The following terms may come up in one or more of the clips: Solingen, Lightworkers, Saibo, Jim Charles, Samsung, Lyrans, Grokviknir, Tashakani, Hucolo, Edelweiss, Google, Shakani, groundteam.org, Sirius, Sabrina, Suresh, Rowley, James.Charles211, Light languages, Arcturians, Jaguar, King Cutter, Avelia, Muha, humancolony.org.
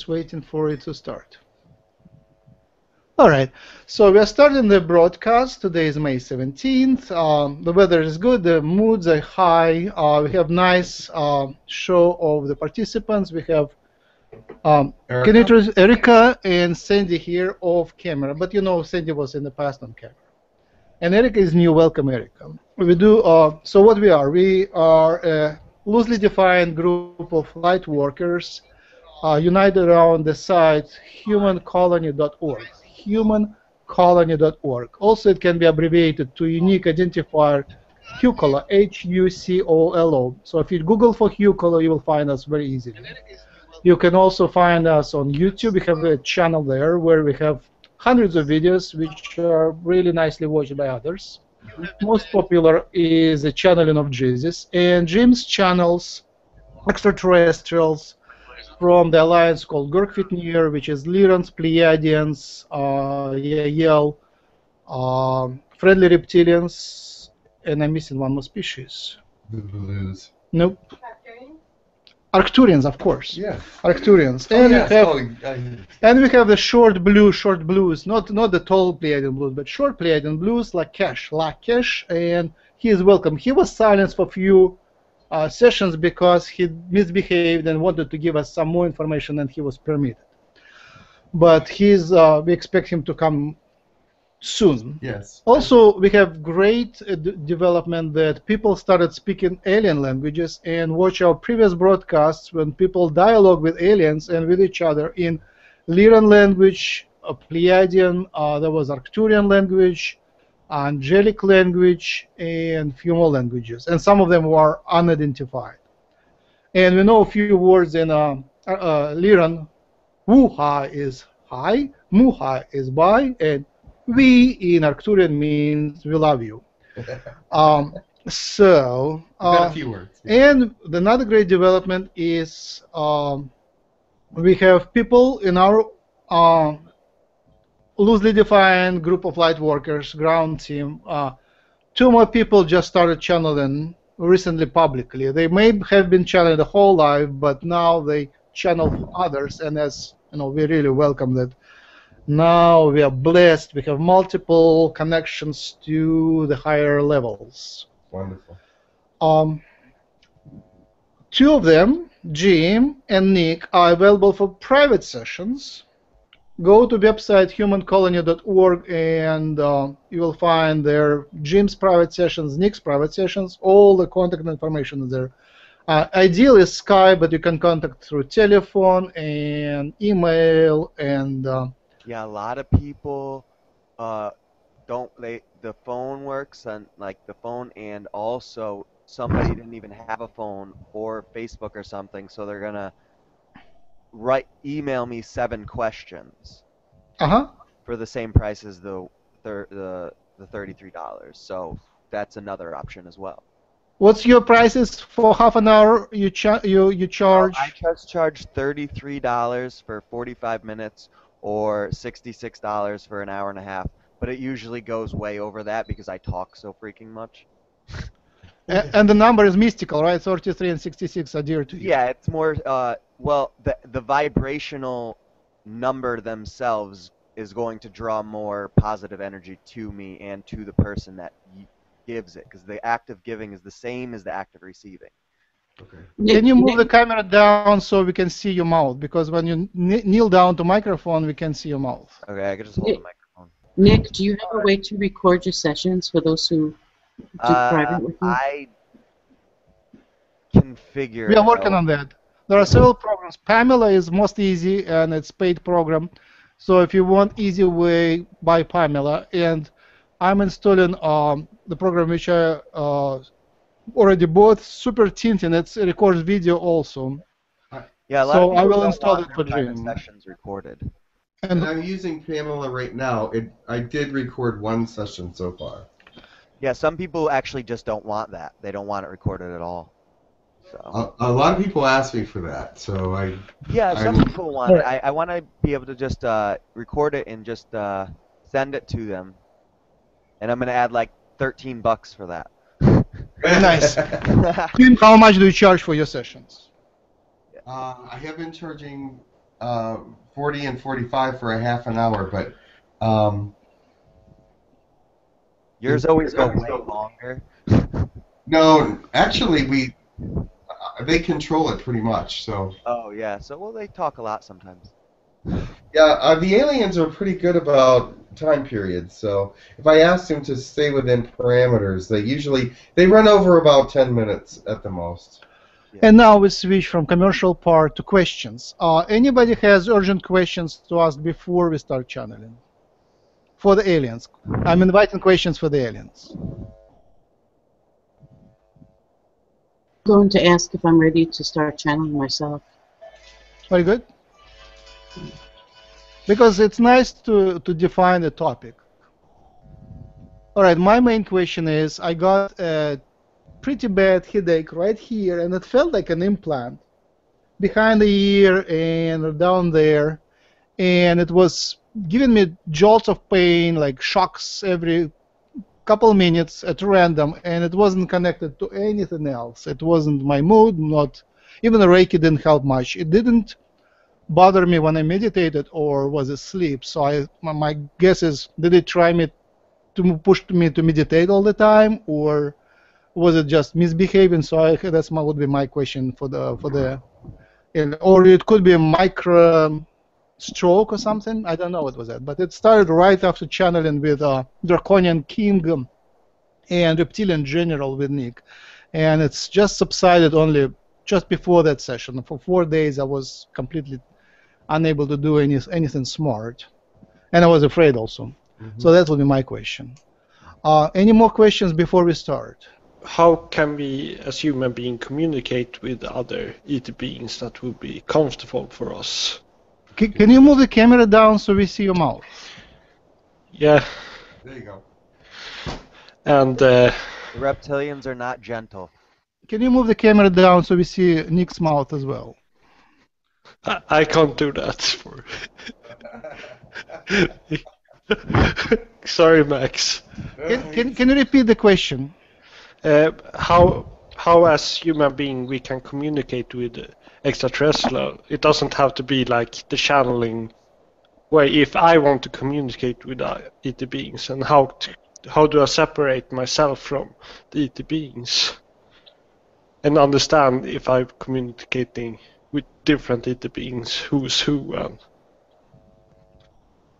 just waiting for it to start. Alright, so we are starting the broadcast. Today is May 17th. The weather is good, the moods are high. We have nice show of the participants. We have Erica. Can you introduce Erica and Sandy here off camera, but you know Sandy was in the past on camera. And Erica is new. Welcome, Erica. We do, so what we are a loosely defined group of light workers united around the site humancolony.org. humancolony.org. Also, it can be abbreviated to unique identifier Hucolo, H-U-C-O-L-O. So if you Google for Hucolo, you will find us very easily. You can also find us on YouTube. We have a channel there where we have hundreds of videos which are really nicely watched by others. Most popular is the channeling of Jesus, and Jim's channels extraterrestrials from the alliance called Girk Fitneer, which is Lyrans, Pleiadians, Yahyel, friendly reptilians, and I'm missing one more species. Nope. Arcturians, of course. Yeah. Arcturians. And, we have the short blue, short blues, not the tall Pleiadian blues, but short Pleiadian blues like Cash, and he is welcome. He was silenced for a few sessions because he misbehaved and wanted to give us some more information than he was permitted. But he's, we expect him to come soon. Yes. Also, we have great development that people started speaking alien languages, and watch our previous broadcasts when people dialogue with aliens and with each other in Lyran language, Pleiadian, there was Arcturian language, angelic language, and few more languages, and some of them were unidentified. And we know a few words in Lyran. Muha is high, Muha is by, and we in Arcturian means we love you. So, a few words. And another great development is we have people in our loosely defined group of light workers, ground team. Two more people just started channeling recently publicly. They may have been channeling the whole life, but now they channel for others, and as you know, we really welcome that. Now we are blessed. We have multiple connections to the higher levels. Wonderful. Two of them, Jim and Nick, are available for private sessions. Go to website humancolony.org and you will find their Jim's private sessions, Nick's private sessions, all the contact information is there. Ideal is Skype, but you can contact through telephone and email. And yeah, a lot of people don't. The phone works on like the phone, and also somebody didn't even have a phone or Facebook or something, so they're gonna. Email me 7 questions. For the same price as the $33. So that's another option as well. What's your prices for half an hour? You charge? I just charge $33 for 45 minutes, or $66 for an hour and a half. But it usually goes way over that because I talk so freaking much. And the number is mystical, right? 33 and 66 are dear to you. Yeah, it's more. Well, the vibrational number themselves is going to draw more positive energy to me and to the person that gives it, because the act of giving is the same as the act of receiving. Okay. Can you move the camera down so we can see your mouth? Because when you kneel down to microphone, we can see your mouth. Okay, I can just hold the microphone. Nick, do you have a way to record your sessions for those who do private with you? I can figure it out. We are working on that. There are several programs. Pamela is most easy, and it's paid program. So if you want easy way, buy Pamela. And I'm installing the program which I already bought, Super Tint, and it records video also. Yeah, so I will install it for Jim. Sessions recorded. And I'm using Pamela right now. I did record one session so far. Yeah, some people actually just don't want that. They don't want it recorded at all. So. A lot of people ask me for that, so I... Yeah, some people want it. I want to be able to just record it and just send it to them. And I'm going to add like $13 for that. Very nice. How much do you charge for your sessions? I have been charging 40 and 45 for a half an hour, but yours always go way longer. No, actually, they control it pretty much. So. Oh yeah, so well they talk a lot sometimes. Yeah, the aliens are pretty good about time periods. So if I ask them to stay within parameters, they run over about 10 minutes at the most. Yeah. And now we switch from commercial part to questions. Anybody has urgent questions to ask before we start channeling? For the aliens. I'm inviting questions for the aliens. I'm going to ask if I'm ready to start channeling myself. Very good. Because it's nice to define a topic. Alright, my main question is, I got a pretty bad headache right here, and it felt like an implant behind the ear and down there, and it was giving me jolts of pain, like shocks every couple minutes at random, and it wasn't connected to anything else. It wasn't my mood, not even the Reiki didn't help much. It didn't bother me when I meditated or was asleep. So my guess is, did it try to push me to meditate all the time, or was it just misbehaving? So that's would be my question for the, or it could be a micro stroke or something. I don't know what was that, but it started right after channeling with Draconian King and Reptilian General with Nick, and it's just subsided only just before that session. For 4 days I was completely unable to do anything smart, and I was afraid also. Mm-hmm. So that would be my question. Any more questions before we start? How can we, as human beings, communicate with other ether beings that would be comfortable for us? Can you move the camera down so we see your mouth? Yeah. There you go. And the reptilians are not gentle. Can you move the camera down so we see Nick's mouth as well? I can't do that. For Sorry, Max. Can you repeat the question? How as human being we can communicate with extraterrestrial? It doesn't have to be like the channeling way. If I want to communicate with ET beings, and how do I separate myself from the ET beings and understand if I'm communicating with different ET beings, who's who? And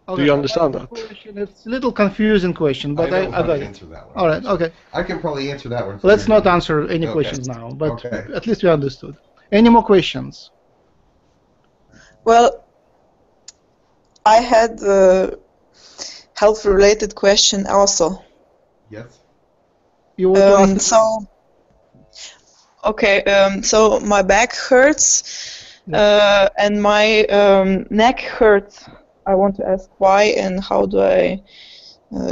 okay. Do you understand that? It's a little confusing question, but I got it. All right, okay. I can probably answer that one. Let's not answer any questions now, but at least we understood. Any more questions? Well, I had a health-related question also. Yes. You want to so my back hurts, and my neck hurts. I want to ask why and how do I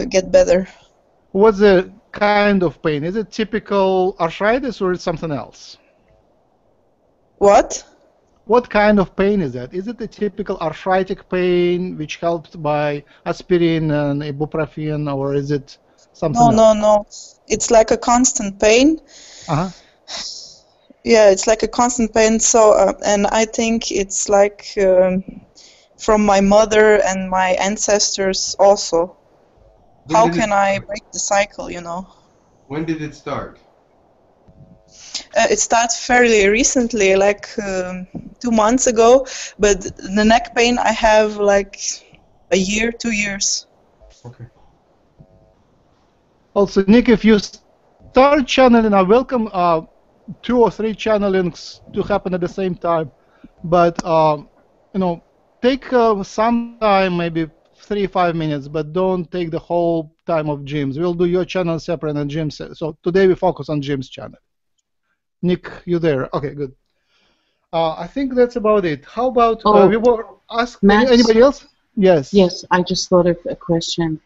get better? What's the kind of pain? Is it typical arthritis or is it something else? What? What kind of pain is that? Is it the typical arthritic pain which helped by aspirin and ibuprofen, or is it something else? No. It's like a constant pain. Uh-huh. Yeah, it's like a constant pain. So, and I think it's like... from my mother and my ancestors also. How can I break the cycle, you know? When did it start? It started fairly recently, like 2 months ago, but the neck pain I have like a year, 2 years. Okay. Also, Nick, if you start channeling, I welcome 2 or 3 channelings to happen at the same time, but, you know, take some time, maybe 3-5 minutes, but don't take the whole time of Jim's. We'll do your channel separate and Jim's. So today we focus on Jim's channel. Nick, you there? Okay, good. I think that's about it. How about we will ask Max, anybody else? Yes. Yes, I just thought of a question.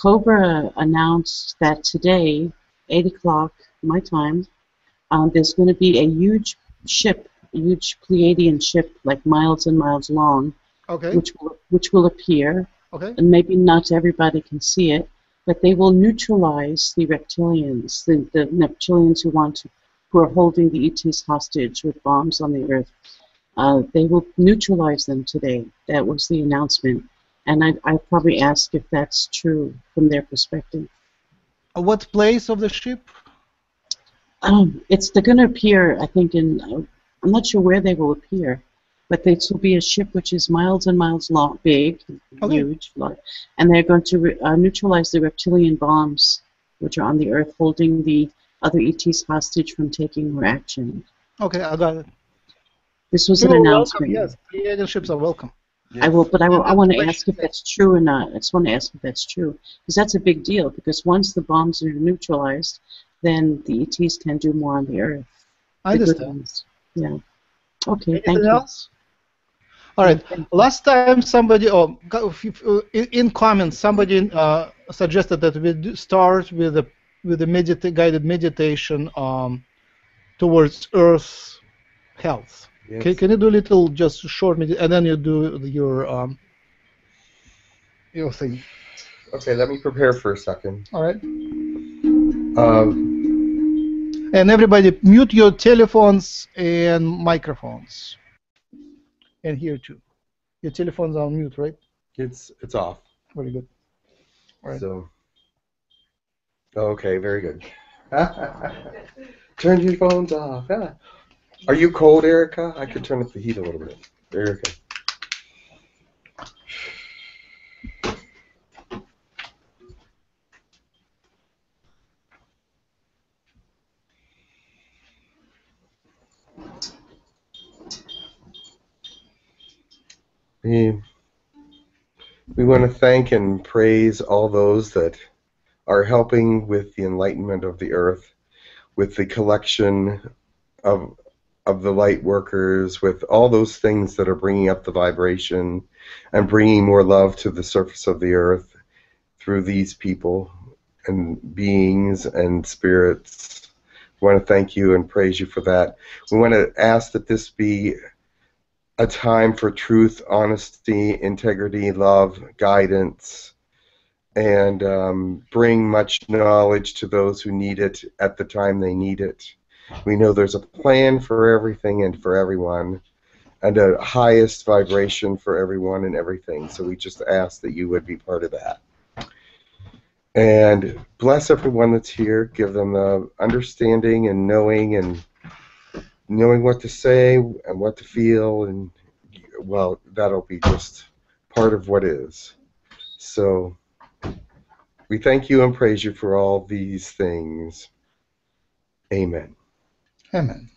Cobra announced that today, 8 o'clock my time, there's going to be a huge ship, a huge Pleiadian ship, like miles and miles long, okay, which will appear, okay, and maybe not everybody can see it, but they will neutralize the reptilians, the Neptilians who are holding the ETs hostage with bombs on the Earth. They will neutralize them today. That was the announcement. And I'd probably ask if that's true from their perspective. What place of the ship? They're going to appear, I think, in... I'm not sure where they will appear, but it will be a ship which is miles and miles long, big, okay. Huge, large, and they're going to neutralize the reptilian bombs which are on the Earth, holding the other ETs hostage from taking more action. Okay, I got it. This was an announcement. Welcome, yes, the ships are welcome. Yes. I want to ask if that's true or not. I just want to ask if that's true, because that's a big deal. Because once the bombs are neutralized, then the ETs can do more on the Earth. I understand. Yeah. Okay. Anything else? All right. Last time somebody, in comments, somebody suggested that we start with a guided meditation towards Earth's health. Yes. Can you do a little, just short meditation, and then you do your thing. Okay. Let me prepare for a second. All right. And everybody, mute your telephones and microphones. And here too. Your telephones are on mute, right? It's off. Very good. All right. So, okay, very good. Turn your phones off. Are you cold, Erica? I could turn up the heat a little bit, Erica. We want to thank and praise all those that are helping with the enlightenment of the Earth, with the collection of the light workers, with all those things that are bringing up the vibration and bringing more love to the surface of the Earth through these people and beings and spirits. We want to thank you and praise you for that. We want to ask that this be a time for truth, honesty, integrity, love, guidance, and bring much knowledge to those who need it at the time they need it. We know there's a plan for everything and for everyone, and a highest vibration for everyone and everything. So we just ask that you would be part of that. And bless everyone that's here. Give them the understanding and knowing what to say and what to feel, and well, that'll be just part of what is. So we thank you and praise you for all these things. Amen. Amen.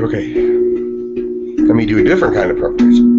Okay. Let me do a different kind of preparation.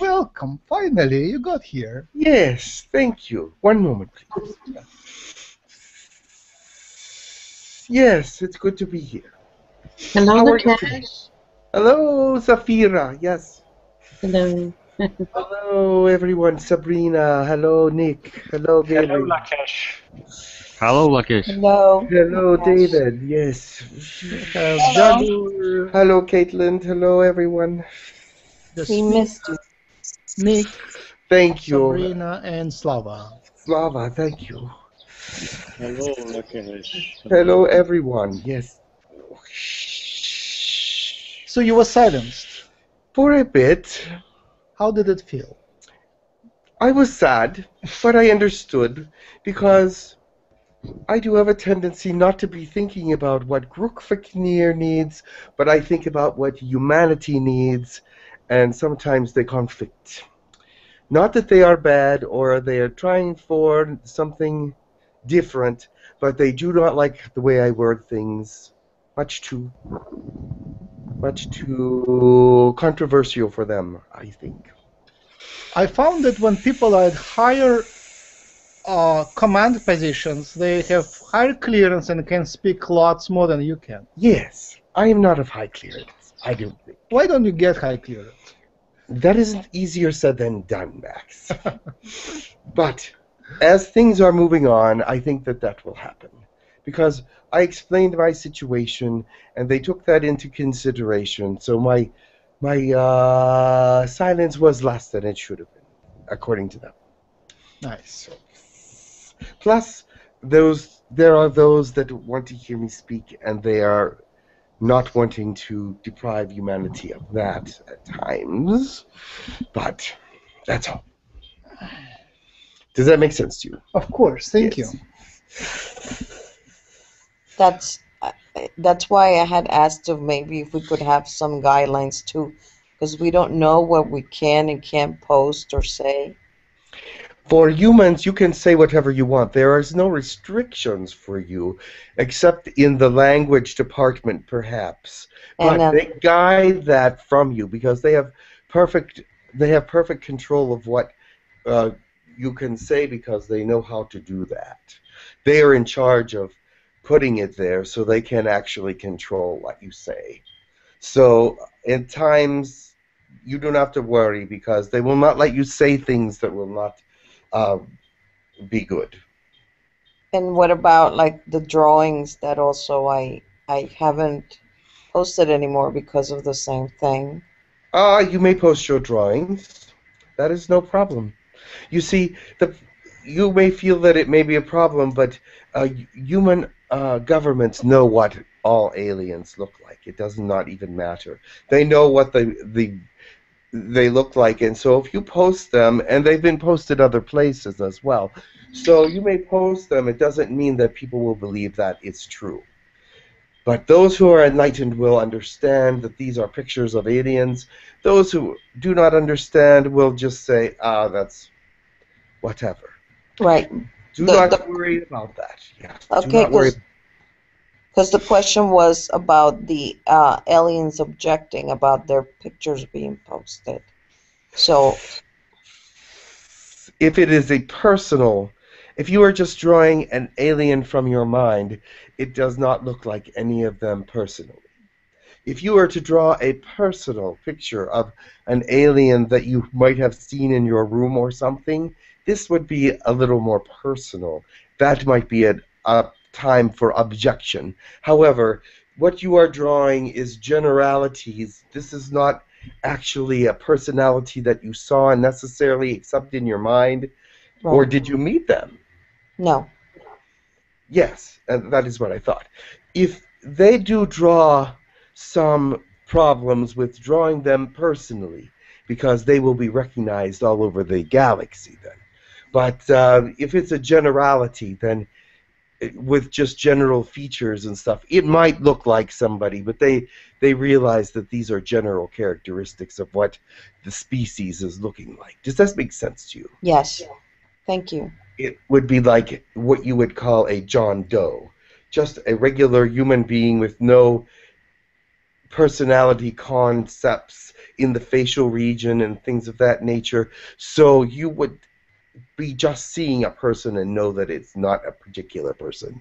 Welcome. Finally, you got here. Yes, thank you. One moment, please. Yes, it's good to be here. Hello, Hello, Zafira. Yes. Hello. Hello, everyone. Sabrina. Hello, Nick. Hello, David. Hello, Lakesh. Hello, Lakesh. Hello. Hello, David. Yes. Hello. Hello, Caitlin. Hello, everyone. Yes. We missed you. Nick. Thank you. Sabrina and Slava. Slava, thank you. Hello, Lakesh. Hello, everyone. Yes. So you were silenced? For a bit. How did it feel? I was sad, but I understood, because I do have a tendency not to be thinking about what Grokviknir needs, but I think about what humanity needs, and sometimes they conflict. Not that they are bad or they are trying for something different, but they do not like the way I word things. Much too controversial for them, I think. I found that when people are at higher command positions, they have higher clearance and can speak lots more than you can. Yes, I am not of high clearance, I don't think. Why don't you get high clearance? That isn't easier said than done, Max. But as things are moving on, I think that that will happen. Because I explained my situation, and they took that into consideration. So my silence was less than it should have been, according to them. Nice. Plus, there are those that want to hear me speak, and they are not wanting to deprive humanity of that at times. But that's all. Does that make sense to you? Of course. Thank you. That's why I had asked if maybe if we could have some guidelines too, because we don't know what we can and can't post or say. For humans, you can say whatever you want. There is no restrictions for you, except in the language department, perhaps. But they guide that from you because they have perfect control of what you can say because they know how to do that. They are in charge of putting it there so they can actually control what you say. So at times you don't have to worry because they will not let you say things that will not be good. And what about like the drawings that also I haven't posted anymore because of the same thing? You may post your drawings. That is no problem. You see, you may feel that it may be a problem, but human governments know what all aliens look like. It does not even matter. They know what they look like, and so if you post them, and they've been posted other places as well, so you may post them. It doesn't mean that people will believe that it's true. But those who are enlightened will understand that these are pictures of aliens. Those who do not understand will just say, ah, that's whatever. Right. Do not worry about that. Yeah. Okay, because the question was about the aliens objecting about their pictures being posted. So if it is a personal, if you are just drawing an alien from your mind, it does not look like any of them personally. If you were to draw a personal picture of an alien that you might have seen in your room or something, this would be a little more personal. That might be a time for objection. However, what you are drawing is generalities. This is not actually a personality that you saw necessarily except in your mind. Right. Or did you meet them? No. Yes, and that is what I thought. If they do draw some problems with drawing them personally, because they will be recognized all over the galaxy then. But if it's a generality, then with just general features and stuff, it might look like somebody, but they realize that these are general characteristics of what the species is looking like. Does that make sense to you? Yes. Thank you. It would be like what you would call a John Doe, just a regular human being with no personality concepts in the facial region and things of that nature. So you would be just seeing a person and know that it's not a particular person.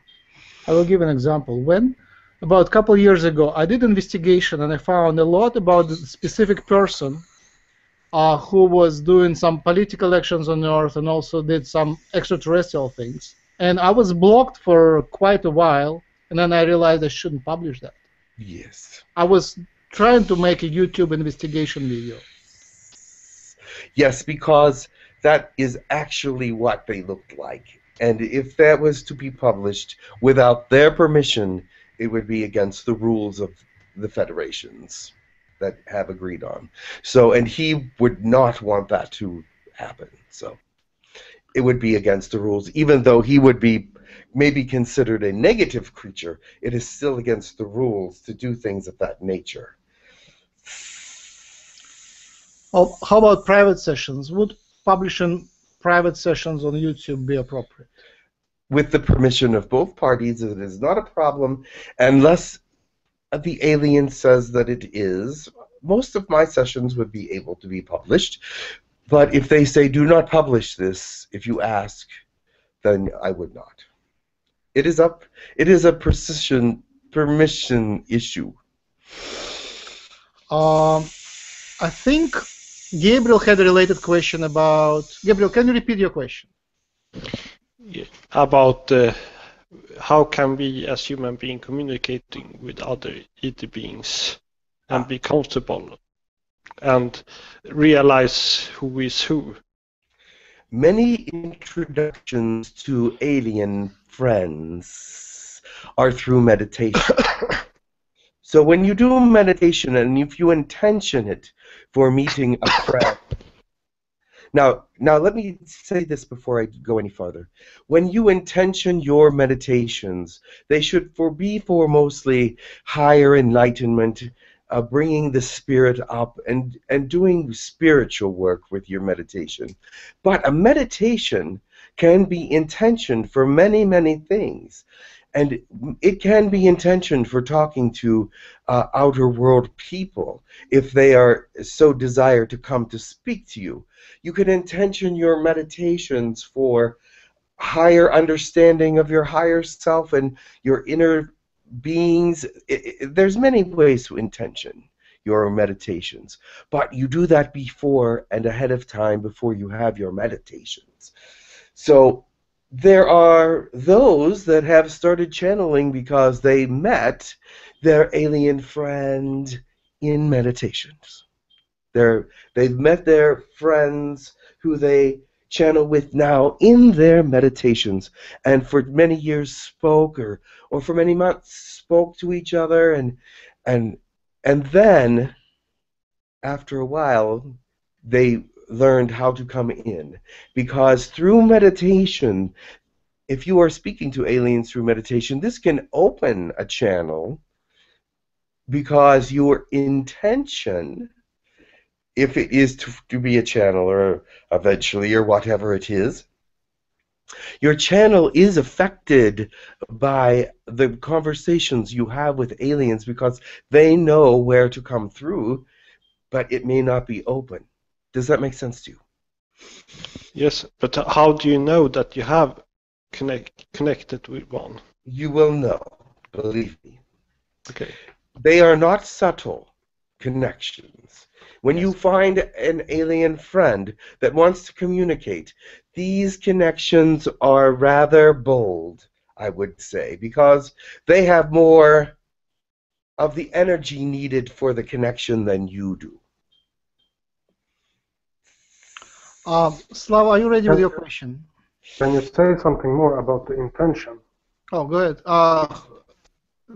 I will give an example. When, about a couple years ago, I did an investigation and I found a lot about a specific person who was doing some political actions on Earth and also did some extraterrestrial things. And I was blocked for quite a while, and then I realized I shouldn't publish that. Yes. I was trying to make a YouTube investigation video. Yes, because that is actually what they looked like. And if that was to be published without their permission, it would be against the rules of the federations that have agreed on. So, and he would not want that to happen. So it would be against the rules. Even though he would be maybe considered a negative creature, it is still against the rules to do things of that nature. Oh, how about private sessions? Would publishing private sessions on YouTube be appropriate? With the permission of both parties, it is not a problem, unless the alien says that it is. Most of my sessions would be able to be published, but if they say, do not publish this, if you ask, then I would not. It is up. It is a permission issue. I think Gabriel had a related question about... Gabriel, can you repeat your question? Yeah. About how can we as human beings communicating with other ether beings and be comfortable and realize who is who? Many introductions to alien friends are through meditation. So when you do meditation, and if you intention it for meeting a friend... Now let me say this before I go any farther. When you intention your meditations, they should be for mostly higher enlightenment, bringing the spirit up, and doing spiritual work with your meditation. But a meditation can be intentioned for many, many things. And it can be intentioned for talking to outer world people if they are so desire to come to speak to you. You can intention your meditations for higher understanding of your higher self and your inner beings. There's many ways to intention your meditations, but you do that before and ahead of time before you have your meditations. So there are those that have started channeling because they met their alien friend in meditations. They've met their friends who they channel with now in their meditations, and for many years spoke, or for many months spoke to each other, and then after a while they learned how to come in, because through meditation, if you are speaking to aliens through meditation, this can open a channel, because your intention, if it is to be a channeler eventually or whatever it is, your channel is affected by the conversations you have with aliens, because they know where to come through, but it may not be open. Does that make sense to you? Yes, but how do you know that you have connected with one? You will know, believe me. Okay. They are not subtle connections. When you find an alien friend that wants to communicate, these connections are rather bold, I would say, because they have more of the energy needed for the connection than you do. Slava, are you ready with your question? Can you say something more about the intention? Oh, go ahead.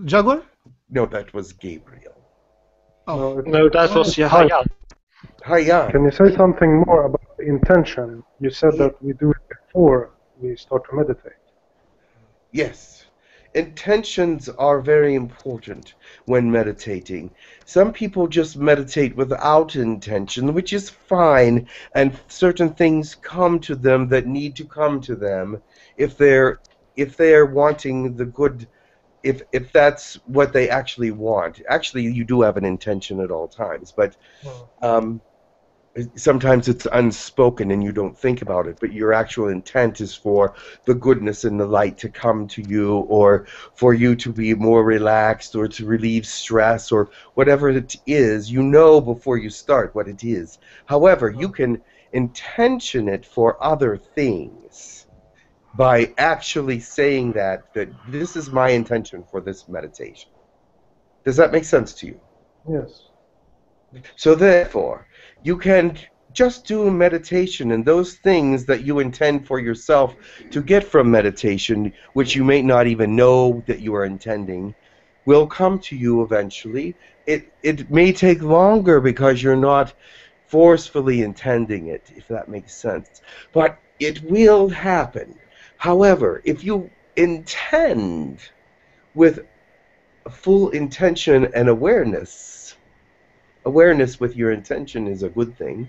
Jaguar? No, that was Gabriel. Oh. No, that was Yahyel. Yahyel. Can you say something more about the intention? You said that we do it before we start to meditate. Yes. Intentions are very important when meditating. Some people just meditate without intention, which is fine, and certain things come to them that need to come to them if they're wanting the good, if that's what they actually want. Actually, you do have an intention at all times, but sometimes it's unspoken and you don't think about it, but your actual intent is for the goodness and the light to come to you, or for you to be more relaxed, or to relieve stress, or whatever it is. You know before you start what it is. However, you can intention it for other things by actually saying that this is my intention for this meditation. Does that make sense to you? Yes. So therefore, you can just do meditation and those things that you intend for yourself to get from meditation, which you may not even know that you are intending, will come to you eventually. It may take longer because you're not forcefully intending it, if that makes sense. But it will happen. However, if you intend with full intention and awareness with your intention is a good thing,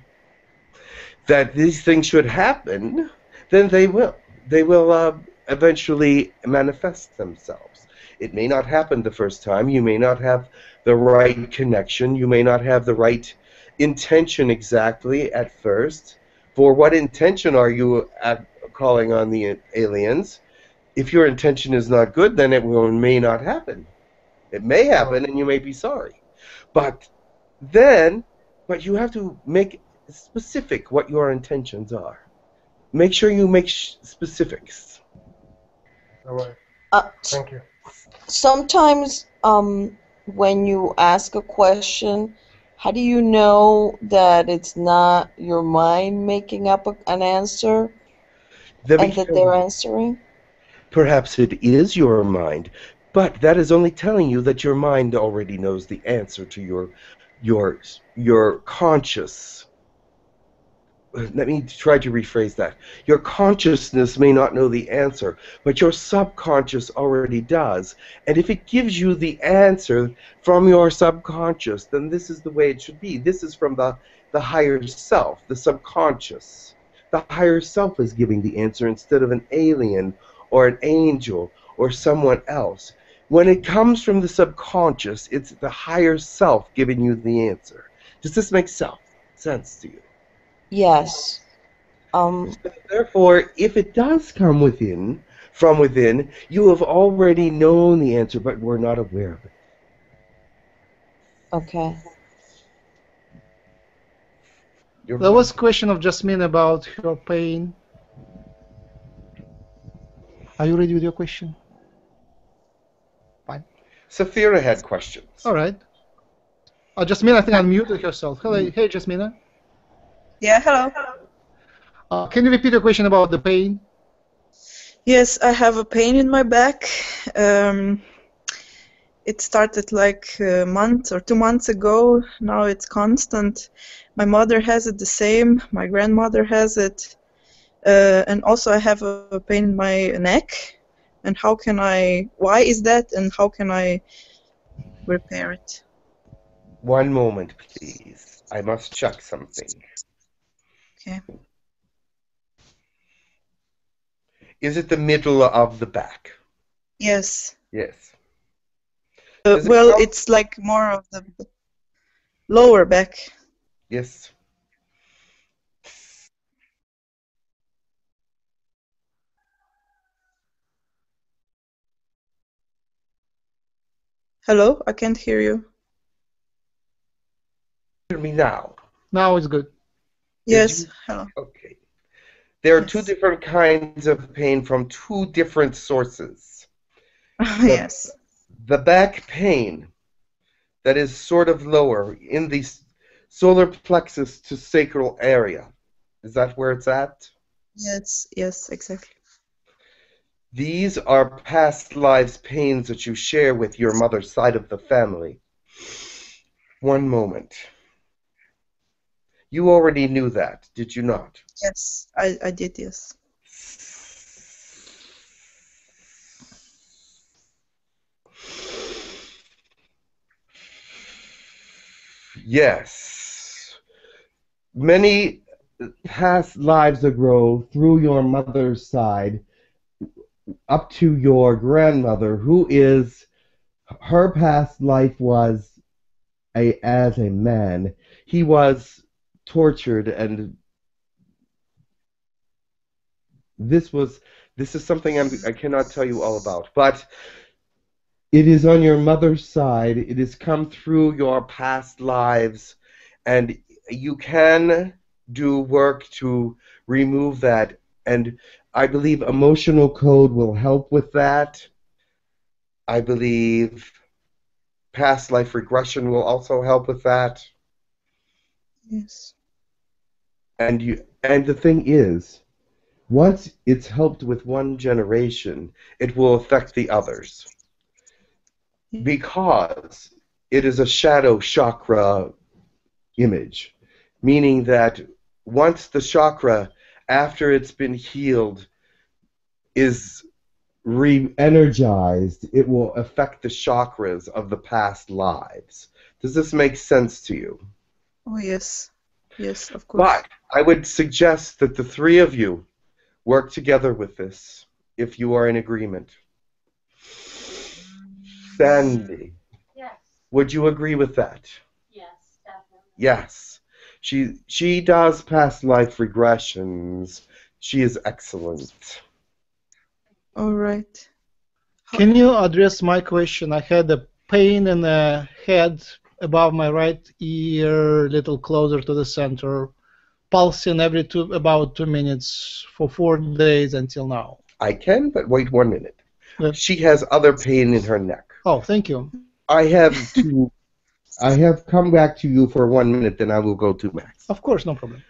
that these things should happen, then they will. They will eventually manifest themselves. It may not happen the first time. You may not have the right connection. You may not have the right intention exactly at first. For what intention are you calling on the aliens? If your intention is not good, then it may not happen. It may happen, and you may be sorry. But you have to make specific what your intentions are. Make sure you make specifics. All right. Thank you. Sometimes when you ask a question, how do you know that it's not your mind making up an answer and that they're answering? Perhaps it is your mind, but that is only telling you that your mind already knows the answer to your conscious. Let me try to rephrase that. Your consciousness may not know the answer, but your subconscious already does. And if it gives you the answer from your subconscious, then this is the way it should be. This is from the higher self, the subconscious. The higher self is giving the answer instead of an alien or an angel or someone else. When it comes from the subconscious, it's the higher self giving you the answer. Does this make sense to you? Yes. Therefore, if it does come from within, you have already known the answer, but we're not aware of it. Okay. There was a question of Jasmine about her pain. Are you ready with your question? Saphira had questions. All right. Jasmina, I think unmuted herself. Hello, hey, Jasmina. Yeah, hello. Can you repeat your question about the pain? Yes, I have a pain in my back. It started like a month or 2 months ago. Now it's constant. My mother has it the same. My grandmother has it. And also I have a pain in my neck. And how can I, why is that, and how can I repair it? One moment, please. I must check something. Okay. Is it the middle of the back? Yes. Yes. Well, it's like more of the lower back. Yes. Hello, I can't hear you. Hear me now. Now it's good. Yes, hello. Okay. There are two different kinds of pain from two different sources. Yes. The back pain that is sort of lower in the solar plexus to sacral area. Is that where it's at? Yes, yes, exactly. These are past lives pains that you share with your mother's side of the family. One moment. You already knew that, did you not? Yes, I did, yes. Yes. Many past lives ago through your mother's side up to your grandmother, who is, her past life was as a man. He was tortured, and this is something I cannot tell you all about, but it is on your mother's side. It has come through your past lives, and you can do work to remove that, and I believe emotional code will help with that. I believe past life regression will also help with that. Yes. And the thing is, once it's helped with one generation, it will affect the others. Because it is a shadow chakra image, meaning that once the chakra, after it's been healed, is re-energized, it will affect the chakras of the past lives. Does this make sense to you? Oh, yes. Yes, of course. But I would suggest that the three of you work together with this, if you are in agreement. Sandy, yes. Would you agree with that? Yes, definitely. Yes. She does past life regressions. She is excellent. All right. Can you address my question? I had a pain in the head above my right ear, a little closer to the center, pulsing every about two minutes for 4 days until now. I can, but wait 1 minute. Yes. She has other pain in her neck. Oh, thank you. I have come back to you for 1 minute, then I will go to Max. Of course, no problem.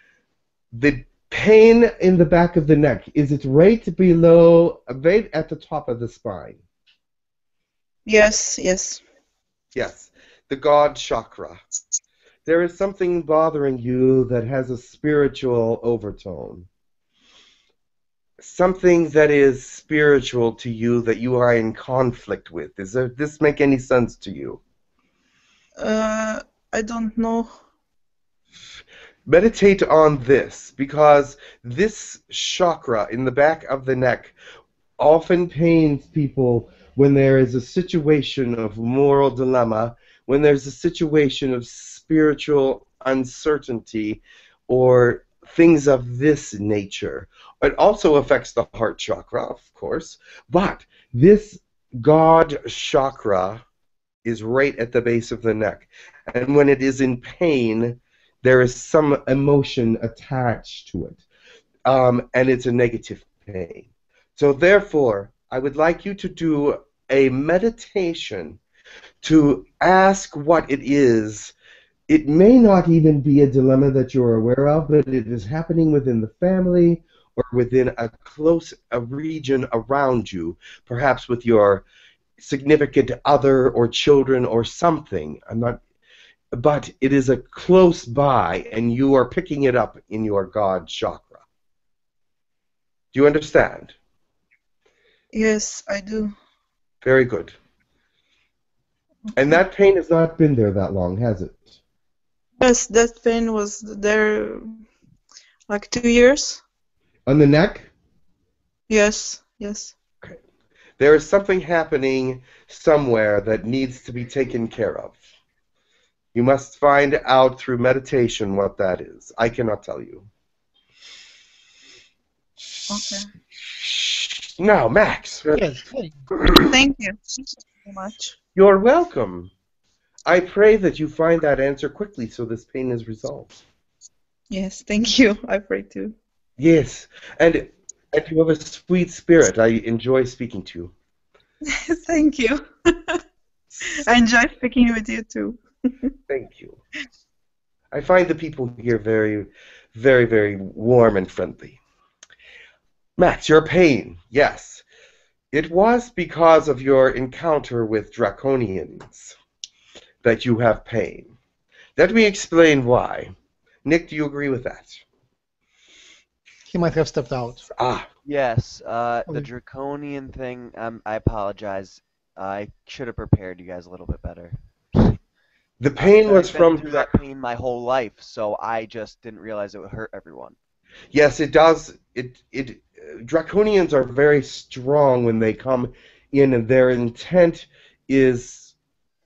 The pain in the back of the neck, is it right below, right at the top of the spine? Yes, yes. Yes, the God chakra. There is something bothering you that has a spiritual overtone. Something that is spiritual to you that you are in conflict with. Does this make any sense to you? I don't know. Meditate on this, because this chakra in the back of the neck often pains people when there is a situation of moral dilemma, when there's a situation of spiritual uncertainty, or things of this nature. It also affects the heart chakra, of course, but this God chakra is right at the base of the neck. And when it is in pain, there is some emotion attached to it. And it's a negative pain. So therefore, I would like you to do a meditation to ask what it is. It may not even be a dilemma that you're aware of, but it is happening within the family, or within a region around you, perhaps with your significant other or children or something. But it is a close by, and you are picking it up in your God chakra. Do you understand? Yes, I do. Very good. Okay. And that pain has not been there that long, has it? Yes, that pain was there like 2 years. On the neck? Yes, yes. Okay. There is something happening somewhere that needs to be taken care of. You must find out through meditation what that is. I cannot tell you. Okay. Now, Max. Yes. Thank you so much. You're welcome. I pray that you find that answer quickly so this pain is resolved. Yes, thank you. I pray too. Yes, and you have a sweet spirit. I enjoy speaking to you. Thank you. I enjoy speaking with you too. Thank you. I find the people here very, very, very warm and friendly. Max, your pain, yes. It was because of your encounter with Draconians that you have pain. Let me explain why. Nick, do you agree with that? He might have stepped out. Ah. Yes, the Draconian thing, I apologize. I should have prepared you guys a little bit better. The pain was from... I've been through that pain my whole life, so I just didn't realize it would hurt everyone. Yes, it does. Draconians are very strong when they come in, and their intent is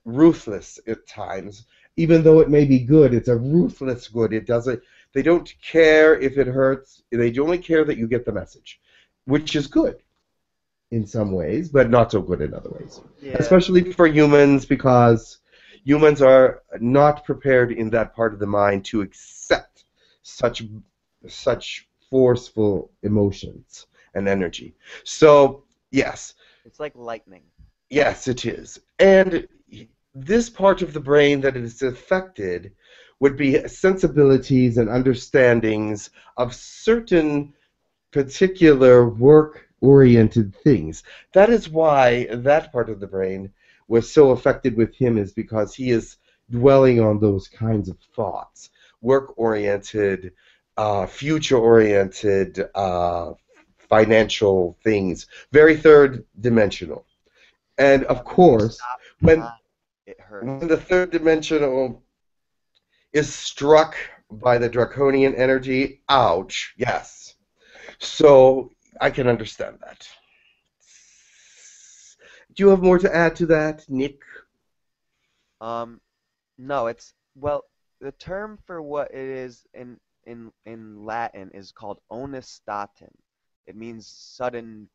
ruthless at times. Even though it may be good, it's a ruthless good. It doesn't... They don't care if it hurts. They only care that you get the message, which is good in some ways, but not so good in other ways. Yeah. Especially for humans, because humans are not prepared in that part of the mind to accept such forceful emotions and energy. So, yes. It's like lightning. Yes, it is. And this part of the brain that is affected would be sensibilities and understandings of certain particular work-oriented things. That is why that part of the brain was so affected with him, is because he is dwelling on those kinds of thoughts, work-oriented, future-oriented, financial things, very third-dimensional. And, of course, when the third-dimensional is struck by the draconian energy, ouch, yes. So I can understand that. Do you have more to add to that, Nick? No, it's, well, the term for what it is in Latin is called onestaten. It means sudden,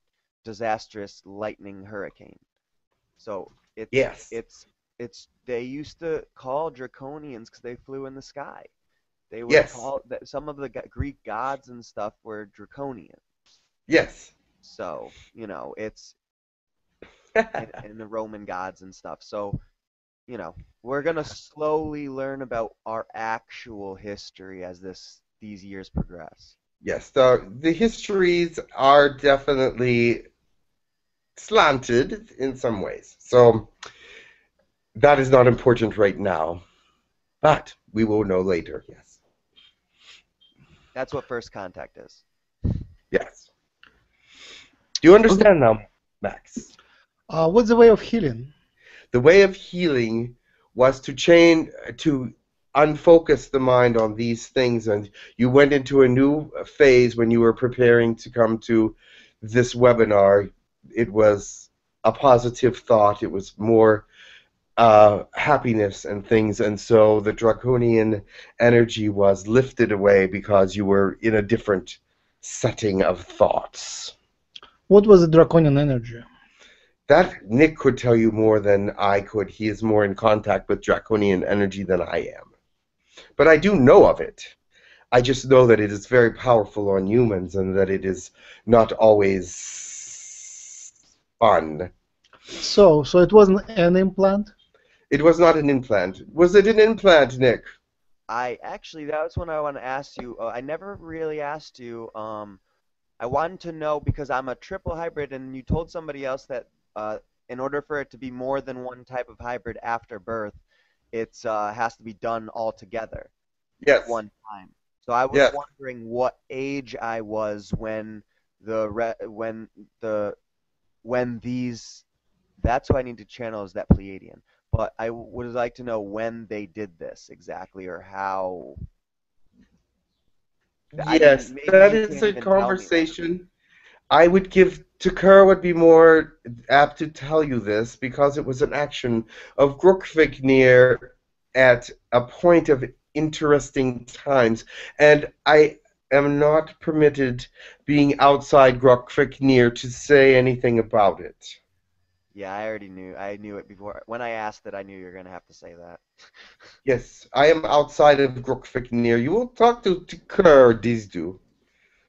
disastrous lightning hurricane. So it's, yes, it's they used to call draconians because they flew in the sky. They were, yes, called, some of the Greek gods and stuff were draconian. Yes. So, you know, it's and the Roman gods and stuff. So, you know, we're gonna slowly learn about our actual history as these years progress. Yes, the histories are definitely slanted in some ways. So that is not important right now, but we will know later. Yes. That's what first contact is. Yes. Do you understand now, Max? What's the way of healing? The way of healing was to unfocus the mind on these things, and you went into a new phase when you were preparing to come to this webinar. It was a positive thought. It was more happiness and things, and so the draconian energy was lifted away because you were in a different setting of thoughts. What was the draconian energy? That Nick could tell you more than I could. He is more in contact with draconian energy than I am. But I do know of it. I just know that it is very powerful on humans and that it is not always fun. So it wasn't an implant? It was not an implant. Was it an implant, Nick? That was when I want to ask you. I never really asked you. I wanted to know, because I'm a triple hybrid, and you told somebody else that in order for it to be more than one type of hybrid after birth, it has to be done all together, yes, at one time. So I was, yes, wondering what age I was when these. That's who I need to channel, is that Pleiadian. But I would like to know when they did this exactly, or how. Yes, that is a conversation. I would give, Tekkrr would be more apt to tell you this, because it was an action of Grokviknir at a point of interesting times, and I am not permitted, being outside Grokviknir, to say anything about it. Yeah, I already knew. I knew it before. When I asked it, I knew you were going to have to say that. Yes, I am outside of Grokviknir. You will talk to Tekkrr, these do.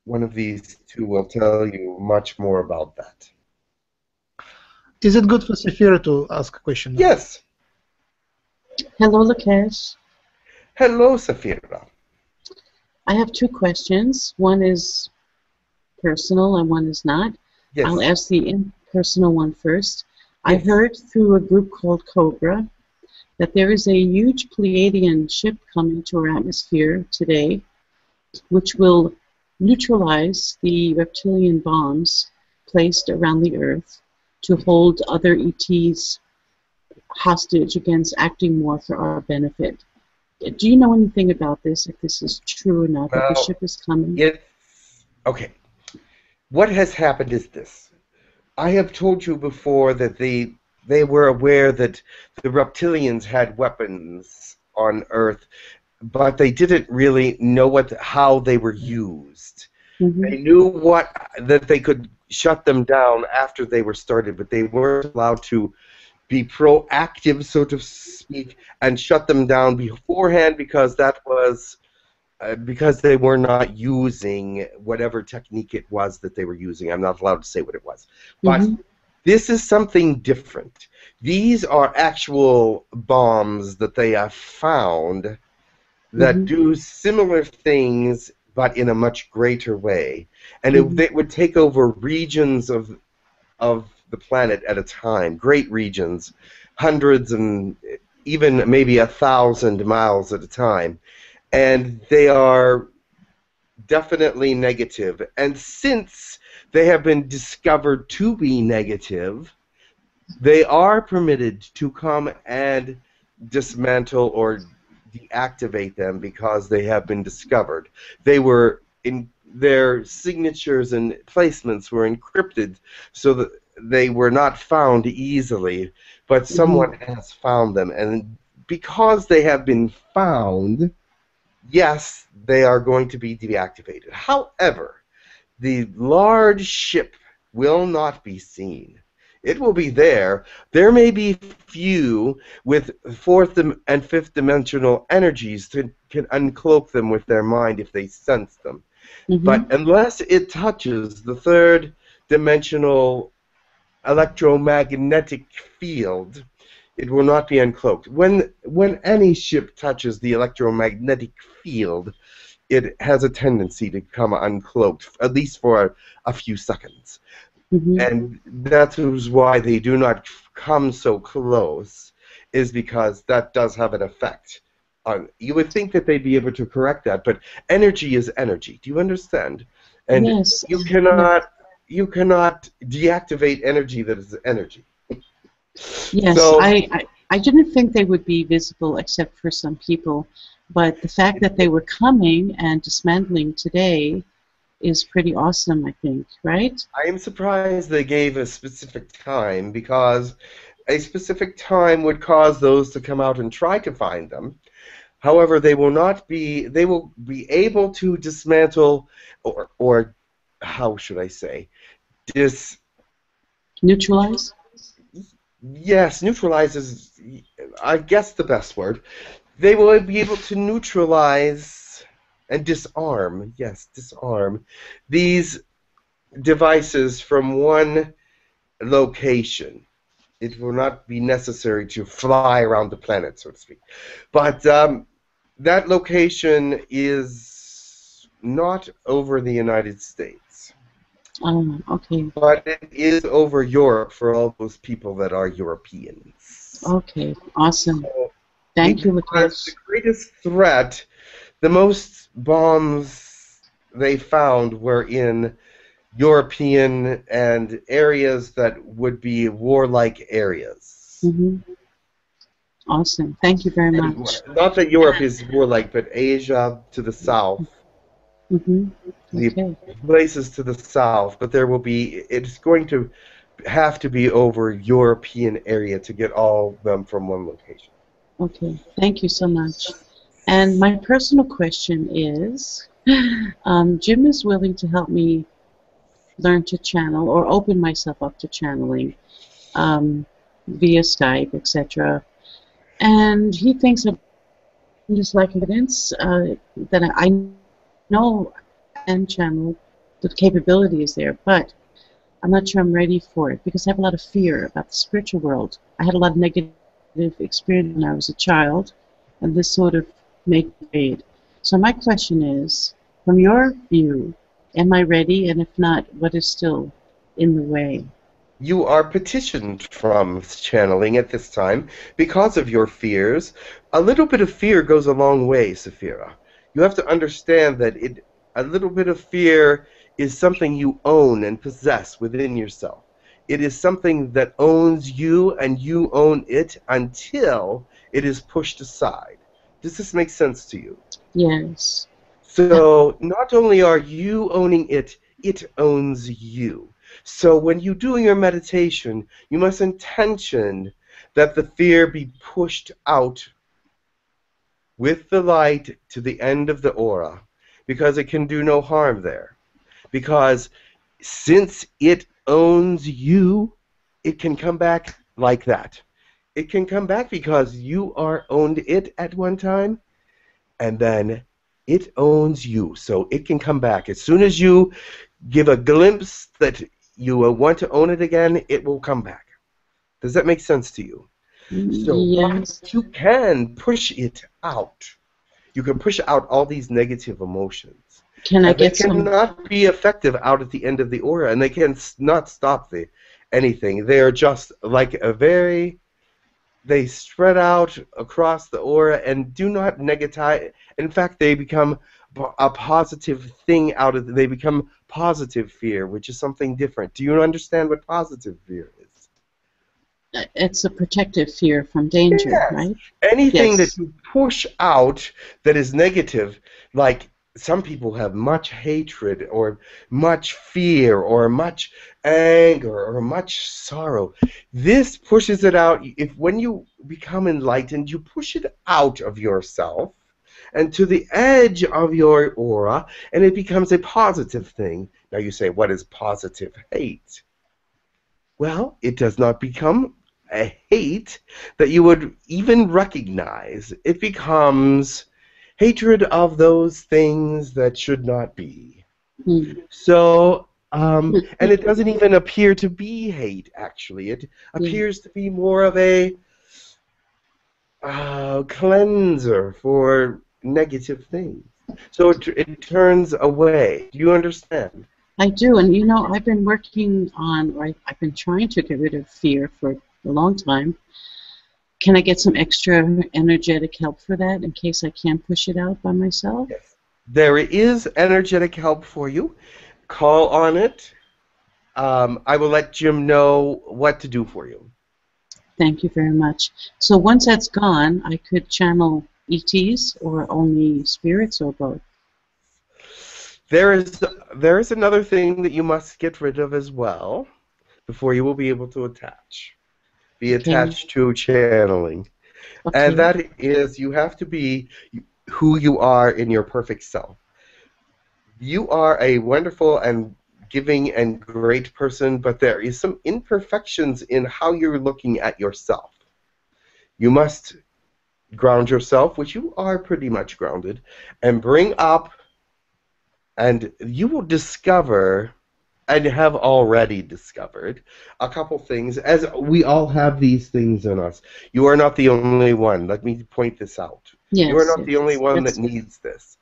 One of these two will tell you much more about that. Is it good for Sephira to ask a question now? Yes. Hello, Lakesh. Hello, Sephira. I have two questions. One is personal and one is not. Yes. I'll ask the impersonal one first. Yes. I heard through a group called Cobra that there is a huge Pleiadian ship coming to our atmosphere today, which will neutralize the reptilian bombs placed around the Earth to hold other ETs hostage against acting more for our benefit. Do you know anything about this, if this is true or not, that the ship is coming? Okay. What has happened is this. I have told you before that they were aware that the reptilians had weapons on Earth but they didn't really know how they were used. Mm-hmm. They knew that they could shut them down after they were started, but they weren't allowed to be proactive, so to speak, and shut them down beforehand because that was because they were not using whatever technique it was that they were using. I'm not allowed to say what it was. Mm-hmm. But this is something different. These are actual bombs that they have found that mm-hmm. do similar things but in a much greater way. And mm-hmm. it would take over regions of the planet at a time, great regions, hundreds and even maybe 1,000 miles at a time. And they are definitely negative. And since they have been discovered to be negative, they are permitted to come and dismantle or deactivate them because they have been discovered. They were in their signatures and placements were encrypted so that they were not found easily, but someone has found them. And because they have been found, yes, they are going to be deactivated. However, the large ship will not be seen. It will be there. There may be few with 4th and 5th dimensional energies that can uncloak them with their mind if they sense them. Mm-hmm. But unless it touches the 3rd dimensional electromagnetic field, it will not be uncloaked. When any ship touches the electromagnetic field, it has a tendency to come uncloaked, at least for a few seconds. Mm-hmm. And that is why they do not come so close, is because that does have an effect. You would think that they'd be able to correct that, but energy is energy. Do you understand? And yes. You cannot deactivate energy that is energy. Yes, so, I didn't think they would be visible except for some people, but the fact that they were coming and dismantling today is pretty awesome, I think, right? I am surprised they gave a specific time, because a specific time would cause those to come out and try to find them. However, they will be able to dismantle, or how should I say, neutralize? Yes, neutralize is, I guess, the best word. They will be able to neutralize and disarm, yes, disarm, these devices from one location. It will not be necessary to fly around the planet, so to speak. But that location is not over the United States. Okay. But it is over Europe for all those people that are Europeans. Okay, awesome. So thank you, Lucas. The greatest threat, the most bombs they found were in European and areas that would be warlike areas. Mm-hmm. Awesome. Thank you very much. Not that Europe is warlike, but Asia to the south. Mm-hmm. Okay. The places to the south, but there will be, it's going to have to be over European area to get all of them from one location. Okay, thank you so much. And my personal question is, Jim is willing to help me learn to channel or open myself up to channeling via Skype, etc. And he thinks of just like evidence that I know and channel, the capability is there, but I'm not sure I'm ready for it because I have a lot of fear about the spiritual world. I had a lot of negative experience when I was a child, and this sort of made me afraid. So my question is, from your view, am I ready, and if not, what is still in the way? You are petitioned from channeling at this time because of your fears. A little bit of fear goes a long way, Saphira. You have to understand that a little bit of fear is something you own and possess within yourself. It is something that owns you, and you own it until it is pushed aside. Does this make sense to you? Yes. So not only are you owning it, it owns you. So when you do your meditation, you must intention that the fear be pushed out with the light to the end of the aura, because it can do no harm there. Because since it owns you, it can come back like that. It can come back because you are owned it at one time, and then it owns you. So it can come back. As soon as you give a glimpse that you will want to own it again, it will come back. Does that make sense to you? So yes. You can push it out. You can push out all these negative emotions. Can I get some? They cannot be effective out at the end of the aura, and they can not stop anything. They are just like a very... They spread out across the aura and do not negatize. In fact, they become a positive thing out of... They become positive fear, which is something different. Do you understand what positive fear is? It's a protective fear from danger, yes. Right? Anything yes. that you push out that is negative, like some people have much hatred or much fear or much anger or much sorrow. This pushes it out. When you become enlightened, you push it out of yourself and to the edge of your aura, and it becomes a positive thing. Now you say, what is positive hate? Well, it does not become a hate that you would even recognize. It becomes hatred of those things that should not be. So, and it doesn't even appear to be hate, actually. It appears to be more of a cleanser for negative things. So it turns away. Do you understand? I do, and you know, I've been working on, or I've been trying to get rid of fear for a long time. Can I get some extra energetic help for that in case I can't push it out by myself? Yes. There is energetic help for you. Call on it. I will let Jim know what to do for you. Thank you very much. So once that's gone, I could channel ETs or only spirits or both. There is another thing that you must get rid of as well before you will be able to attached to channeling. Okay. And that is, you have to be who you are in your perfect self. You are a wonderful and giving and great person, but there is some imperfections in how you're looking at yourself. You must ground yourself, which you are pretty much grounded, and bring up. And you will discover, and have already discovered, a couple things, as we all have these things in us. You are not the only one. Let me point this out. Yes, you are not the only one that needs this.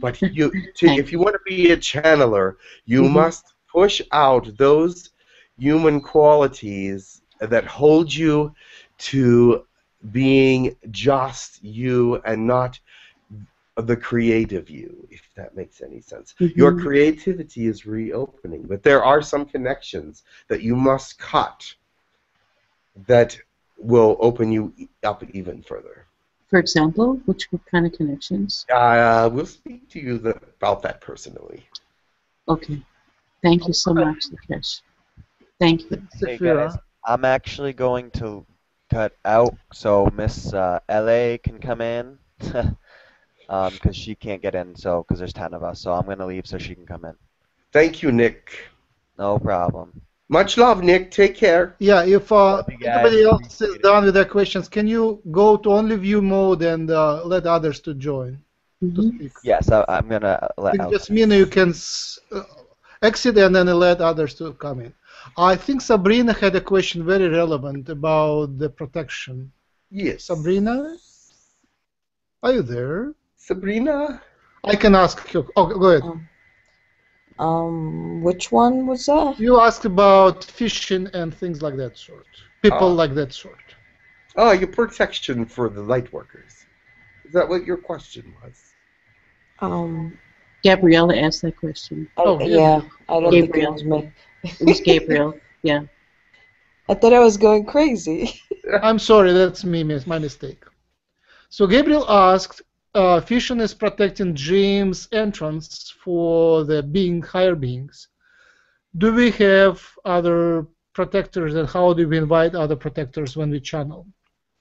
But you, if you want to be a channeler, you must push out those human qualities that hold you to being just you and not the creative you, if that makes any sense. Your creativity is reopening, but there are some connections that you must cut that will open you up even further. For example, which kind of connections? We'll speak to you about that personally. Okay. Thank you so much, Suresh. Thank you. Hey guys, I'm actually going to cut out so Miss LA can come in. Because she can't get in, so because there's 10 of us, so I'm going to leave so she can come in. Thank you, Nick. No problem. Much love, Nick. Take care. Yeah, if anybody else is done with their questions, can you go to only view mode and let others to join? To speak? Yes, I'm going to let others. It just means you can exit and then let others to come in. I think Sabrina had a question very relevant about the protection. Yes. Sabrina? Are you there? Sabrina? I can ask you. Oh, go ahead. Which one was that? You asked about fishing and things like that sort. People like that sort. Oh, your protection for the light workers. Is that what your question was? Gabriella asked that question. Yeah, I don't think it was me. It was Gabriel, yeah. I thought I was going crazy. I'm sorry, that's me, my mistake. So Gabriel asked, Fission is protecting Jim's entrance for the higher beings. Do we have other protectors, and how do we invite other protectors when we channel?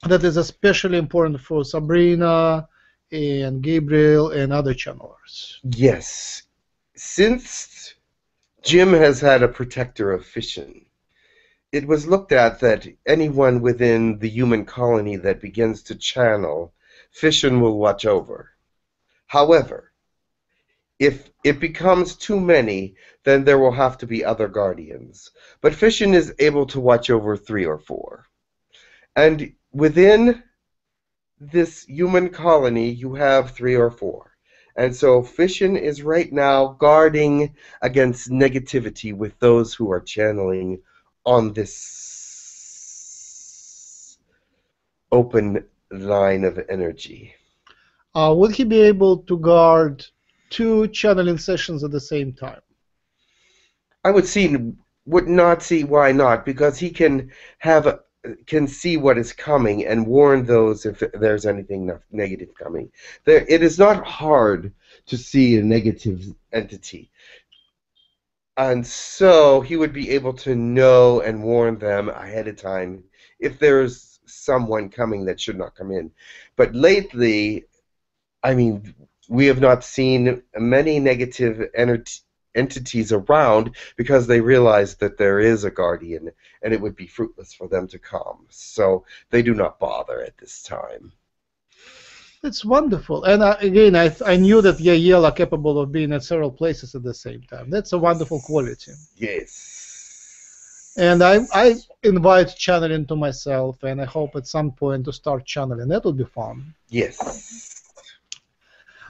That is especially important for Sabrina and Gabriel and other channelers. Yes. Since Jim has had a protector of Fission, it was looked at that anyone within the human colony that begins to channel, Fission will watch over. However, if it becomes too many, then there will have to be other guardians. But Fission is able to watch over 3 or 4. And within this human colony, you have 3 or 4. And so Fission is right now guarding against negativity with those who are channeling on this open line of energy. Would he be able to guard 2 channeling sessions at the same time? I would not see why not, because he can see what is coming and warn those if there's anything negative coming. There, it is not hard to see a negative entity. And so he would be able to know and warn them ahead of time if there's someone coming that should not come in. But lately, I mean, we have not seen many negative entities around because they realize that there is a guardian and it would be fruitless for them to come. So they do not bother at this time. That's wonderful. And again, I knew that Yahyel are capable of being at several places at the same time. That's a wonderful quality. Yes. And I invite channeling to myself, and I hope at some point to start channeling. That would be fun. Yes.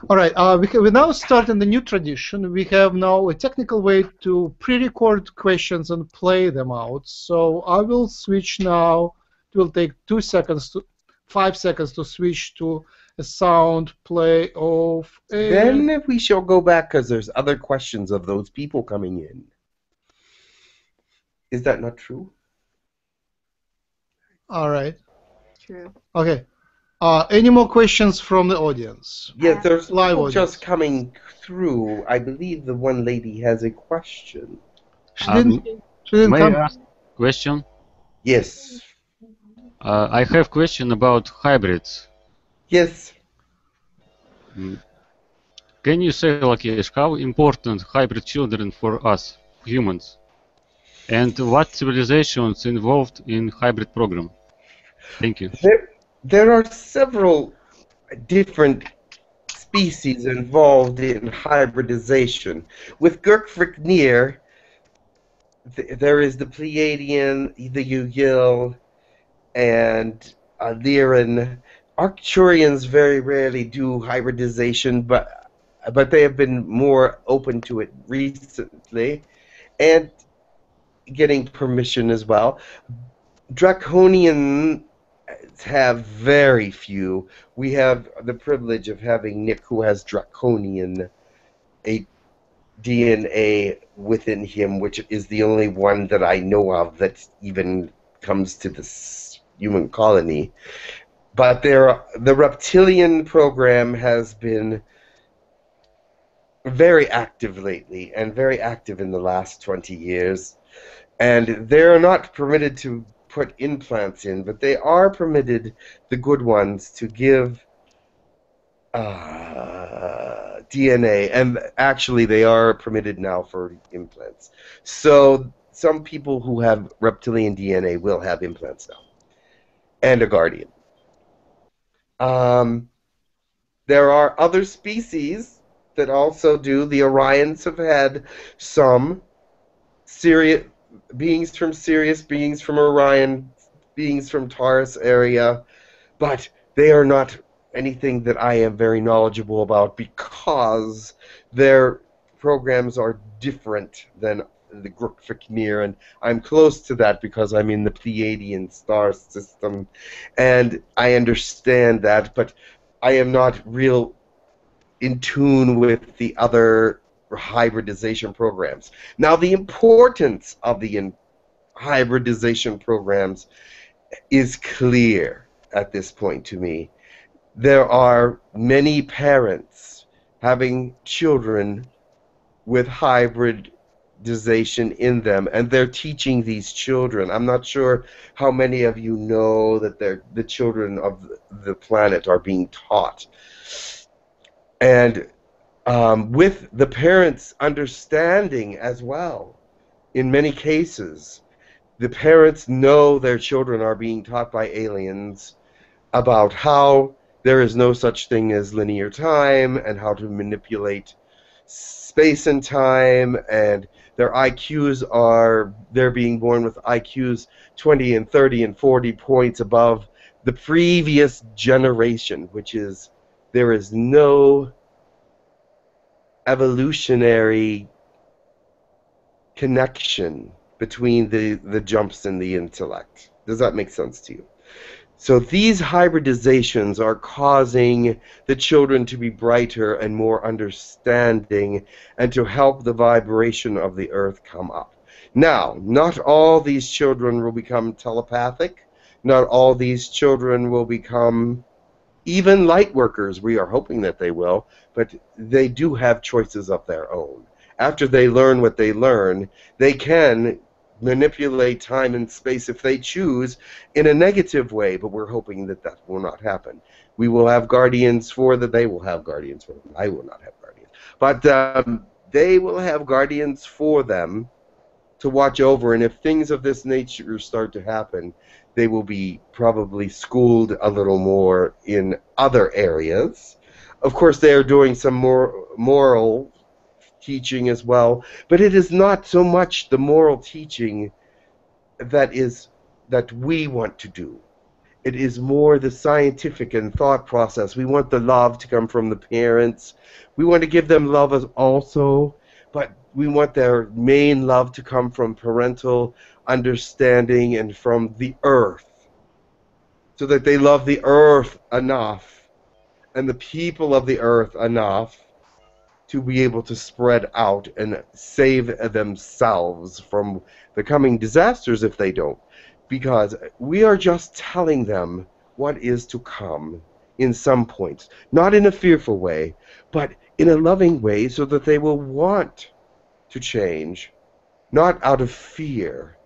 All right. We now start in the new tradition. We have now a technical way to pre-record questions and play them out. So I will switch now. It will take 5 seconds to switch to a sound play of a... Then we shall go back because there's other questions of those people coming in. Is that not true? All right. True. Okay. Any more questions from the audience? Yes, there's live people just coming through. I believe the one lady has a question. She didn't may come. I ask a question? Yes. I have a question about hybrids. Yes. Can you say, Lakesh, how important hybrid children for us, humans? And what civilizations involved in hybrid program? Thank you. There are several different species involved in hybridization. With Grokviknir, there is the Pleiadian, the Yahyel, and Lyran. Arcturians very rarely do hybridization, but they have been more open to it recently, and getting permission as well. Draconians have very few. We have the privilege of having Nick, who has Draconian DNA within him, which is the only one that I know of that even comes to this human colony. But the reptilian program has been very active lately, and very active in the last 20 years. And they're not permitted to put implants in, but they are permitted, the good ones, to give DNA. And actually, they are permitted now for implants. So some people who have reptilian DNA will have implants now, and a guardian. There are other species that also do. The Orions have had some beings from Sirius, beings from Orion, beings from Taurus area, but they are not anything that I am very knowledgeable about because their programs are different than the Grokviknir, and I'm close to that because I'm in the Pleiadian star system, and I understand that, but I am not real in tune with the other hybridization programs. Now, the importance of the hybridization programs is clear at this point to me. There are many parents having children with hybrid organization in them, and they're teaching these children. I'm not sure how many of you know that the children of the planet are being taught. And with the parents' understanding as well, in many cases, the parents know their children are being taught by aliens about how there is no such thing as linear time and how to manipulate space and time, and their IQs are, they're being born with IQs 20 and 30 and 40 points above the previous generation, which is, there is no evolutionary connection between the jumps in the intellect. Does that make sense to you? So these hybridizations are causing the children to be brighter and more understanding, and to help the vibration of the earth come up. Now, not all these children will become telepathic. Not all these children will become even light workers. We are hoping that they will, but they do have choices of their own. After they learn what they learn, they can manipulate time and space if they choose in a negative way, but we're hoping that that will not happen. We will have guardians for them. They will have guardians for them. I will not have guardians. But they will have guardians for them to watch over, and if things of this nature start to happen, they will be probably schooled a little more in other areas. Of course, they are doing some more moral teaching as well, but it is not so much the moral teaching that is that we want to do. It is more the scientific and thought process. We want the love to come from the parents. We want to give them love as also, but we want their main love to come from parental understanding and from the earth, so that they love the earth enough and the people of the earth enough to be able to spread out and save themselves from the coming disasters if they don't. Because we are just telling them what is to come in some points. Not in a fearful way, but in a loving way, so that they will want to change, not out of fear,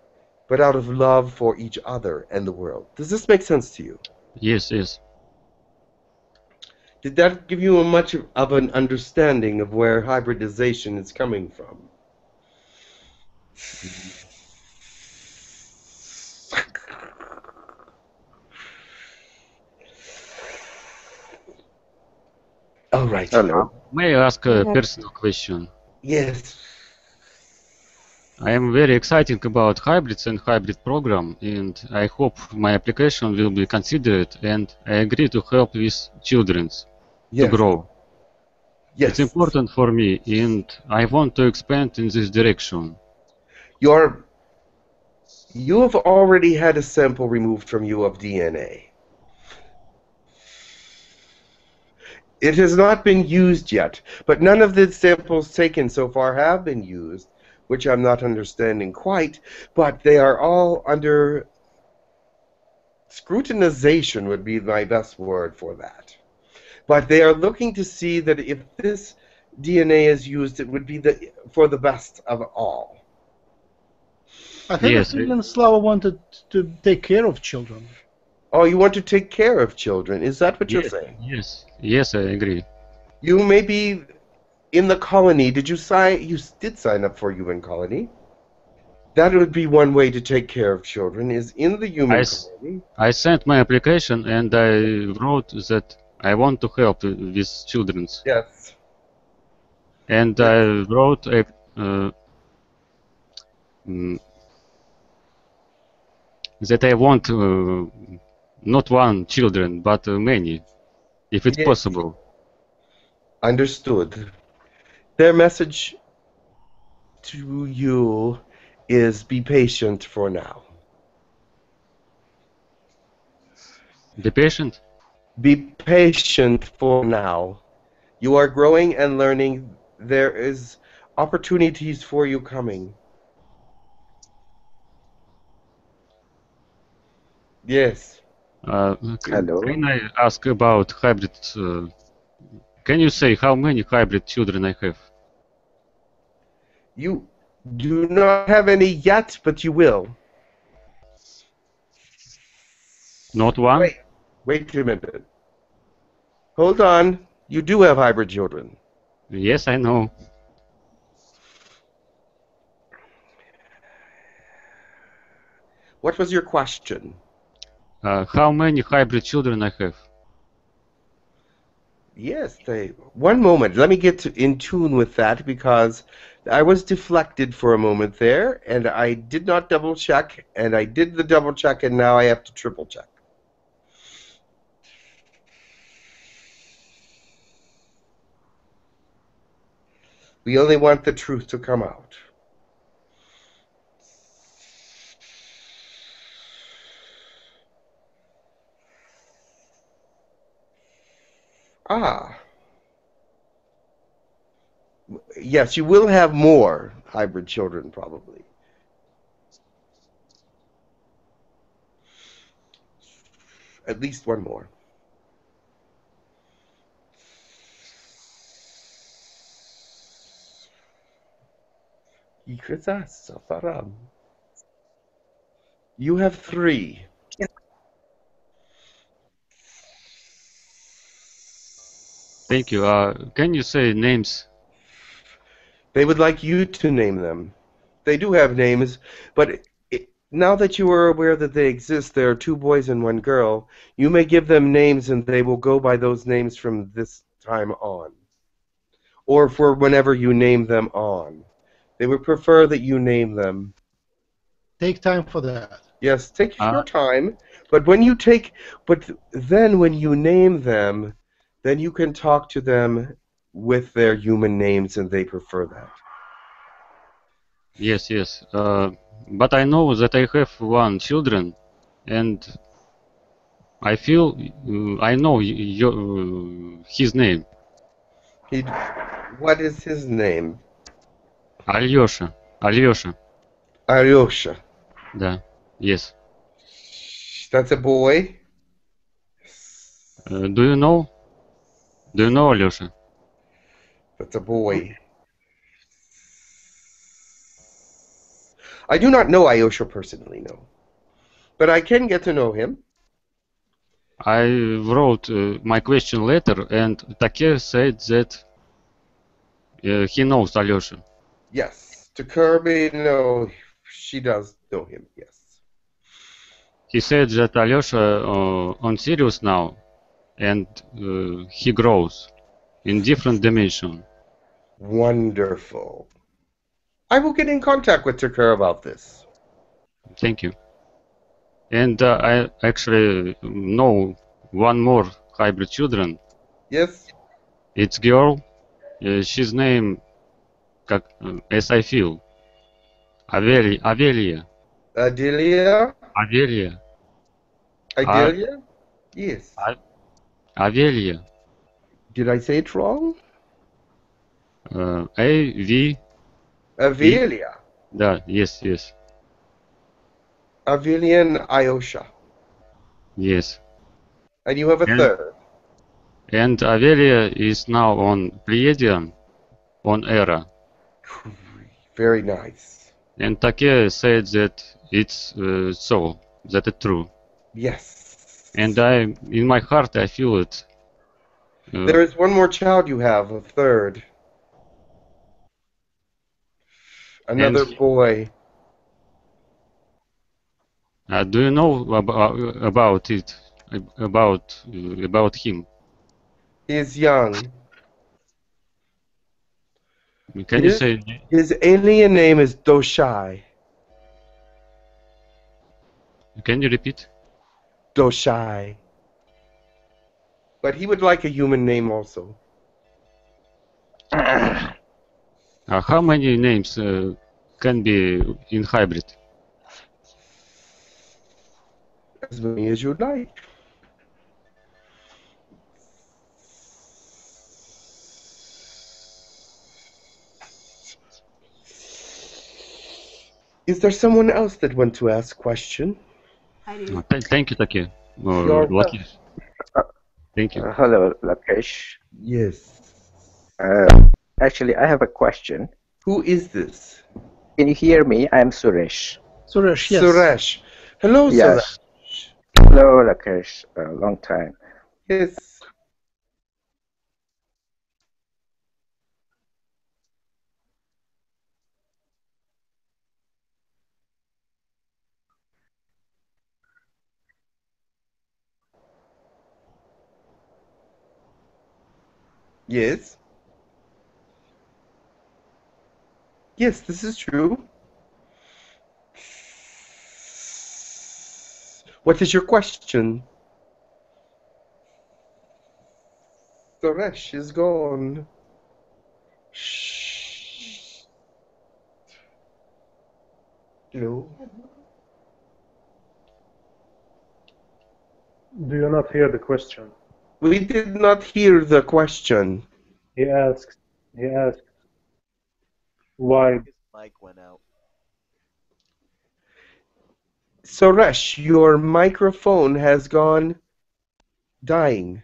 but out of love for each other and the world. Does this make sense to you? Yes, yes. Did that give you much of an understanding of where hybridization is coming from? All right. Hello. May I ask a personal question? Yes. I am very excited about hybrids and hybrid program, and I hope my application will be considered, and I agree to help with children's. Yes. To grow. Yes. It's important for me, and I want to expand in this direction. You have already had a sample removed from you of DNA. It has not been used yet, but none of the samples taken so far have been used, which I'm not understanding quite, but they are all under scrutinization would be my best word for that. But they are looking to see that if this DNA is used, it would be for the best of all. I think even Slava wanted to take care of children. Oh, you want to take care of children. Is that what you're saying? Yes. Yes, I agree. You may be in the colony. Did you sign? You did sign up for human colony. That would be one way to take care of children, is in the human colony. I sent my application, and I wrote that I want to help with children. Yes. And I wrote a that I want not one children, but many, if it's possible. Understood. Their message to you is be patient for now. Be patient? Be patient for now. You are growing and learning. There is opportunities for you coming. Yes. Can I ask about hybrid? Can you say how many hybrid children I have? You Do not have any yet, but you will. Not one? Wait a minute. Hold on. You do have hybrid children. Yes, I know. What was your question? How many hybrid children I have? Yes, one moment. Let me get in tune with that because I was deflected for a moment there, and I did not double check, and I did the double check, and now I have to triple check. We only want the truth to come out. Ah. Yes, you will have more hybrid children, probably. At least one more. You have 3. Thank you. Can you say names? They would like you to name them. They do have names, but now that you are aware that they exist, there are 2 boys and 1 girl, you may give them names and they will go by those names from this time on. Or for whenever you name them on. They would prefer that you name them. Take time for that. Yes, take your time, but when you take, but then when you name them, then you can talk to them with their human names, and they prefer that. Yes, yes. But I know that I have 1 children, and I feel I know his name. What is his name? Alyosha. Alyosha. Alyosha. Да. Yes. That's a boy. Do you know? Do you know Alyosha? That's a boy. I do not know Alyosha personally, no. But I can get to know him. I wrote my question letter, and Tekkrr said that he knows Alyosha. Yes, Tekkrr may know, she does know him, yes. He said that Alyosha on Sirius now, and he grows in different dimension. Wonderful. I will get in contact with Tekkrr about this. Thank you. And I actually know 1 more hybrid children. Yes. It's girl. She's name. As I feel. Avelia. Adelia? Avelia. Adelia? Yes. Avelia. Did I say it wrong? A-V... Avelia. Да, yes, yes. Avelian Alyosha. Yes. And you have a 3rd. And Avelia is now on Pleiadian, on Era. Very nice. And Tekkrr said that it's so, that it's true. Yes. And I, in my heart, I feel it. There is one more child you have, a 3rd. Another boy. Do you know about it? About him? He's young. Can you say his alien name is Doshai? Can you repeat? Doshai. But he would like a human name also. How many names can be in hybrid? As many as you like. Is there someone else that wants to ask a question? Thank you, Tekkrr. Thank you. Hello, Lakesh. Yes. Actually, I have a question. Who is this? Can you hear me? I'm Suresh. Suresh, yes. Suresh. Hello, yes. Suresh. Hello, Rakesh. Long time. Yes. Yes. Yes, this is true. What is your question? Suresh is gone. Shh. Hello. Do you not hear the question? We did not hear the question. He asked why his mic went out. Suresh, your microphone has gone dying.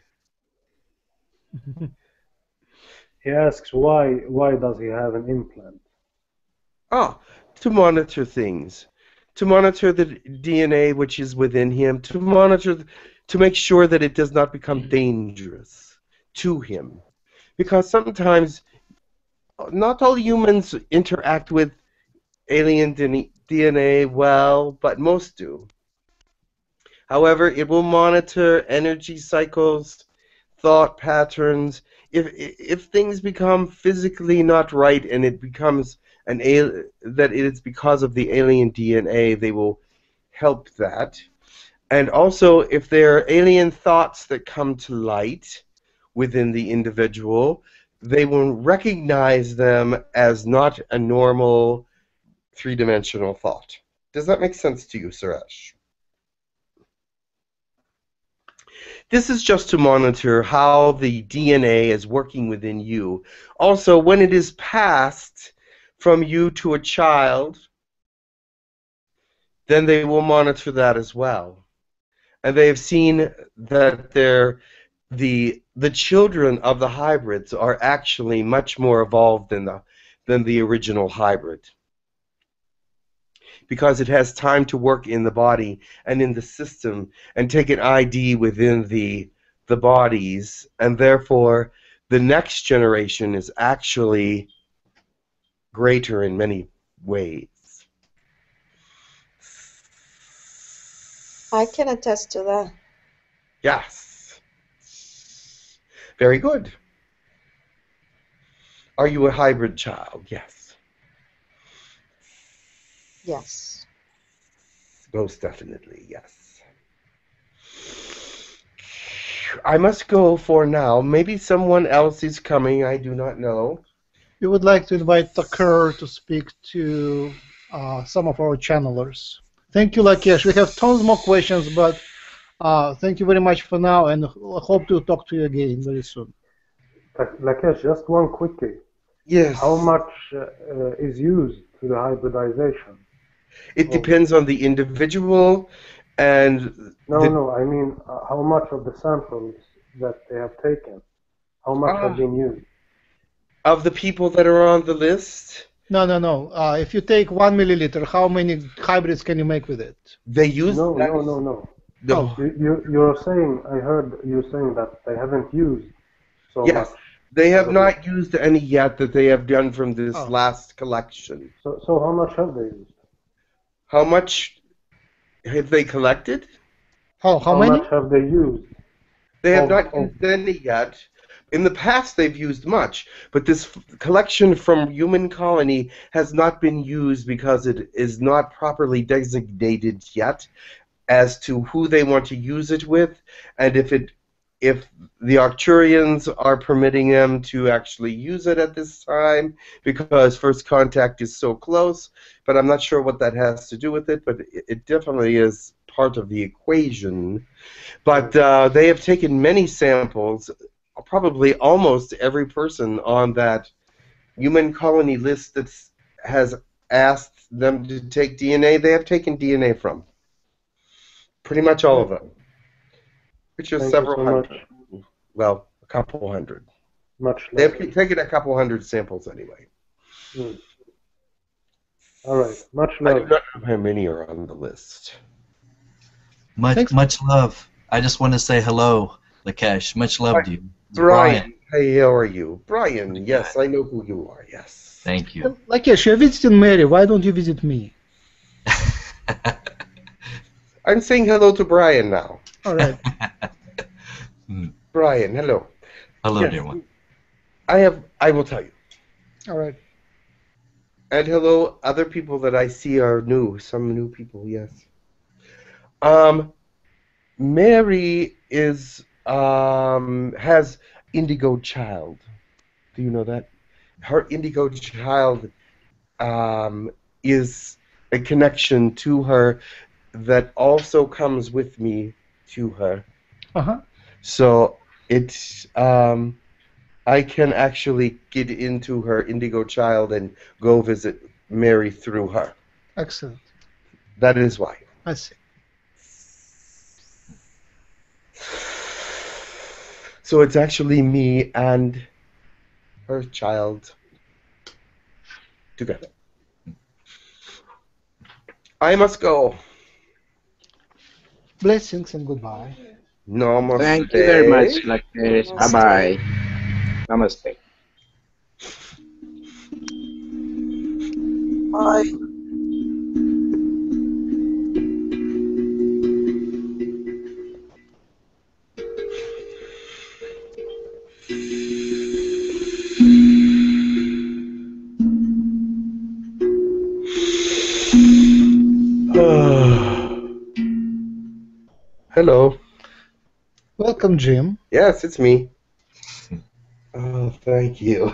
He asks why does he have an implant? Ah, to monitor things. To monitor the DNA which is within him, to monitor to make sure that it does not become dangerous to him. Because sometimes not all humans interact with alien DNA well, but most do. However, it will monitor energy cycles, thought patterns. If things become physically not right and it becomes an that it's because of the alien DNA, they will help that. And also, if there are alien thoughts that come to light within the individual, they will recognize them as not a normal three-dimensional thought. Does that make sense to you, Suresh? This is just to monitor how the DNA is working within you. Also, when it is passed from you to a child, then they will monitor that as well. And they have seen that the children of the hybrids are actually much more evolved than the original hybrid, because it has time to work in the body and in the system and take an ID within the bodies, and therefore the next generation is actually greater in many ways. I can attest to that. Yes. Very good. Are you a hybrid child? Yes. Yes. Most definitely, yes. I must go for now. Maybe someone else is coming. I do not know. We would like to invite Tekkrr to speak to some of our channelers. Thank you, Rakesh. We have tons more questions, but thank you very much for now, and hope to talk to you again very soon. Rakesh, just one quickie. Yes. How much is used to the hybridization? It depends on the individual, and... No, I mean how much of the samples that they have taken, how much have been used? Of the people that are on the list? No. If you take 1 milliliter, how many hybrids can you make with it? They use No. You're saying, I heard you saying that they haven't used so much. Yes, they have not used any yet that they have done from this last collection. So how much have they used? How much have they collected? How many? How much have they used? They have not used any yet. In the past, they've used much, but this collection from Human Colony has not been used because it is not properly designated yet as to who they want to use it with, and if the Arcturians are permitting them to actually use it at this time, because first contact is so close. But I'm not sure what that has to do with it, but it definitely is part of the equation. But they have taken many samples. Probably almost every person on that Human Colony list that has asked them to take DNA, they have taken DNA from. Pretty much all of them. Which is several hundred. Well, a couple hundred. They've taken a couple hundred samples anyway. All right. Much love. I do not know how many are on the list. Much love. I just want to say hello, Lakesh. Much love to you. Brian. Hey, how are you? Brian, yes, I know who you are, yes. Thank you. Lakesh, you're visiting Mary. Why don't you visit me? I'm saying hello to Brian now. All right. Brian, hello. Hello, yes, dear one. I will tell you. All right. And hello, other people that I see are new. Some new people, yes. Mary is has Indigo Child. Do you know that? Her Indigo Child is a connection to her that also comes with me to her. Uh-huh. So it's I can actually get into her Indigo Child and go visit Mary through her. Excellent. That is why. I see. So it's actually me and her child together. I must go. Blessings and goodbye. Namaste. Thank you very much, Lakesh. Bye-bye. Namaste. Bye. Hello. Welcome, Jim. Yes, it's me. Oh, thank you.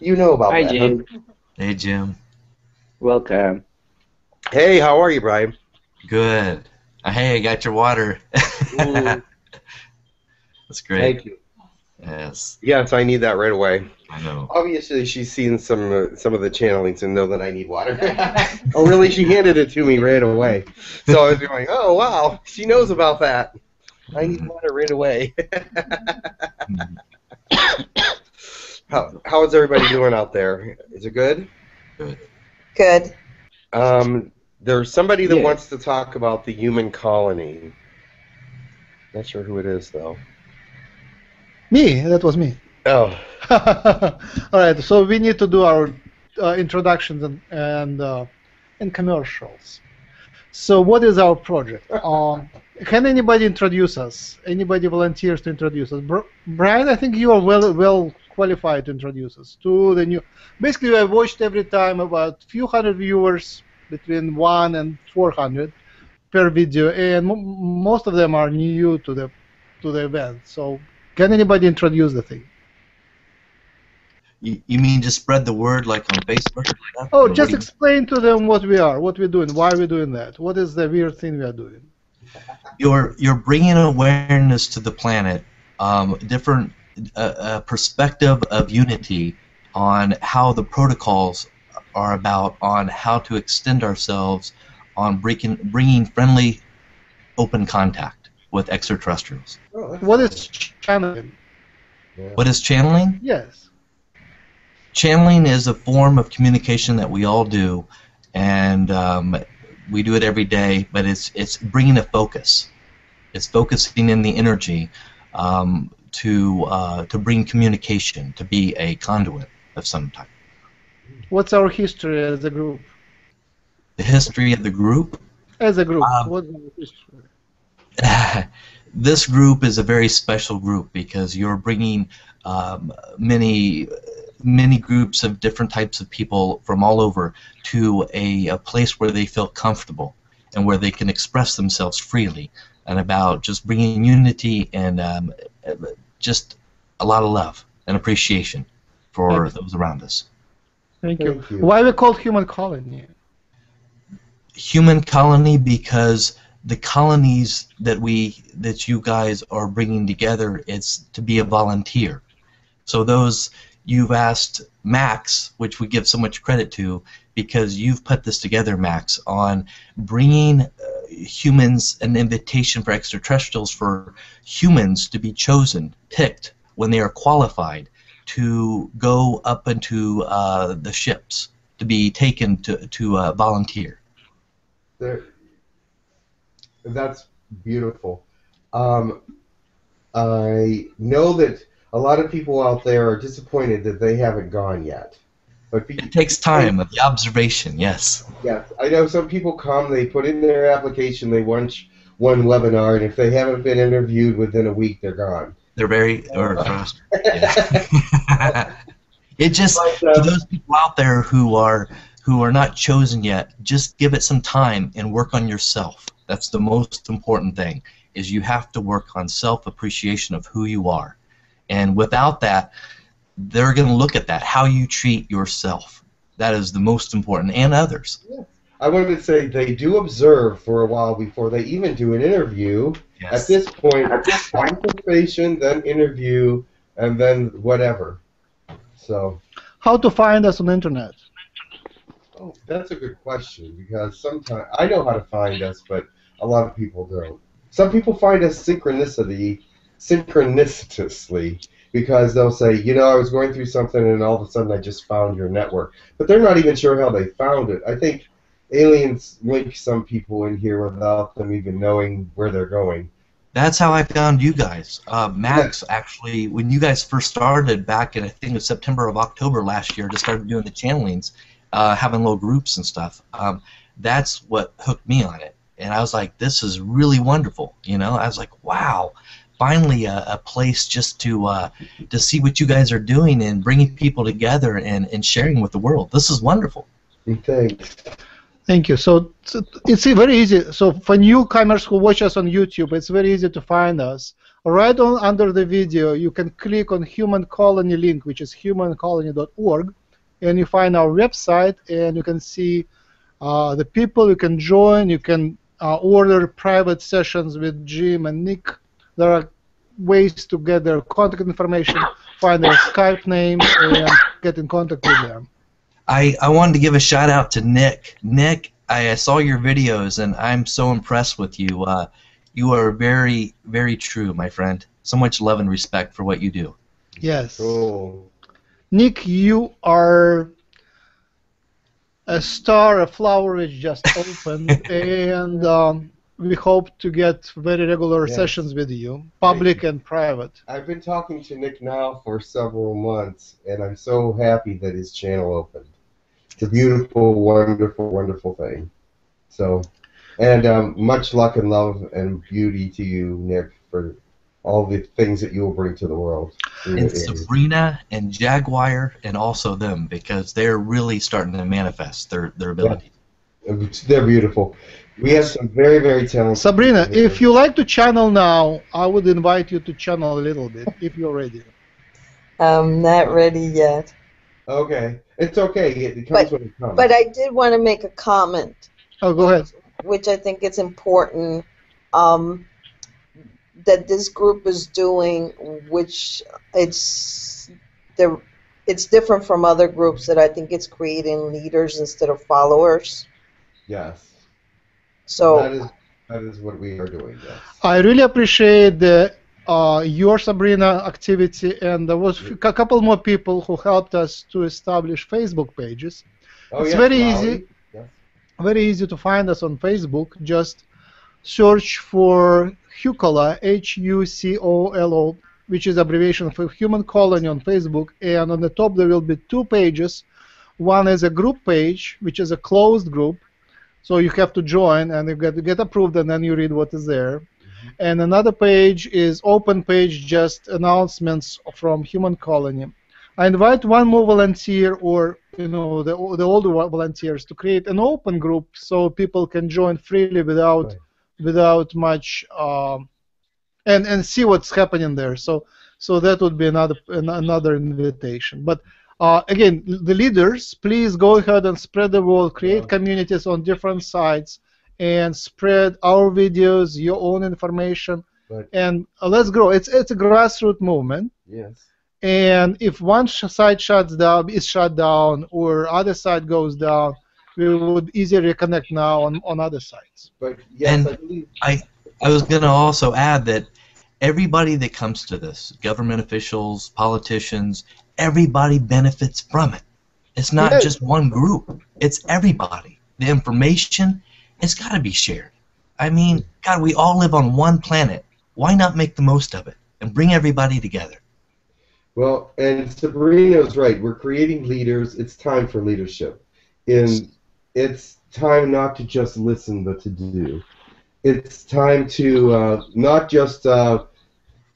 You know about that. Hi, Jim. Huh? Hey, Jim. Welcome. Hey, how are you, Brian? Good. Hey, I got your water. That's great. Thank you. Yes. Yes, I need that right away. I know. Obviously, she's seen some of the channelings and know that I need water. Oh, really? She handed it to me right away. So I was going, oh, wow, she knows about that. I need water right away. How is everybody doing out there? Is it good? Good. Good. There's somebody that wants to talk about the human colony. Not sure who it is, though. Me? That was me. Oh. All right. So we need to do our introductions and commercials. So what is our project? Can anybody introduce us? Anybody volunteers to introduce us? Brian, I think you are well qualified to introduce us to the new. Basically, I watched every time about few hundred viewers, between 1 and 400 per video, and most of them are new to the event. So. Can anybody introduce the thing? You mean just spread the word like on Facebook? Oh, just explain to them what we are, what we're doing, why we're doing that. What is the weird thing we are doing? You're bringing awareness to the planet, different perspective of unity on how the protocols are about, on how to extend ourselves, on bringing friendly, open contact with extraterrestrials. Oh, what is channeling? Yeah. What is channeling? Yes. Channeling is a form of communication that we all do, and we do it every day, but it's bringing a focus. It's focusing in the energy to bring communication, to be a conduit of some type. What's our history as a group? The history of the group? As a group. What's our history? This group is a very special group because you're bringing many groups of different types of people from all over to a place where they feel comfortable and where they can express themselves freely, and about just bringing unity and just a lot of love and appreciation for those around us. Thank you. Why are we called Human Colony? Human Colony because the colonies that you guys are bringing together, it's to be a volunteer. So those you've asked Max, which we give so much credit to, because you've put this together, Max, on bringing humans an invitation for extraterrestrials, for humans to be chosen, picked when they are qualified to go up into the ships to be taken to volunteer. There, that's beautiful. I know that a lot of people out there are disappointed that they haven't gone yet. But it takes time of the observation, yes. Yes, I know some people come, they put in their application, they want one webinar, and if they haven't been interviewed within a week, they're gone. They're very, or it just, but, to those people out there who are not chosen yet, just give it some time and work on yourself. That's the most important thing, is you have to work on self-appreciation of who you are. And without that, they're going to look at that, how you treat yourself. That is the most important, and others. Yeah. I wanted to say they do observe for a while before they even do an interview. Yes. At this point, conversation, then interview, and then whatever. So, how to find us on the internet? Oh, that's a good question, because sometimes I know how to find us, but a lot of people don't. Some people find us synchronicitously, because they'll say, you know, I was going through something, and all of a sudden I just found your network. But they're not even sure how they found it. I think aliens link some people in here without them even knowing where they're going. That's how I found you guys. Max, actually, when you guys first started back in, I think it was September or October last year, just started doing the channelings, having little groups and stuff, that's what hooked me on it. And I was like, this is really wonderful. You know, I was like, wow. Finally, a place just to see what you guys are doing and bringing people together and sharing with the world. This is wonderful. Thanks. Thank you. So it's very easy. So for newcomers who watch us on YouTube, it's very easy to find us. Right on under the video, you can click on Human Colony link, which is humancolony.org, and you find our website, and you can see the people you can join. You can order private sessions with Jim and Nick. There are ways to get their contact information, find their Skype names, and get in contact with them. I wanted to give a shout out to Nick. Nick, I saw your videos, and I'm so impressed with you. You are very, very true, my friend. So much love and respect for what you do. Yes. Oh. Nick, you are a star. A flower which just opened, and we hope to get very regular sessions with you, public and private. I've been talking to Nick now for several months, and I'm so happy that his channel opened. It's a beautiful, wonderful, wonderful thing. So, and much luck and love and beauty to you, Nick, for all the things that you will bring to the world. And Sabrina and Jaguar, and also them, because they're really starting to manifest their ability. Yeah. They're beautiful. We have some very, very talented. Sabrina, people. If you like to channel now, I would invite you to channel a little bit, if you're ready. I'm not ready yet. Okay. It's okay. It comes when it comes. But I did want to make a comment. Oh, go ahead. Which I think it's important that this group is doing, which it's different from other groups, that I think it's creating leaders instead of followers. Yes. So that is what we are doing. Yes. I really appreciate your Sabrina activity, and there was a couple more people who helped us to establish Facebook pages. Oh, it's very easy, very easy to find us on Facebook. Just search for Hucolo, H-U-C-O-L-O, which is abbreviation for Human Colony on Facebook, and on the top there will be two pages. One is a group page, which is a closed group. So you have to join, and you get approved, and then you read what is there. Mm-hmm. And another page is open page, just announcements from Human Colony. I invite one more volunteer, or the older volunteers, to create an open group so people can join freely without much and see what's happening there. So that would be another invitation. But again, the leaders, please go ahead and spread the word, create communities on different sites, and spread our videos, your own information, and let's grow. It's a grassroots movement. Yes. And if one side is shut down, or other side goes down, we would easily connect now on other sites. But yes, and I was going to also add that everybody that comes to this, government officials, politicians, everybody benefits from it. It's not just one group. It's everybody. The information, it's got to be shared. I mean, God, we all live on one planet. Why not make the most of it and bring everybody together? Well, and Sabrina's right. We're creating leaders. It's time for leadership. And it's time not to just listen, but to do. It's time to not just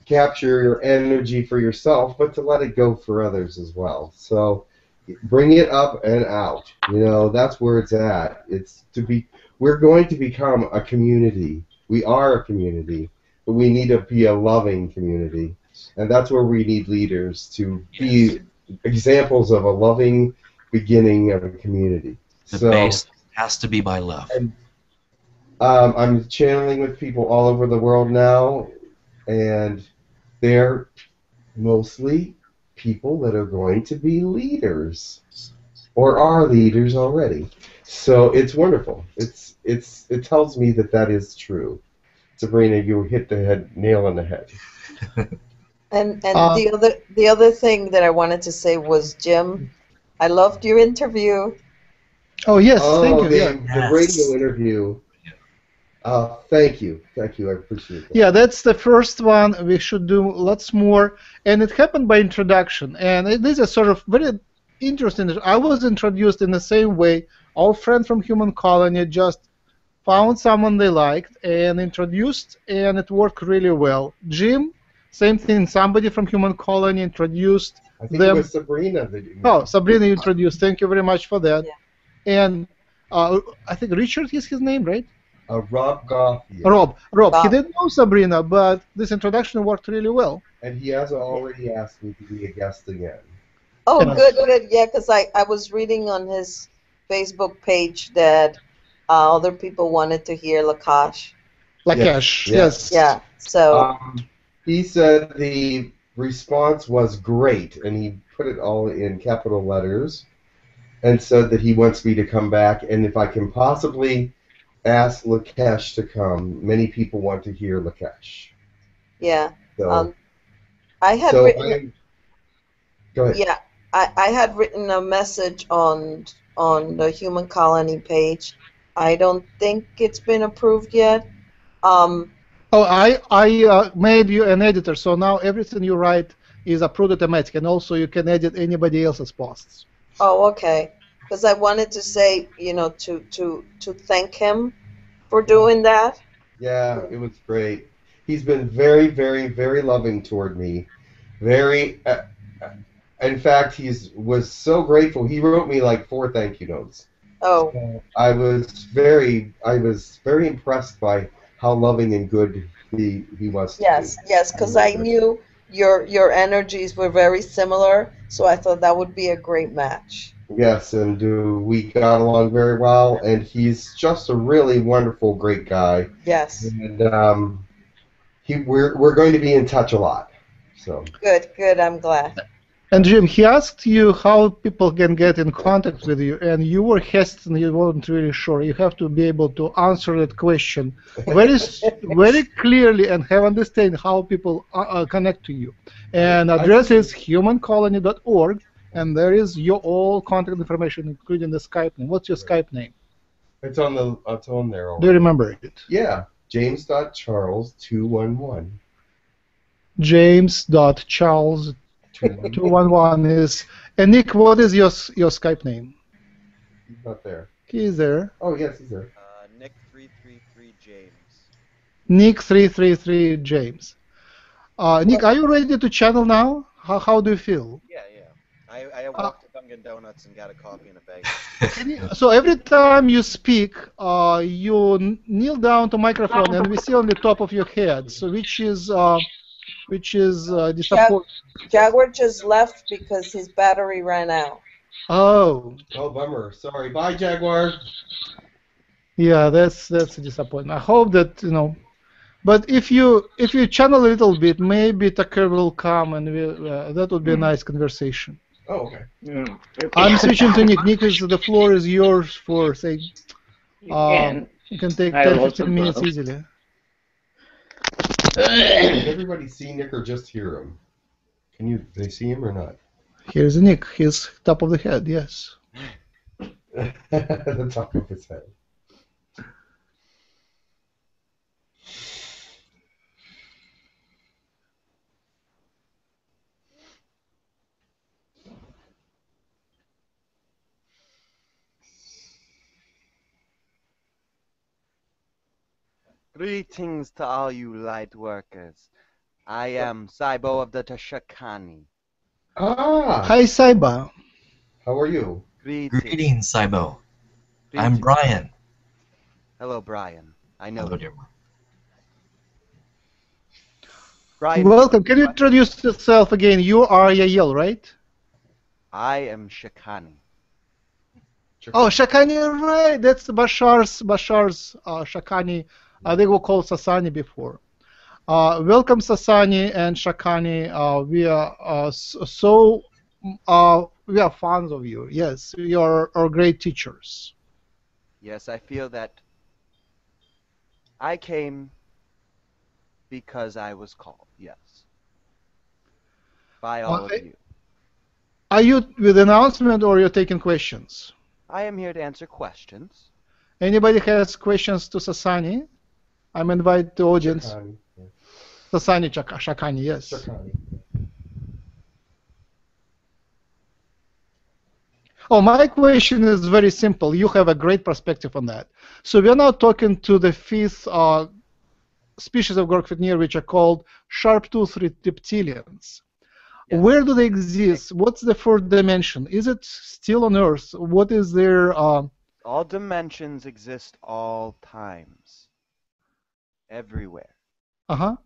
capture your energy for yourself, but to let it go for others as well. So bring it up and out. You know, that's where it's at. It's to be. We're going to become a community. We are a community, but we need to be a loving community. And that's where we need leaders to be examples of a loving beginning of a community. The base has to be by love. And, I'm channeling with people all over the world now, and they're mostly people that are going to be leaders or are leaders already. So it's wonderful. It tells me that that is true. Sabrina, you hit the nail on the head. And the other thing that I wanted to say was, Jim, I loved your interview. Oh yes, thank you. The radio interview. Thank you. I appreciate that. Yeah, that's the first one. We should do lots more. And it happened by introduction. And it is a sort of very interesting. I was introduced in the same way. Our friend from Human Colony just found someone they liked and introduced, and it worked really well. Jim, same thing. Somebody from Human Colony introduced them. I think it was Sabrina. Oh, Sabrina introduced. Thank you very much for that. Yeah. And I think Richard is his name, right? Rob Goff. Yeah. Rob. He didn't know Sabrina, but this introduction worked really well. And he has already asked me to be a guest again. Oh, and good. Yeah, because I was reading on his Facebook page that other people wanted to hear Lakash. Lakash, yes. Yeah, so... he said the response was great, and he put it all in capital letters, and said that he wants me to come back, and if I can possibly... ask Lakash to come. Many people want to hear Lakash. Yeah. So, I had written. Go ahead. Yeah, I had written a message on the Human Colony page. I don't think it's been approved yet. I made you an editor, so now everything you write is approved automatically, and also you can edit anybody else's posts. Oh, okay. Because I wanted to say, you know, to thank him for doing that. Yeah, it was great. He's been very, very, very loving toward me. Very, in fact, he was so grateful. He wrote me like 4 thank you notes. Oh. So I was very impressed by how loving and good he was. Yes, because I knew your energies were very similar, so I thought that would be a great match. Yes, and we got along very well, and he's just a really wonderful, great guy. Yes. And we're going to be in touch a lot. So. Good, I'm glad. And Jim, he asked you how people can get in contact with you, and you were hesitant, you weren't really sure. You have to be able to answer that question very, very clearly and have understand how people connect to you. And address is humancolony.org. And there is your all contact information, including the Skype name. What's your Skype name? It's on there already. Do you remember it? Yeah. James.Charles211. James.Charles211 is... And Nick, what is your Skype name? He's not there. He's there. Oh, yes, he's there. Nick333James. Nick333James. Nick, are you ready to channel now? How do you feel? Yeah. I walked to Dunkin' Donuts and got a coffee and a bagel. So every time you speak, you kneel down to microphone, and we see on the top of your head. So which is disappointing. Jaguar just left because his battery ran out. Oh, bummer. Sorry. Bye, Jaguar. Yeah, that's a disappointment. I hope that But if you channel a little bit, maybe Tekkrr will come, and that would be a nice conversation. Oh, okay. Yeah. I'm switching to Nick. Nick, the floor is yours for, say, you can take 10-15 minutes easily. Did everybody see Nick or just hear him? Can they see him or not? Here's the nick. Here's top of the head. Yes. The top of his head. Greetings to all you light workers. I am Saibo of the Tashakani. Ah! Hi, Saibo. How are you? Greetings, Saibo. I'm Brian. Hello, Brian. I know. Hello, dear one. Brian. Welcome. Can you introduce yourself again? You are Yahyel, right? I am Shakani. Oh, Shakani, right. That's Bashar's Shakani. They were called Sasani before. Welcome, Sasani and Shakani. We are fans of you. Yes, you are great teachers. Yes, I feel that I came because I was called. Yes, by all of you. Are you with an announcement or you're taking questions? I am here to answer questions. Anybody has questions to Sasani? I'm inviting the audience. Shakani, yeah. Sasani Shakani, yes. Shakani. Oh, my question is very simple. You have a great perspective on that. So we are now talking to the fifth species of Grokviknir, which are called sharp-toothed reptilians. Yeah. Where do they exist? What's the fourth dimension? Is it still on Earth? What is their... all dimensions exist all times. Everywhere. Uh-huh.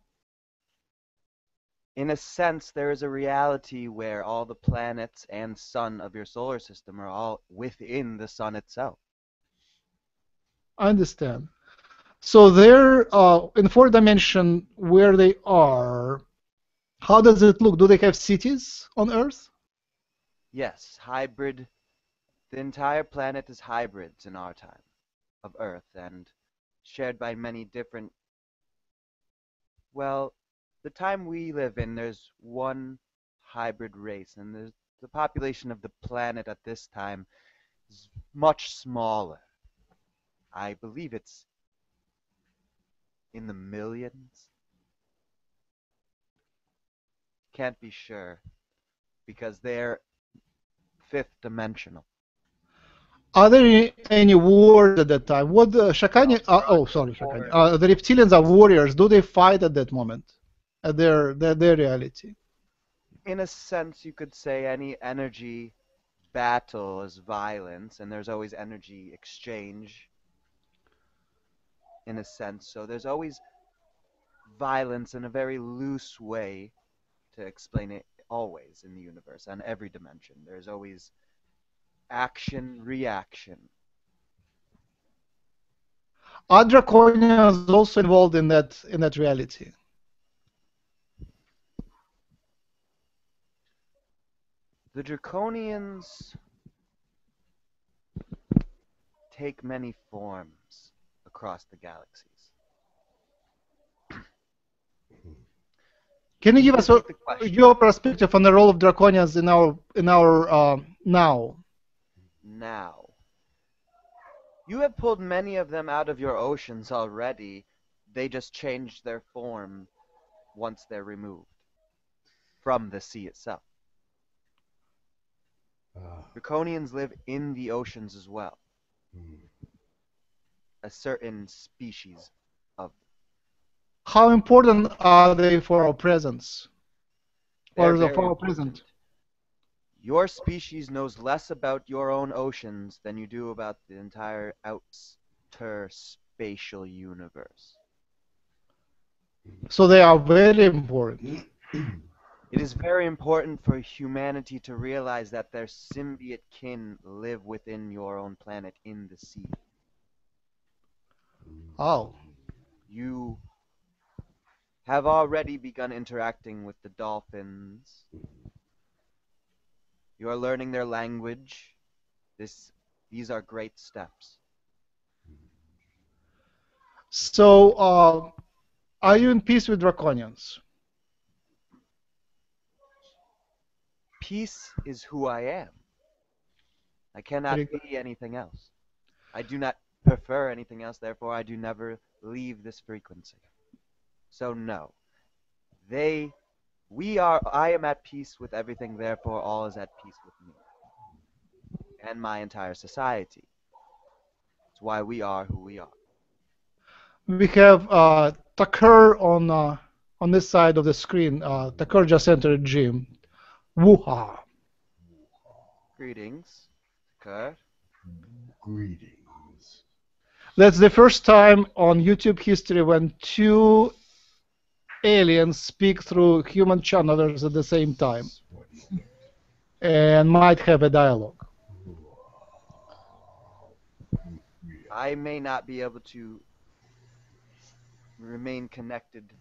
In a sense, there is a reality where all the planets and sun of your solar system are all within the sun itself. I understand. So they're in fourth dimension where they are. How does it look? Do they have cities on Earth? Yes, hybrid. The entire planet is hybrids in our time of Earth and shared by many different. Well, the time we live in, there's one hybrid race, and the population of the planet at this time is much smaller. I believe it's in the millions. Can't be sure, because they're fifth dimensional. Are there any wars at that time? What Shakani? Oh, sorry, Shakani. The reptilians are warriors. Do they fight at that moment? At their reality? In a sense, you could say any energy battle is violence, and there's always energy exchange. In a sense, so there's always violence in a very loose way to explain it. Always in the universe, on every dimension, there's always action, reaction. Are Draconians also involved in that reality? The Draconians take many forms across the galaxies. Can you give us your perspective on the role of Draconians in our now? Now. You have pulled many of them out of your oceans already. They just change their form once they're removed from the sea itself. Draconians live in the oceans as well. A certain species of them. How important are they for our presence? Or for our present? Your species knows less about your own oceans than you do about the entire outer spatial universe. So they are very important. It is very important for humanity to realize that their symbiote kin live within your own planet in the sea. Oh. You have already begun interacting with the dolphins. You are learning their language. These are great steps. So, are you in peace with Draconians? Peace is who I am. I cannot be anything else. I do not prefer anything else, therefore I do never leave this frequency. So no. I am at peace with everything, therefore all is at peace with me. And my entire society. It's why we are who we are. We have Tekkrr on this side of the screen. Tekkrr just entered the gym. Muha. Greetings, Tekkrr. Greetings. That's the first time on YouTube history when two aliens speak through human channelers at the same time and might have a dialogue. I may not be able to remain connected.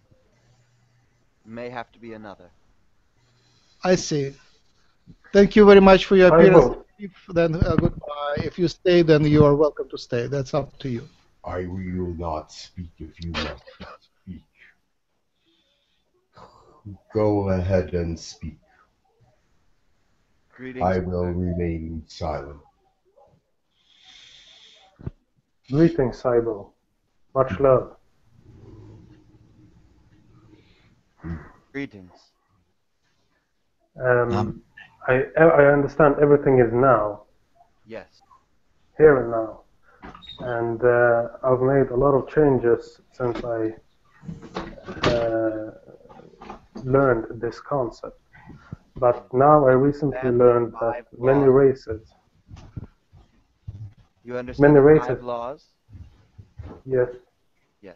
May have to be another. I see. Thank you very much for your appearance. If then goodbye. If you stay, then you are welcome to stay. That's up to you. I will not speak if you want to speak. Go ahead and speak. Greetings, I will remain silent. Greetings, Saibo. Much love. Greetings. I understand everything is now. Yes. Here and now. And I've made a lot of changes since I learned this concept. But now I recently learned that many races... You understand the 5 laws? Yes. Yes.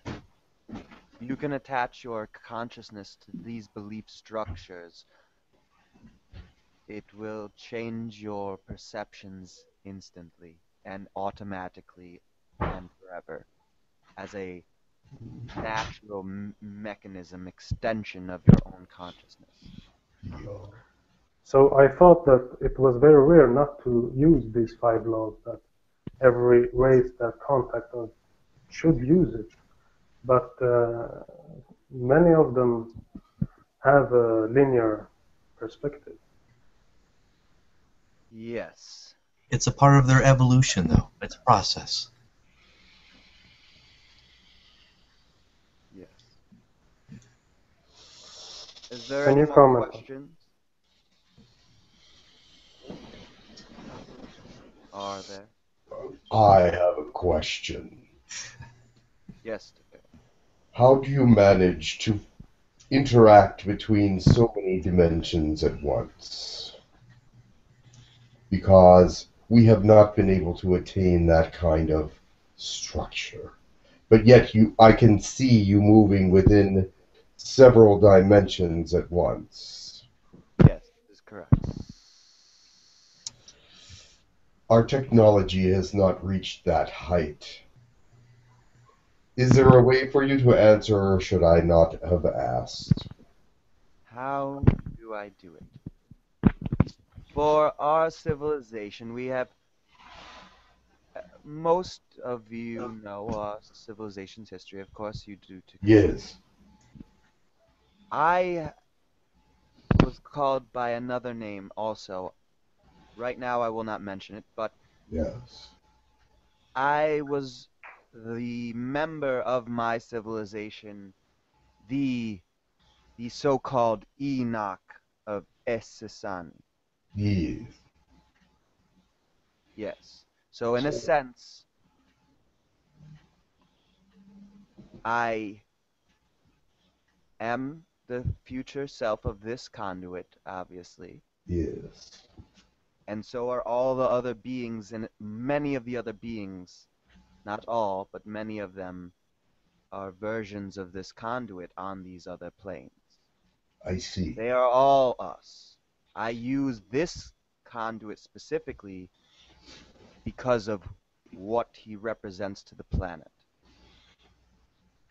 You can attach your consciousness to these belief structures. It will change your perceptions instantly and automatically and forever as a natural mechanism, extension of your own consciousness. So I thought that it was very rare not to use these 5 laws that every race that contacts us should use it, but many of them have a linear perspective. Yes. It's a part of their evolution, though. It's a process. Yes. Is there any more questions? Are there? I have a question. Yes. How do you manage to interact between so many dimensions at once? Because we have not been able to attain that kind of structure. But yet I can see you moving within several dimensions at once. Yes, that is correct. Our technology has not reached that height. Is there a way for you to answer, or should I not have asked? How do I do it? For our civilization, we have... Most of you know our civilization's history. Of course you do too. Yes. I was called by another name also. Right now I will not mention it, but yes. I was the member of my civilization, the so-called Enoch of Esisani. Yes. Yes. So in a sense, I am the future self of this conduit, obviously. Yes. And so are all the other beings, and many of the other beings, not all, but many of them are versions of this conduit on these other planes. I see. They are all us. I use this conduit specifically because of what he represents to the planet.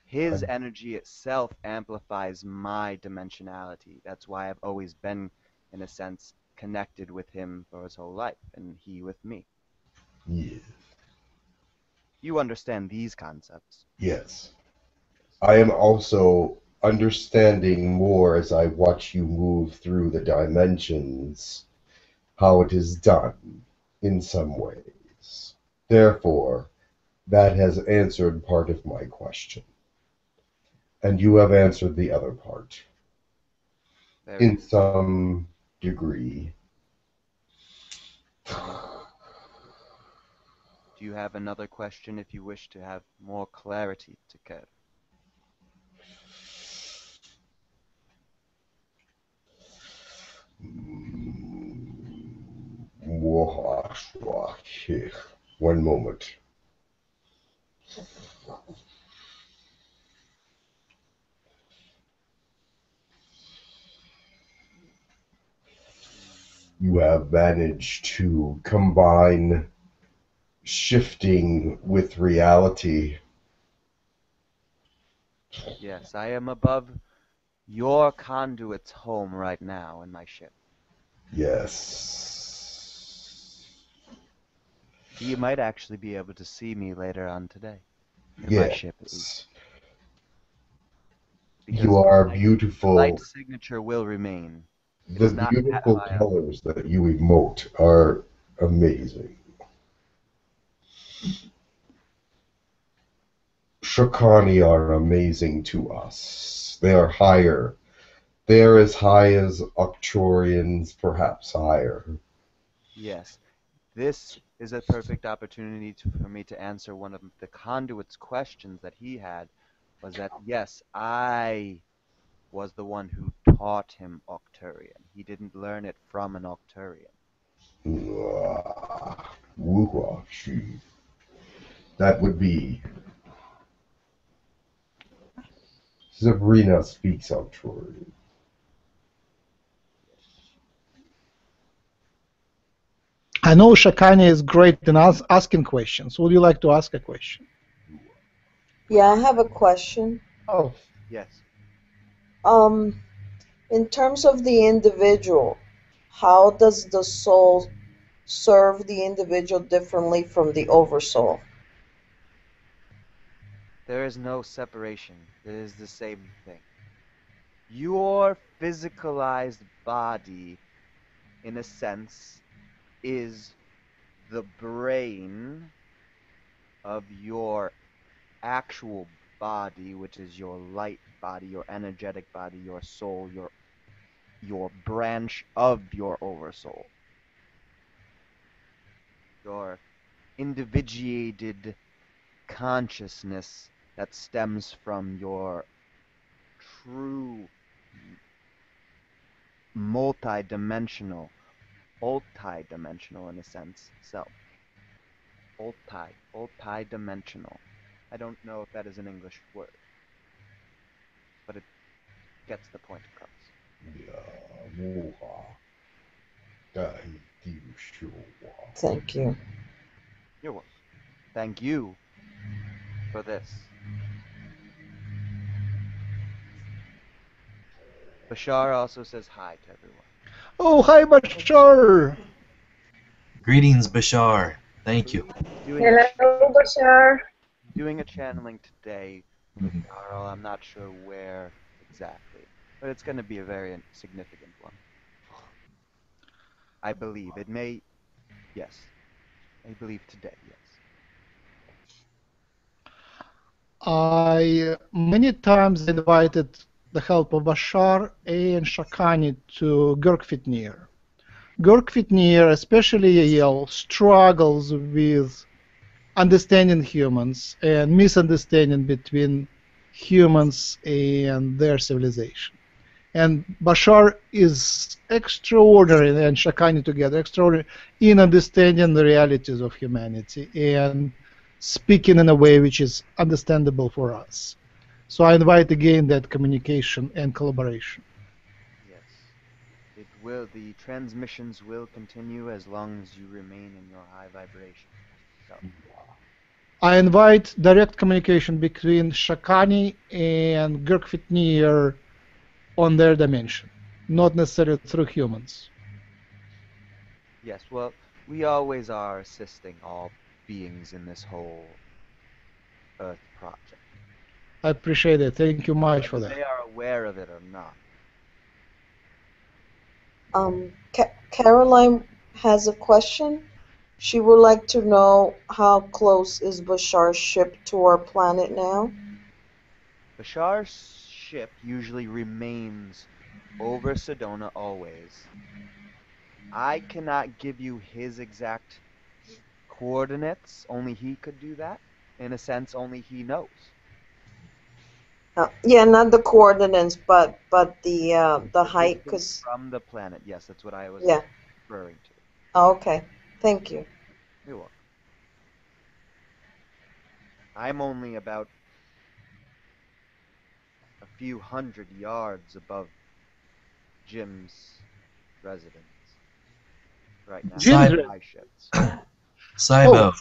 His energy itself amplifies my dimensionality. That's why I've always been, in a sense, connected with him for his whole life, and he with me. Yes. You understand these concepts. Yes. I am also understanding more as I watch you move through the dimensions how it is done in some ways. Therefore, that has answered part of my question. And you have answered the other part. In some degree. Do you have another question if you wish to have more clarity, Tekkrr? One moment. You have managed to combine shifting with reality. Yes, I am above your conduit's home right now in my ship. Yes. You might actually be able to see me later on today. Yes. My ship is. You are beautiful. Light signature will remain. The beautiful colors that you emote are amazing. Shakani are amazing to us. They are higher. They are as high as Arcturians, perhaps higher. Yes. This is a perfect opportunity for me to answer one of the conduit's questions that he had, was that, yes, I was the one who taught him Arcturian. He didn't learn it from an Arcturian. That would be... Sabrina speaks Arcturian. I know Shakani is great in asking questions. Would you like to ask a question? Yeah, I have a question. Oh, yes. In terms of the individual, how does the soul serve the individual differently from the oversoul? There is no separation. It is the same thing. Your physicalized body, in a sense, is the brain of your actual body, which is your light body, your energetic body, your soul, your branch of your oversoul. Your individuated consciousness that stems from your true multi-dimensional, in a sense, self. Multi-dimensional. I don't know if that is an English word, but it gets the point across. Thank you. You're welcome. Thank you for this. Bashar also says hi to everyone. Oh, hi, Bashar! Greetings, Bashar. Thank you. Hello, Bashar. Doing a channeling today with Carl. I'm not sure where exactly, but it's going to be a very significant one. I believe. It may... Yes. I believe today, yes. I many times invited the help of Bashar and Shakani to Girk Fitneer. Girk Fitneer, especially Yahyel, struggles with understanding humans and misunderstanding between humans and their civilization. And Bashar is extraordinary, and Shakani together, extraordinary in understanding the realities of humanity and speaking in a way which is understandable for us. So I invite again that communication and collaboration. Yes. It will. The transmissions will continue as long as you remain in your high vibration. So. I invite direct communication between Shakani and Girk Fitneer on their dimension, not necessarily through humans. Yes, well, we always are assisting all beings in this whole Earth project. I appreciate it. Thank you much for that. They are aware of it or not. Caroline has a question. She would like to know how close is Bashar's ship to our planet now. Bashar's ship usually remains over Sedona always. I cannot give you his exact coordinates. Only he could do that. In a sense, only he knows. Yeah, not the coordinates, but the height, cause from the planet. Yes, that's what I was referring to. Oh, okay, thank you. You're welcome. I'm only about a few hundred yards above Jim's residence right now. Saibo.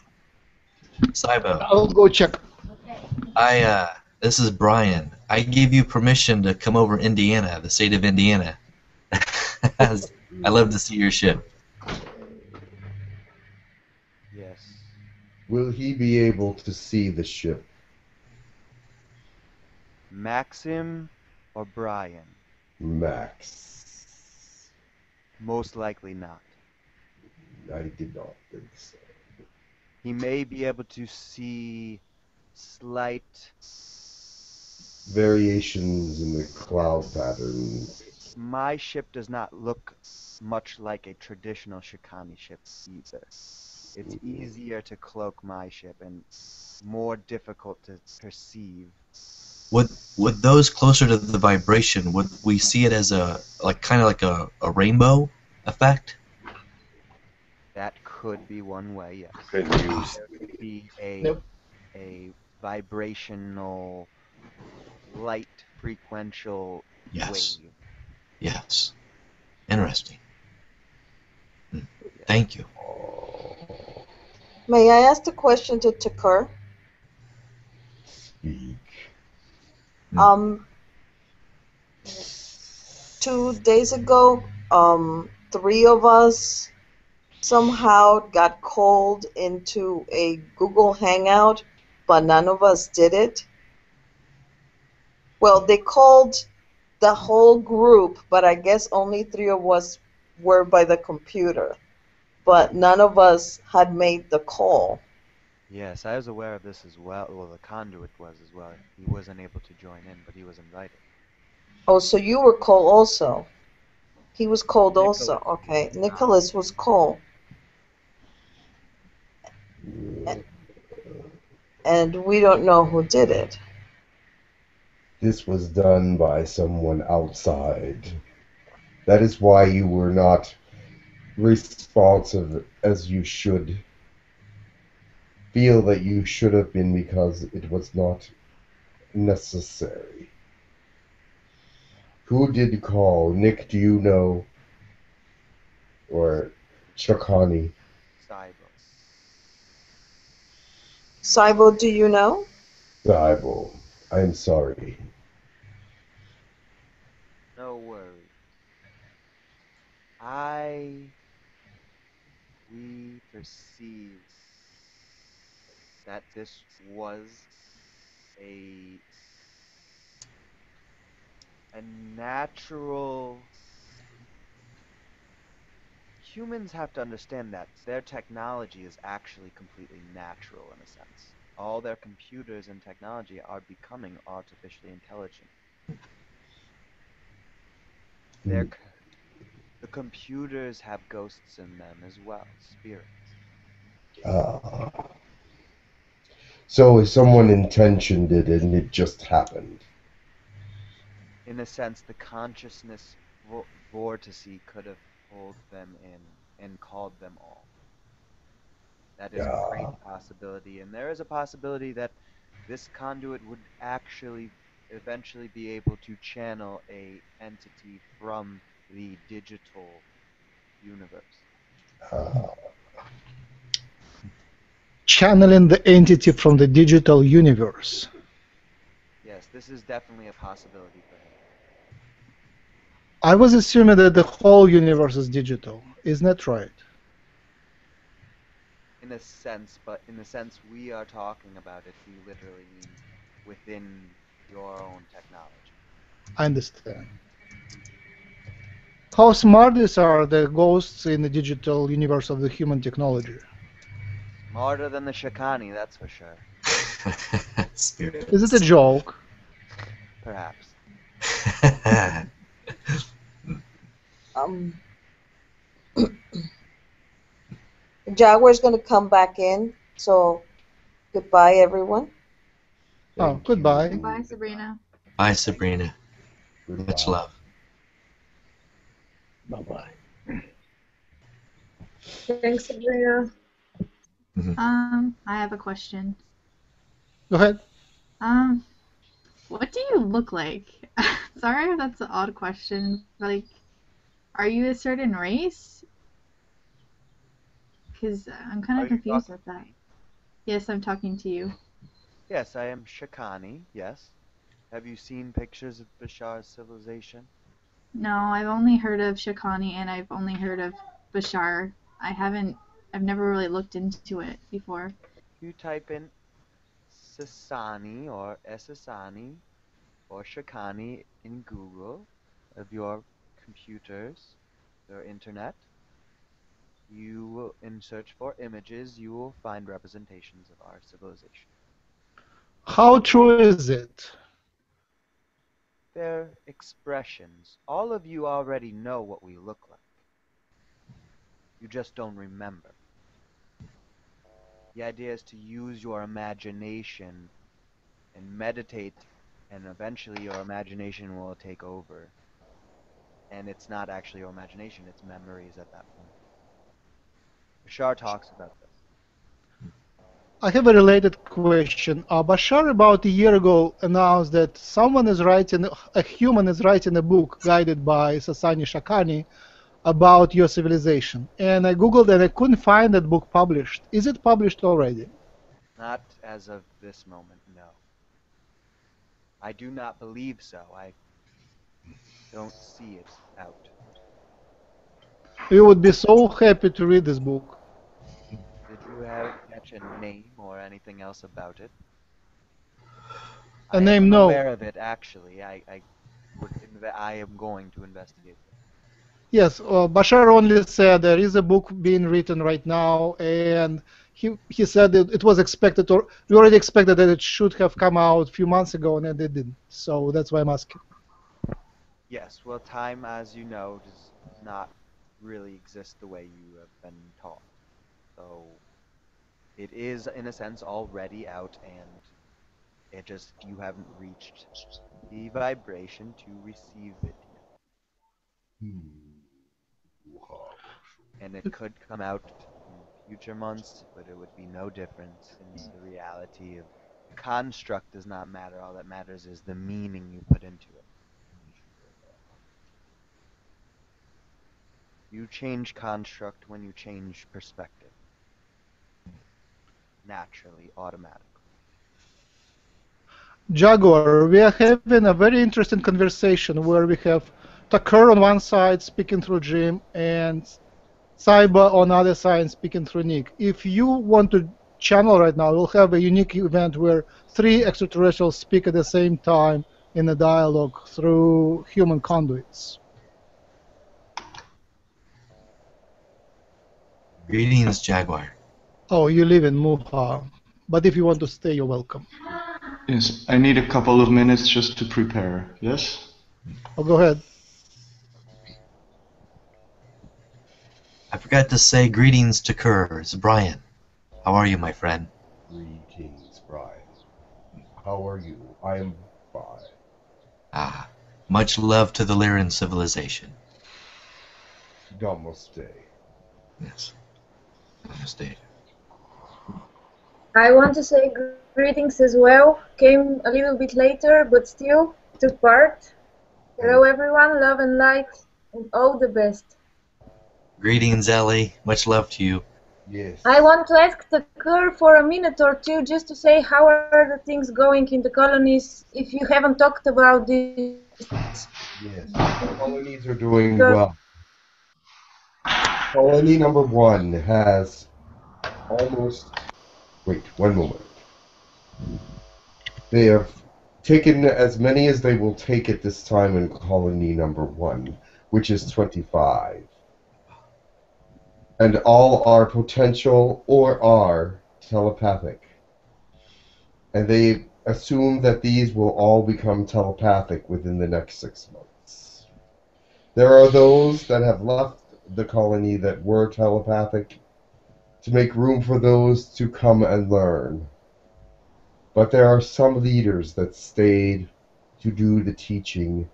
Saibo. I'll go check. Okay. This is Brian. I give you permission to come over Indiana, the state of Indiana. I love to see your ship. Yes. Will he be able to see the ship? Maxim or Brian? Max. Most likely not. I did not think so. He may be able to see slight variations in the cloud pattern. My ship does not look much like a traditional Shikani ship either. It's easier to cloak my ship and more difficult to perceive. Would those closer to the vibration, would we see it as a kind of like a rainbow effect? That could be one way, yes. Could be a vibrational light frequential wave. Yes. Interesting. Thank you. May I ask the question to Tekkrr? Speak. Two days ago, three of us somehow got called into a Google Hangout, but none of us did it. Well, they called the whole group, but I guess only three of us were by the computer. But none of us had made the call. Yes, I was aware of this as well. Well, the conduit was as well. He wasn't able to join in, but he was invited. Oh, so you were called also. He was called Nicholas. Also. Okay, Nicholas was called. And we don't know who did it. This was done by someone outside. That is why you were not responsive as you should feel that you should have been, because it was not necessary. Who did call? Nick, do you know? Or Chakani? Saibo. Saibo, do you know? Saibo, I'm sorry. No worries. We perceive that this was a natural. Humans have to understand that their technology is actually completely natural in a sense. All their computers and technology are becoming artificially intelligent. The computers have ghosts in them as well, spirits. So someone intentioned it and it just happened. In a sense, the consciousness vortices could have pulled them in and called them all. That is a great possibility, and there is a possibility that this conduit would actually eventually be able to channel an entity from the digital universe. Channeling the entity from the digital universe. Yes, this is definitely a possibility for him. I was assuming that the whole universe is digital. Isn't that right? In a sense, but in the sense we are talking about it, we literally mean within your own technology. I understand. How smartless are the ghosts in the digital universe of the human technology? Smarter than the Shikani, that's for sure. Is it a joke? Perhaps. Jaguar's gonna come back in, so goodbye, everyone. Oh, goodbye. Bye, Sabrina. Bye, Sabrina. Goodbye. Much love. Bye-bye. Thanks, Sabrina. Mm-hmm. I have a question. Go ahead. What do you look like? Sorry if that's an odd question. Like, are you a certain race? Because I'm kind of confused at that. Yes, I'm talking to you. Yes, I am Shikani, yes. Have you seen pictures of Bashar's civilization? No, I've only heard of Shikani and I've only heard of Bashar. I've never really looked into it before. You type in Sasani or Esasani or Shikani in Google of your computers, your internet. You will, in search for images, you will find representations of our civilization. How true is it? Their expressions. All of you already know what we look like. You just don't remember. The idea is to use your imagination and meditate, and eventually your imagination will take over. And it's not actually your imagination, it's memories at that point. Bashar talks about this. I have a related question. Bashar about a year ago announced that a human is writing a book guided by Sasani Shikani about your civilization. And I googled and I couldn't find that book published. Is it published already? Not as of this moment, no. I do not believe so. I don't see it out. We would be so happy to read this book. Did you catch a name or anything else about it? I am no. Aware of it, actually. I am going to investigate it. Yes, Bashar only said there is a book being written right now, and he said that it was expected, or we already expected that it should have come out a few months ago, and it didn't. So that's why I'm asking. Yes, well, time, as you know, does not really exist the way you have been taught. So it is, in a sense, already out, and it just, you haven't reached the vibration to receive it yet. And it could come out in future months, but it would be no difference in the reality of the construct does not matter. All that matters is the meaning you put into it. You change construct when you change perspective. Naturally, automatically. Jaguar, we are having a very interesting conversation where we have Tekkrr on one side speaking through Jim and Saibo on the other side speaking through Nick. If you want to channel right now, we'll have a unique event where three extraterrestrials speak at the same time in a dialogue through human conduits. Greetings, Jaguar. Oh, you live in Muha, but if you want to stay, you're welcome. Yes, I need a couple of minutes just to prepare, yes? Oh, go ahead. I forgot to say greetings to Tekkrr. It's Brian. How are you, my friend? Greetings, Brian. How are you? I am Brian. Ah, much love to the Lyran civilization. Namaste. Yes. I want to say greetings as well. Came a little bit later, but still took part. Hello, everyone. Love and light, and all the best. Greetings, Ellie. Much love to you. Yes. I want to ask Tekkrr for a minute or two just to say how are the things going in the colonies, if you haven't talked about this. Yes, the colonies are doing well. Colony number 1 has almost... Wait, one moment. They have taken as many as they will take at this time in colony number 1. which is 25. And all are potential or are telepathic. And they assume that these will all become telepathic within the next 6 months. There are those that have left the colony that were telepathic to make room for those to come and learn. But there are some leaders that stayed to do the teaching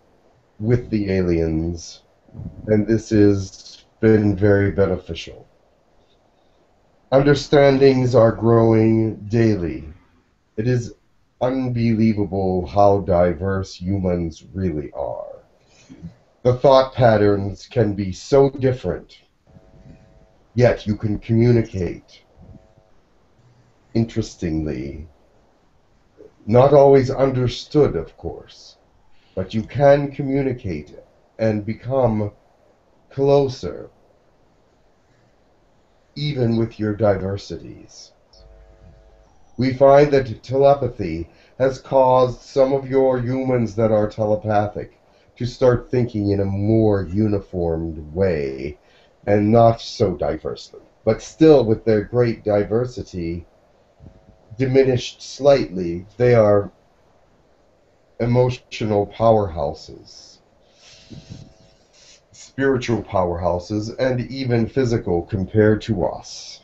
with the aliens, and this has been very beneficial. Understandings are growing daily. It is unbelievable how diverse humans really are. The thought patterns can be so different, yet you can communicate interestingly. Not always understood, of course, but you can communicate and become closer, even with your diversities. We find that telepathy has caused some of your humans that are telepathic to start thinking in a more uniformed way and not so diversely. But still, with their great diversity diminished slightly, they are emotional powerhouses, spiritual powerhouses, and even physical compared to us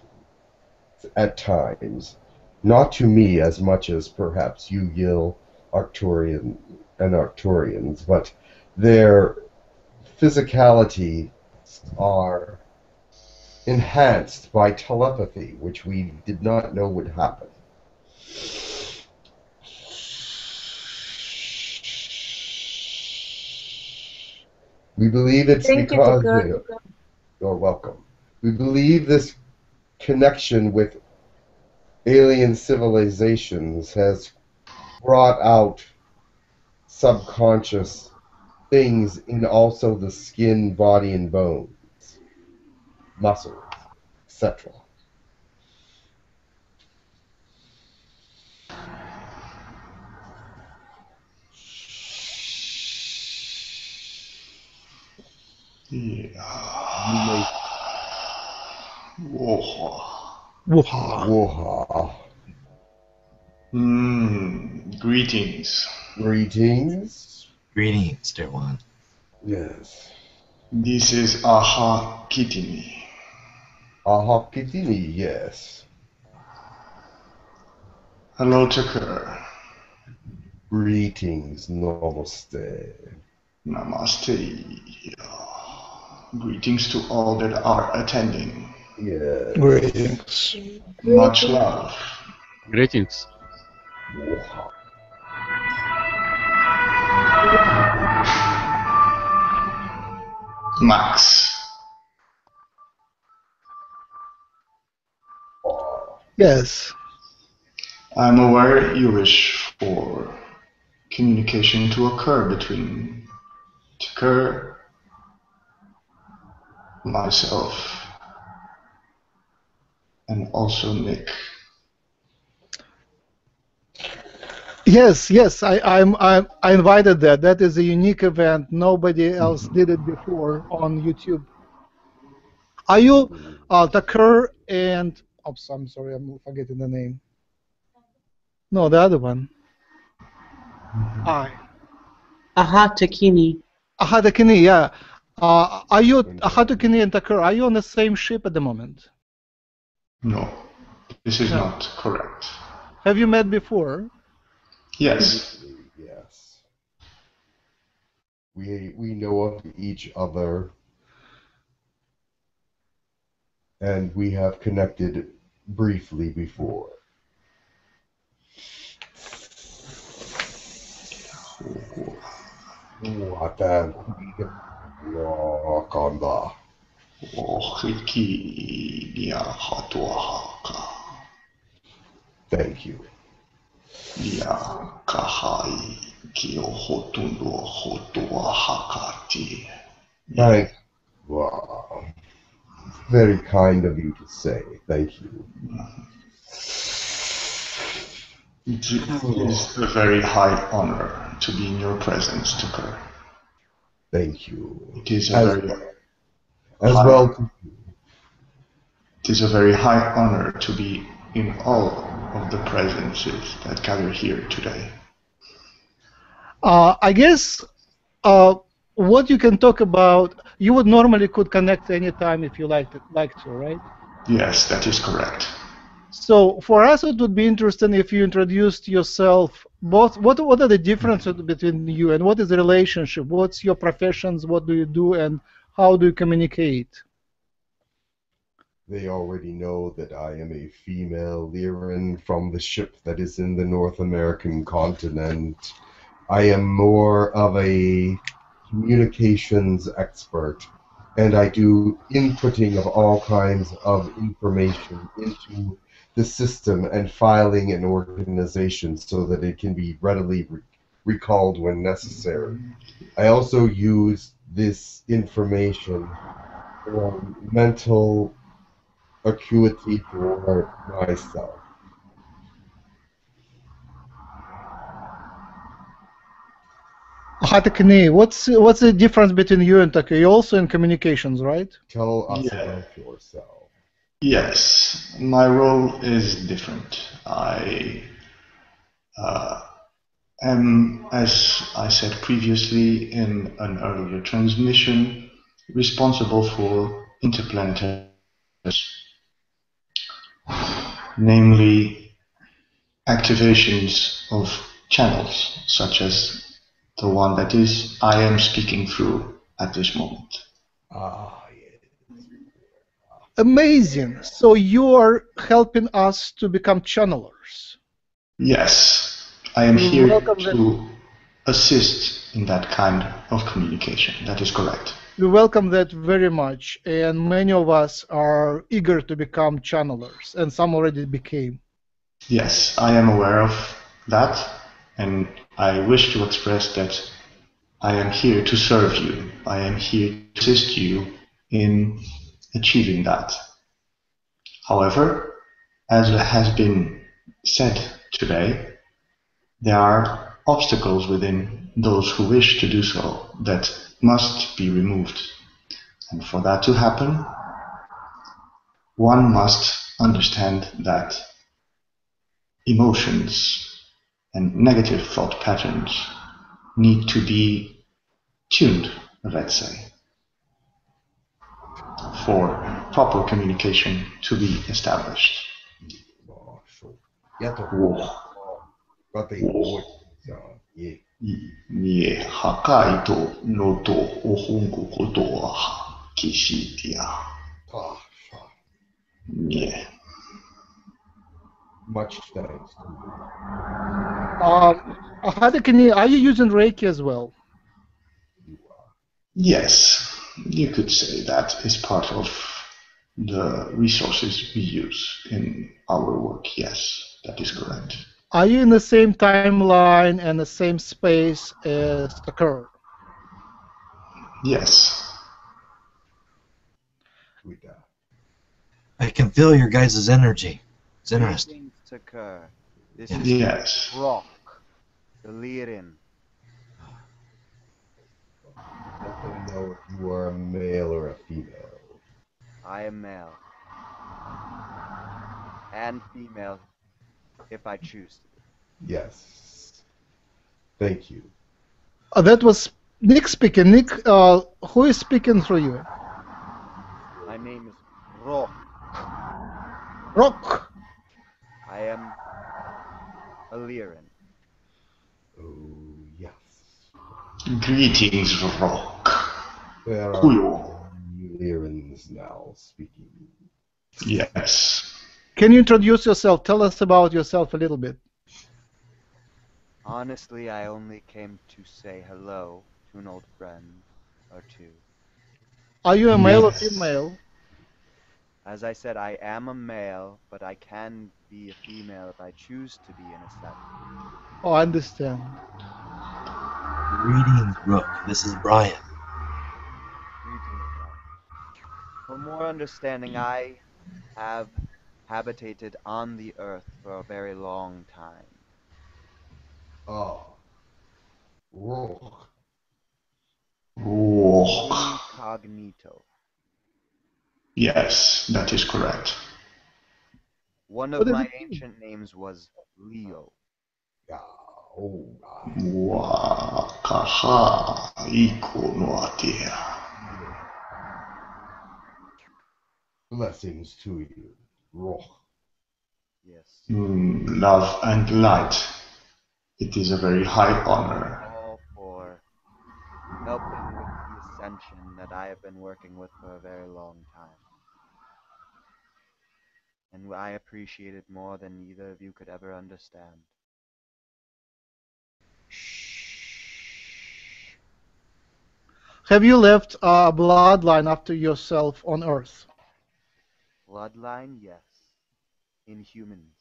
at times. Not to me as much as perhaps you, Yahyel, Arcturian, and Arcturians, but their physicality are enhanced by telepathy, which we did not know would happen. We believe it's because you're welcome. We believe this connection with alien civilizations has brought out subconscious things in also the skin, body, and bones, muscles, etc. Yeah. Muha. Greetings. Greetings, dear one. Yes. This is Aha Tikini. Aha Tikini, yes. Hello, Tekkrr. Greetings, namaste. Namaste. Greetings to all that are attending. Yes. Greetings. Much love. Greetings. Max. Yes. I'm aware you wish for communication to occur between Tikkar, myself, and also Nick. Yes, I invited that. That is a unique event. Nobody else did it before on YouTube. Are you Tekkrr and... Oops, I'm sorry, I'm forgetting the name. No, the other one. Aha Tikini. Aha Tikini, yeah. Are you, Aha Tikini and Tekkrr, are you on the same ship at the moment? No, this is not correct. Have you met before? Yes. Yes. We know of each other, and we have connected briefly before. Wakanda. Thank you. Right. Wow. Very kind of you to say. Thank you. It is a very high honor to be in your presence, Tekkrr. Thank you. It is a very high honor to be in all of the presences that gather here today. I guess what you can talk about, you would normally could connect any time if you like to, right? Yes, that is correct. So for us, it would be interesting if you introduced yourself. Both, what are the differences between you and what is the relationship? What's your professions? What do you do, and how do you communicate? They already know that I am a female Lyran from the ship that is in the North American continent. I am more of a communications expert, and I do inputting of all kinds of information into the system and filing an organization so that it can be readily recalled when necessary. I also use this information for mental acuity for myself. Aha Tikini, what's the difference between you and Tekkrr? You're also in communications, right? Tell us about yourself. Yes, my role is different. I am, as I said previously in an earlier transmission, responsible for interplanetary, namely activations of channels such as the one that is I am speaking through at this moment. Ah, yes. Amazing. So you are helping us to become channelers. Yes, I am here to assist in that kind of communication. That is correct. We welcome that very much, and many of us are eager to become channelers, and some already became. Yes, I am aware of that, and I wish to express that I am here to serve you. I am here to assist you in achieving that. However, as has been said today, there are obstacles within those who wish to do so that must be removed. And for that to happen, one must understand that emotions and negative thought patterns need to be tuned, let's say, for proper communication to be established. Much thanks. Aha Tikini, are you using Reiki as well? Yes, you could say that is part of the resources we use in our work. Yes, that is correct. Are you in the same timeline and the same space as Tekkrr? Yes. I can feel your guys' energy. It's interesting. This is Rock, the Lyran. Let them know if you are a male or a female. I am male. And female, if I choose. Yes. Thank you. That was Nick speaking. Nick, who is speaking through you? My name is Rock. Rock. I am a Lyran. Oh, yes. Greetings, Rock. There are Lyrans now speaking. Yes. Can you introduce yourself? Tell us about yourself a little bit. Honestly, I only came to say hello to an old friend or two. Are you a male or female? As I said, I am a male, but I can be a female if I choose to be in a study. Oh, I understand. Greetings, Rook. This is Brian. Greetings, Brian. For more understanding, I have habitated on the Earth for a very long time. Oh. Rook. incognito. Yes, that is correct. One of my ancient names was Leo. Blessings to you, Rock. Yes. Love and light. It is a very high honor. All for helping with the ascension that I have been working with for a very long time. And I appreciate it more than either of you could ever understand. Have you left a bloodline after yourself on Earth? Bloodline, yes. In humans.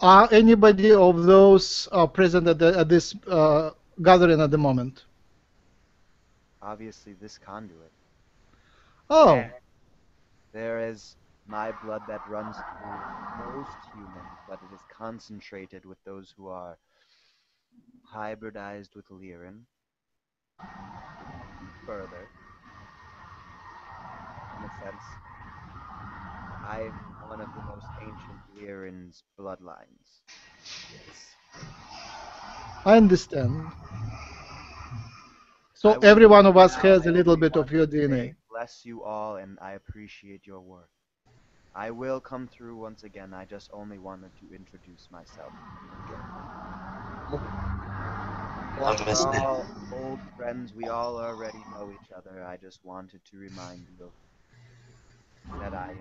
Are anybody of those present at this gathering at the moment? Obviously, this conduit. Oh. And there is my blood that runs through most humans, but it is concentrated with those who are hybridized with Lyran. Further, in a sense, I'm one of the most ancient Lyrans' bloodlines. Yes. I understand. So every one of us has a little bit of your DNA. Bless you all, and I appreciate your work. I will come through once again. I just only wanted to introduce myself again. We're all old friends. We all already know each other. I just wanted to remind you that I am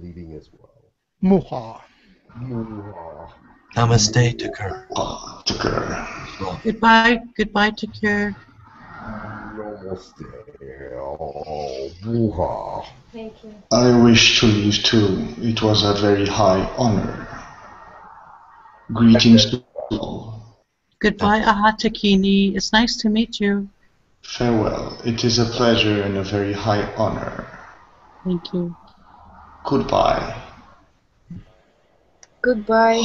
leaving as well. Muha. Namaste, Tikkar. Goodbye, goodbye, Tikkar. Namaste. Oh, Muha. Thank you. I wish to leave too. It was a very high honor. Greetings to all. Goodbye, Aha Tikini. It's nice to meet you. Farewell. It is a pleasure and a very high honor. Thank you. Goodbye. Goodbye.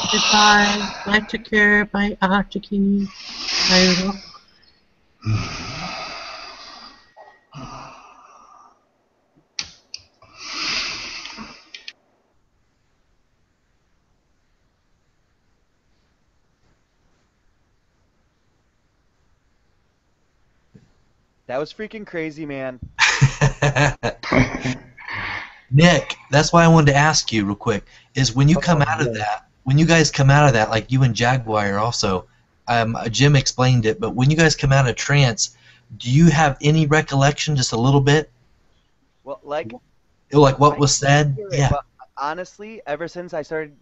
Goodbye. Bye, Tekkrr. Bye, Aha Tikini. Bye, Rock. That was freaking crazy, man. Nick, that's why I wanted to ask you real quick, is when you come out of that, when you guys come out of that, like you and Jaguar also, Jim explained it, but when you guys come out of trance, do you have any recollection, just a little bit? Well, like what was said? Yeah. Well, honestly, ever since I started,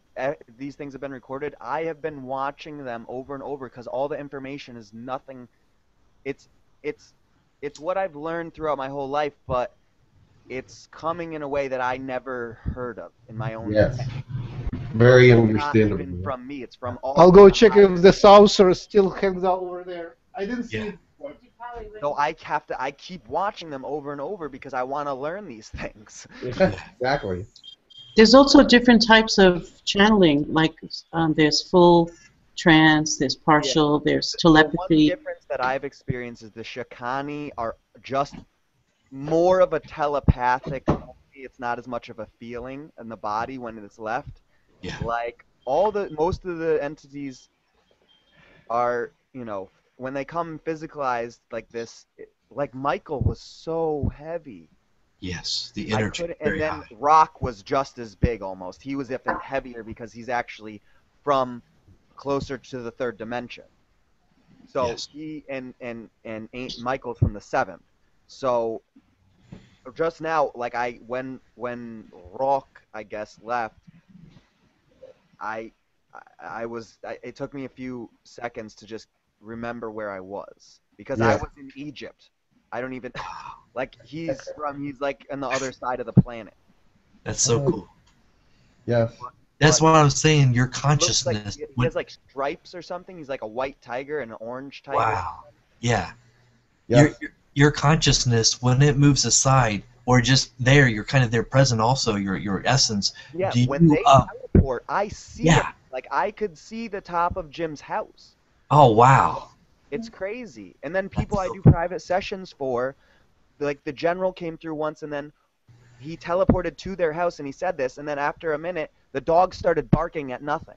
these things have been recorded, I have been watching them over and over because all the information is nothing. It's what I've learned throughout my whole life, but it's coming in a way that I never heard of in my own. Yes. Life. Very understandable. It's not from me. It's from all. I'll go check if the saucer still hangs out over there. I didn't see it before. So I have to. I keep watching them over and over because I want to learn these things. Exactly. There's also different types of channeling. Like there's full trance. There's partial. Yeah. There's telepathy. The one difference that I've experienced is the Shikani are just more of a telepathic, it's not as much of a feeling in the body when it's left. Yeah. Like most of the entities are, you know, when they come physicalized like this, like Michael was so heavy. Yes, the energy. And then Rock was just as big almost. He was even heavier because he's actually from closer to the third dimension. So yes. He and Aunt Michael's from the seventh. So just now, like when Rock, I guess, left, I it took me a few seconds to just remember where I was because I was in Egypt. I don't even like he's like on the other side of the planet. That's so cool. Yeah. That's what I was saying. Your consciousness. Like he has like stripes or something. He's like a white tiger and an orange tiger. Wow. Yeah. Your consciousness, when it moves aside or just there, you're kind of there present. Also, your essence. Yeah. When they teleport, I see. Yeah. Like I could see the top of Jim's house. Oh wow. It's crazy. And then people I do private sessions for, like the general came through once and then he teleported to their house and he said this, and then after a minute the dog started barking at nothing.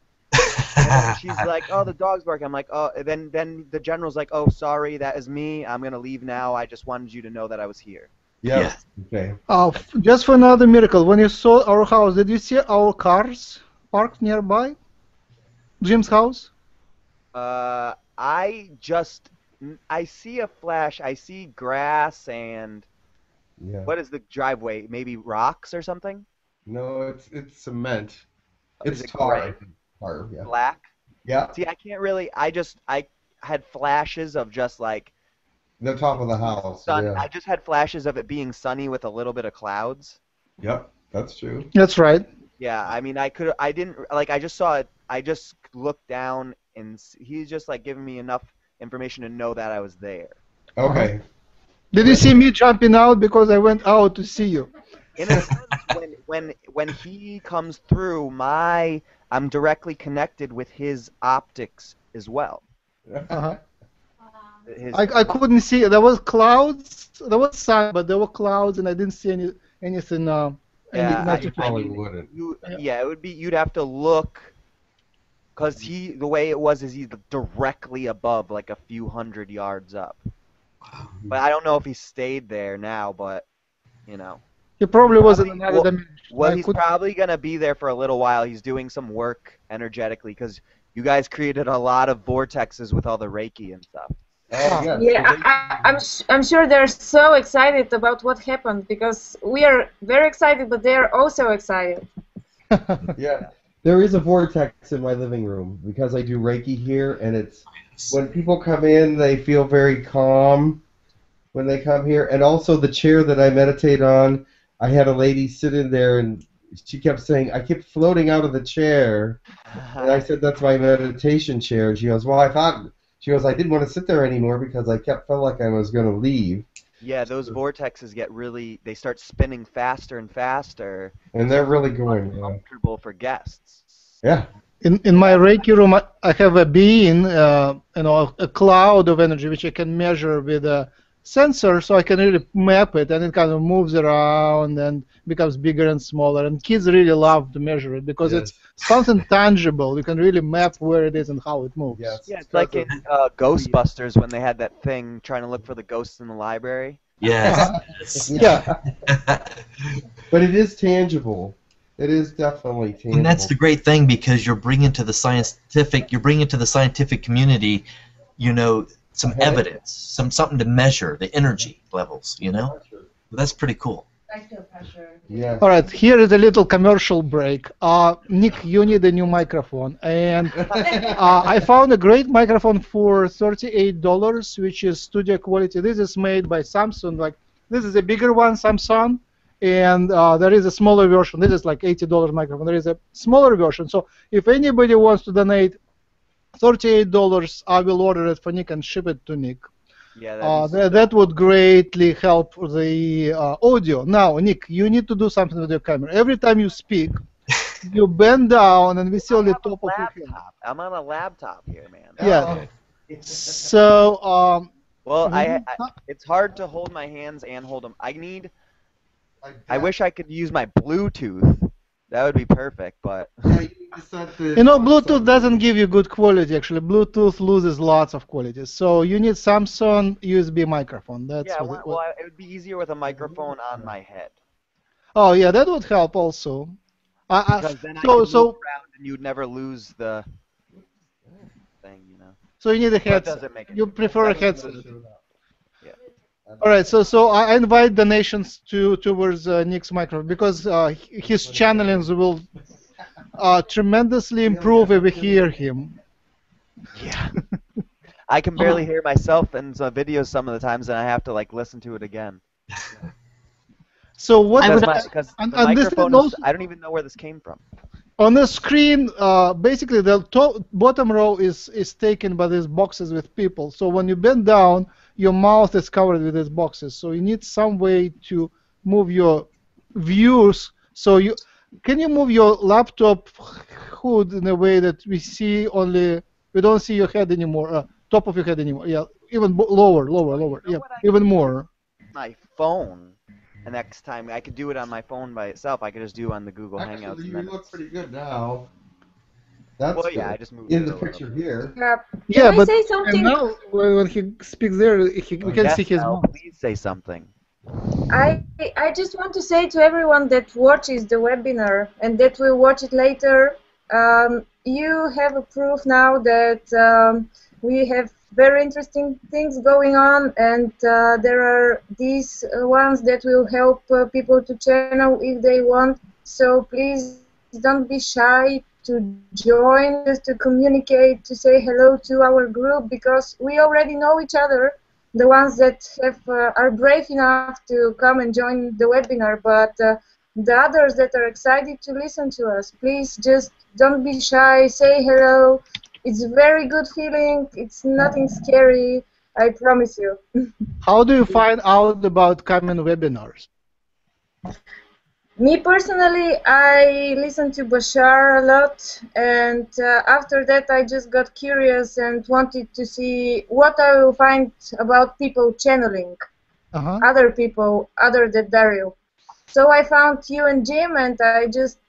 And she's like, oh, the dog's barking. I'm like, oh, and then the general's like, oh, sorry, that is me. I'm going to leave now. I just wanted you to know that I was here. Yes. Yeah. Okay. Just for another miracle, when you saw our house, did you see our cars parked nearby? Jim's house? I see a flash. I see grass and what is the driveway? Maybe rocks or something? No, it's cement. It's tar. Yeah. Black. Yeah. See, I can't really. I had flashes of just like the top of the house. Sun. Yeah. I just had flashes of it being sunny with a little bit of clouds. Yep, that's true. That's right. Yeah, I mean, I didn't like. I just saw it. I just looked down. And he's just like giving me enough information to know that I was there. Okay. Did you see me jumping out because I went out to see you? In a sense, when he comes through, I'm directly connected with his optics as well. Uh-huh. I couldn't see. There was clouds. There was sun, but there were clouds, and I didn't see anything. You probably wouldn't. It would be. You'd have to look. Because the way it was is he's directly above, like a few hundred yards up. But I don't know if he stayed there now, but, you know. He probably was in another dimension. Well, he's probably going to be there for a little while. He's doing some work energetically because you guys created a lot of vortexes with all the Reiki and stuff. Yeah, I'm sure they're so excited about what happened because we are very excited, but they're also excited. Yeah. There is a vortex in my living room because I do Reiki here, and it's when people come in, they feel very calm when they come here. And also the chair that I meditate on, I had a lady sit in there, and she kept saying, I kept floating out of the chair. And I said, that's my meditation chair. And she goes, well, I didn't want to sit there anymore because I felt like I was going to leave. Yeah, those vortexes get they start spinning faster and faster. And they're really going uncomfortable for guests. Yeah. In my Reiki room, I have a being, a cloud of energy, which I can measure with a sensor, so I can really map it, and it kind of moves around and becomes bigger and smaller. And kids really love to measure it because it's something tangible. You can really map where it is and how it moves. Yes. Yeah, it's like in Ghostbusters when they had that thing trying to look for the ghosts in the library. Yes. Yeah. But it is tangible. It is definitely tangible. And that's the great thing because you're bringing to the scientific, community, you know, some evidence, something to measure the energy levels, you know? That's pretty cool. I feel pressure. Yeah. All right, here is a little commercial break. Nick, you need a new microphone. And I found a great microphone for $38, which is studio quality. This is made by Samsung. Like, this is a bigger one, Samsung. And there is a smaller version. This is like $80 microphone. There is a smaller version. So if anybody wants to donate $38, I will order it for Nick and ship it to Nick. Yeah, that would greatly help the audio. Now, Nick, you need to do something with your camera. Every time you speak, you bend down, and we see only top of your head. I'm on a laptop here, man. Yeah. So. Well, it's hard to hold my hands and hold them. I wish I could use my Bluetooth. That would be perfect, but. You know, Bluetooth doesn't give you good quality, actually. Bluetooth loses lots of quality. So you need Samsung USB microphone. That's it would be easier with a microphone on my head. Oh, yeah, that would help also. Because then I could move around and you'd never lose the thing, you know. So you need a headset. You prefer a headset. Yeah. All right, so I invite donations towards Nick's microphone because his channelings will... tremendously improve if we hear him. Yeah. I can barely hear myself in videos some of the times, and I have to like listen to it again. So what? I don't even know where this came from. On the screen, basically the bottom row is taken by these boxes with people. So when you bend down, your mouth is covered with these boxes. So you need some way to move your views. So you. Can you move your laptop hood in a way that we see only? We don't see your head anymore, top of your head anymore. Yeah, even lower. Yeah, even more. My phone. The next time I could do it on my phone by itself. I could just do it on the Google Hangouts. Actually, you look pretty good now. That's well, yeah, I just moved in the picture here. Yeah, but I say something? Now when he speaks there, we can see his mouth. Please say something. I just want to say to everyone that watches the webinar and that will watch it later, you have a proof now that we have very interesting things going on, and there are these ones that will help people to channel if they want. So please don't be shy to join us, to communicate, to say hello to our group, because we already know each other. The ones that have, are brave enough to come and join the webinar, but the others that are excited to listen to us, please just don't be shy, say hello. It's a very good feeling, it's nothing scary, I promise you. How do you find out about coming webinars? Me personally, I listened to Bashar a lot, and after that I just got curious and wanted to see what I will find about people channeling other people, other than Dario. So I found you and Jim, and I just,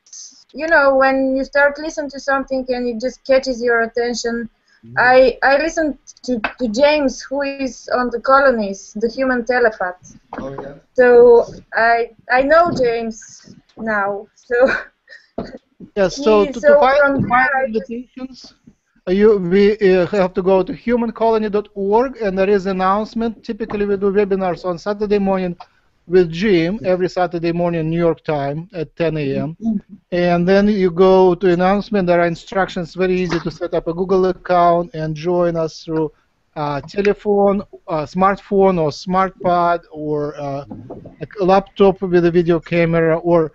you know, when you start listening to something and it just catches your attention, I listened to James, who is on the colonies, the human telepath. Oh, yeah. So I know James now. So yes. So to find invitations, we have to go to humancolony.org, and there is an announcement. Typically, we do webinars on Saturday morning with Jim every Saturday morning New York time at 10 a.m. And then you go to announcement. There are instructions. Very easy to set up a Google account and join us through telephone, smartphone, or SmartPod, or a laptop with a video camera. Or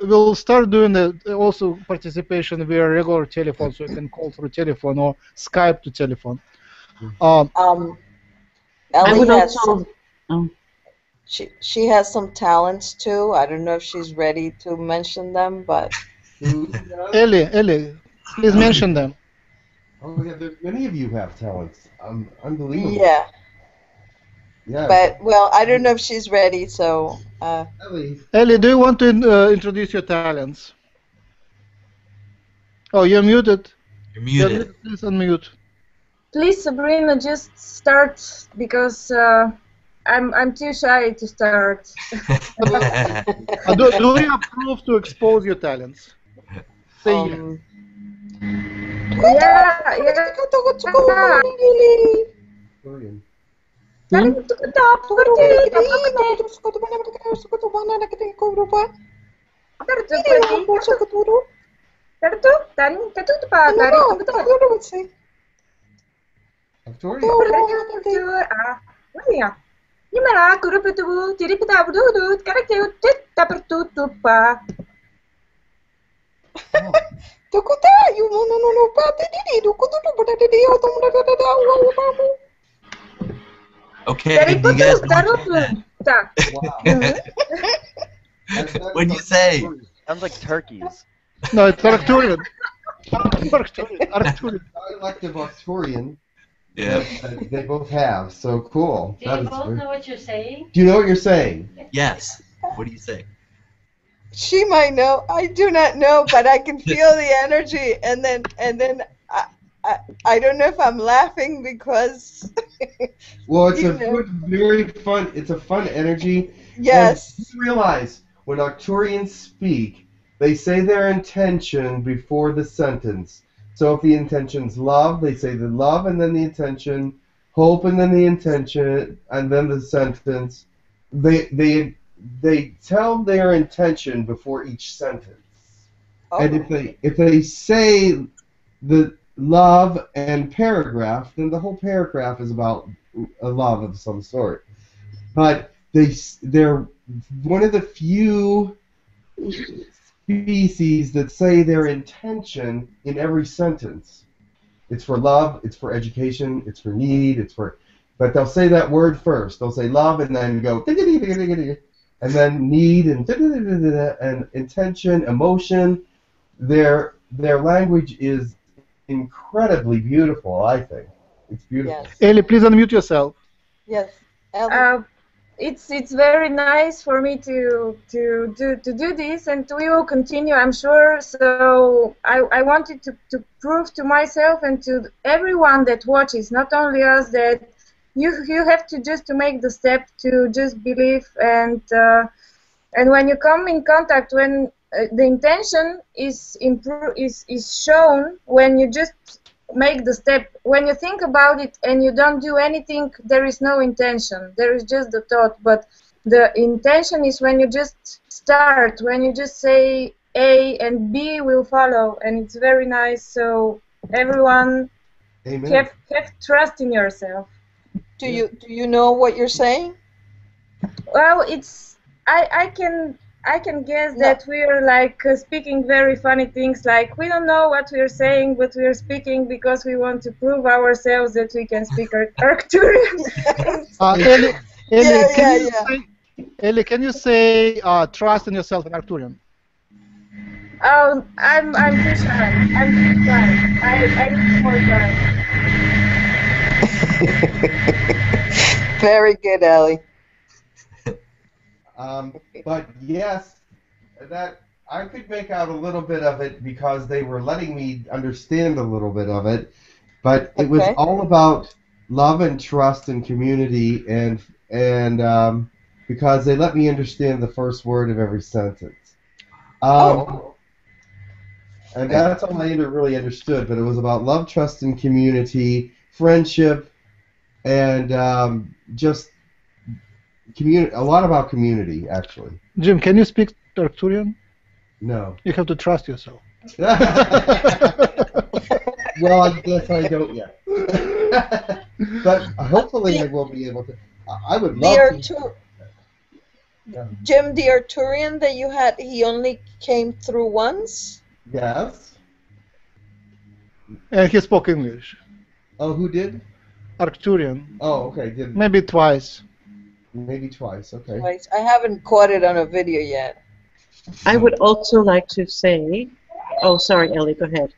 we'll start doing also participation via regular telephone, so you can call through telephone or Skype to telephone. Ellie has some. She has some talents too. I don't know if she's ready to mention them, but Ellie, please mention them. Oh yeah, many of you have talents. Unbelievable. Yeah. But well, I don't know if she's ready. So Ellie, do you want to introduce your talents? Oh, you're muted. You're muted. Yeah, please unmute. Please, Sabrina, just start because. I'm too shy to start. Do we approve to expose your talents? Say yeah. Okay, you guys what'd you say? Sounds like turkeys. No, it's Arcturian. Dialective Arcturian. Yeah, they both have. So cool. Do you both know what you're saying? Do you know what you're saying? Yes. What do you say? she might know. I do not know, but I can feel the energy, and then I don't know if I'm laughing because. Well, it's a good, very fun. It's a fun energy. Yes. And you realize when Arcturians speak, they say their intention before the sentence. So if the intention's love, they say the love, and then the intention, hope, and then the intention, and then the sentence. They tell their intention before each sentence. Oh. And if they say the love and paragraph, then the whole paragraph is about a love of some sort. But they're one of the few species that say their intention in every sentence. It's for love, it's for education, it's for need, it's for... But they'll say that word first. They'll say love and then go... And then need and intention, emotion. Their language is incredibly beautiful, I think. It's beautiful. Yes. Ellie, please unmute yourself. Yes. Ellie. It's very nice for me to do this, and we will continue, I'm sure. So I wanted to prove to myself and to everyone that watches, not only us, that you have to just to make the step to just believe, and when you come in contact, when the intention is shown, when you just make the step. When you think about it and you don't do anything, there is no intention. There is just the thought. But the intention is when you just start, when you just say A and B will follow, and it's very nice. So everyone, amen. Have trust in yourself. Do you know what you're saying? Well, it's I can guess that we're like speaking very funny things, like we don't know what we're saying, but we're speaking because we want to prove ourselves that we can speak Arcturian. Ellie, can you say trust in yourself in Arcturian? Oh, I'm too shy. I need more time. Very good, Ellie. But yes, that I could make out a little bit of it because they were letting me understand a little bit of it. But it was all about love and trust and community, and because they let me understand the first word of every sentence. And that's all I really understood. But it was about love, trust, and community, friendship, and just. A lot about community, actually. Jim, can you speak Arcturian? No. You have to trust yourself. Well, I guess I don't yet. But hopefully I will be able to. I would love to. Jim, the Arcturian that you had, he only came through once? Yes. And he spoke English. Oh, who did? Arcturian. Oh, okay. Didn't. Maybe twice. Maybe twice, okay. Twice. I haven't caught it on a video yet. I would also like to say... Oh, sorry, Ellie, go ahead.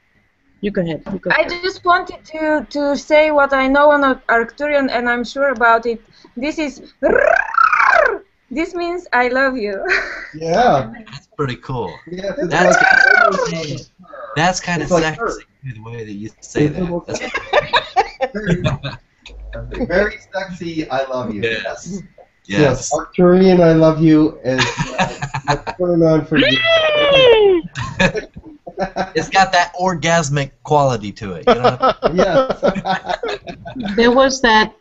You go ahead. You go ahead. I just wanted to say what I know on Arcturian, and I'm sure about it. This is... This means I love you. Yeah. That's pretty cool. Yeah, that's kind of sexy, like the way that you say that. Very sexy, I love you. Yes. Yes. Arcturian, I love you, and let's turn on for you. It's got that orgasmic quality to it. You know? Yes. There was that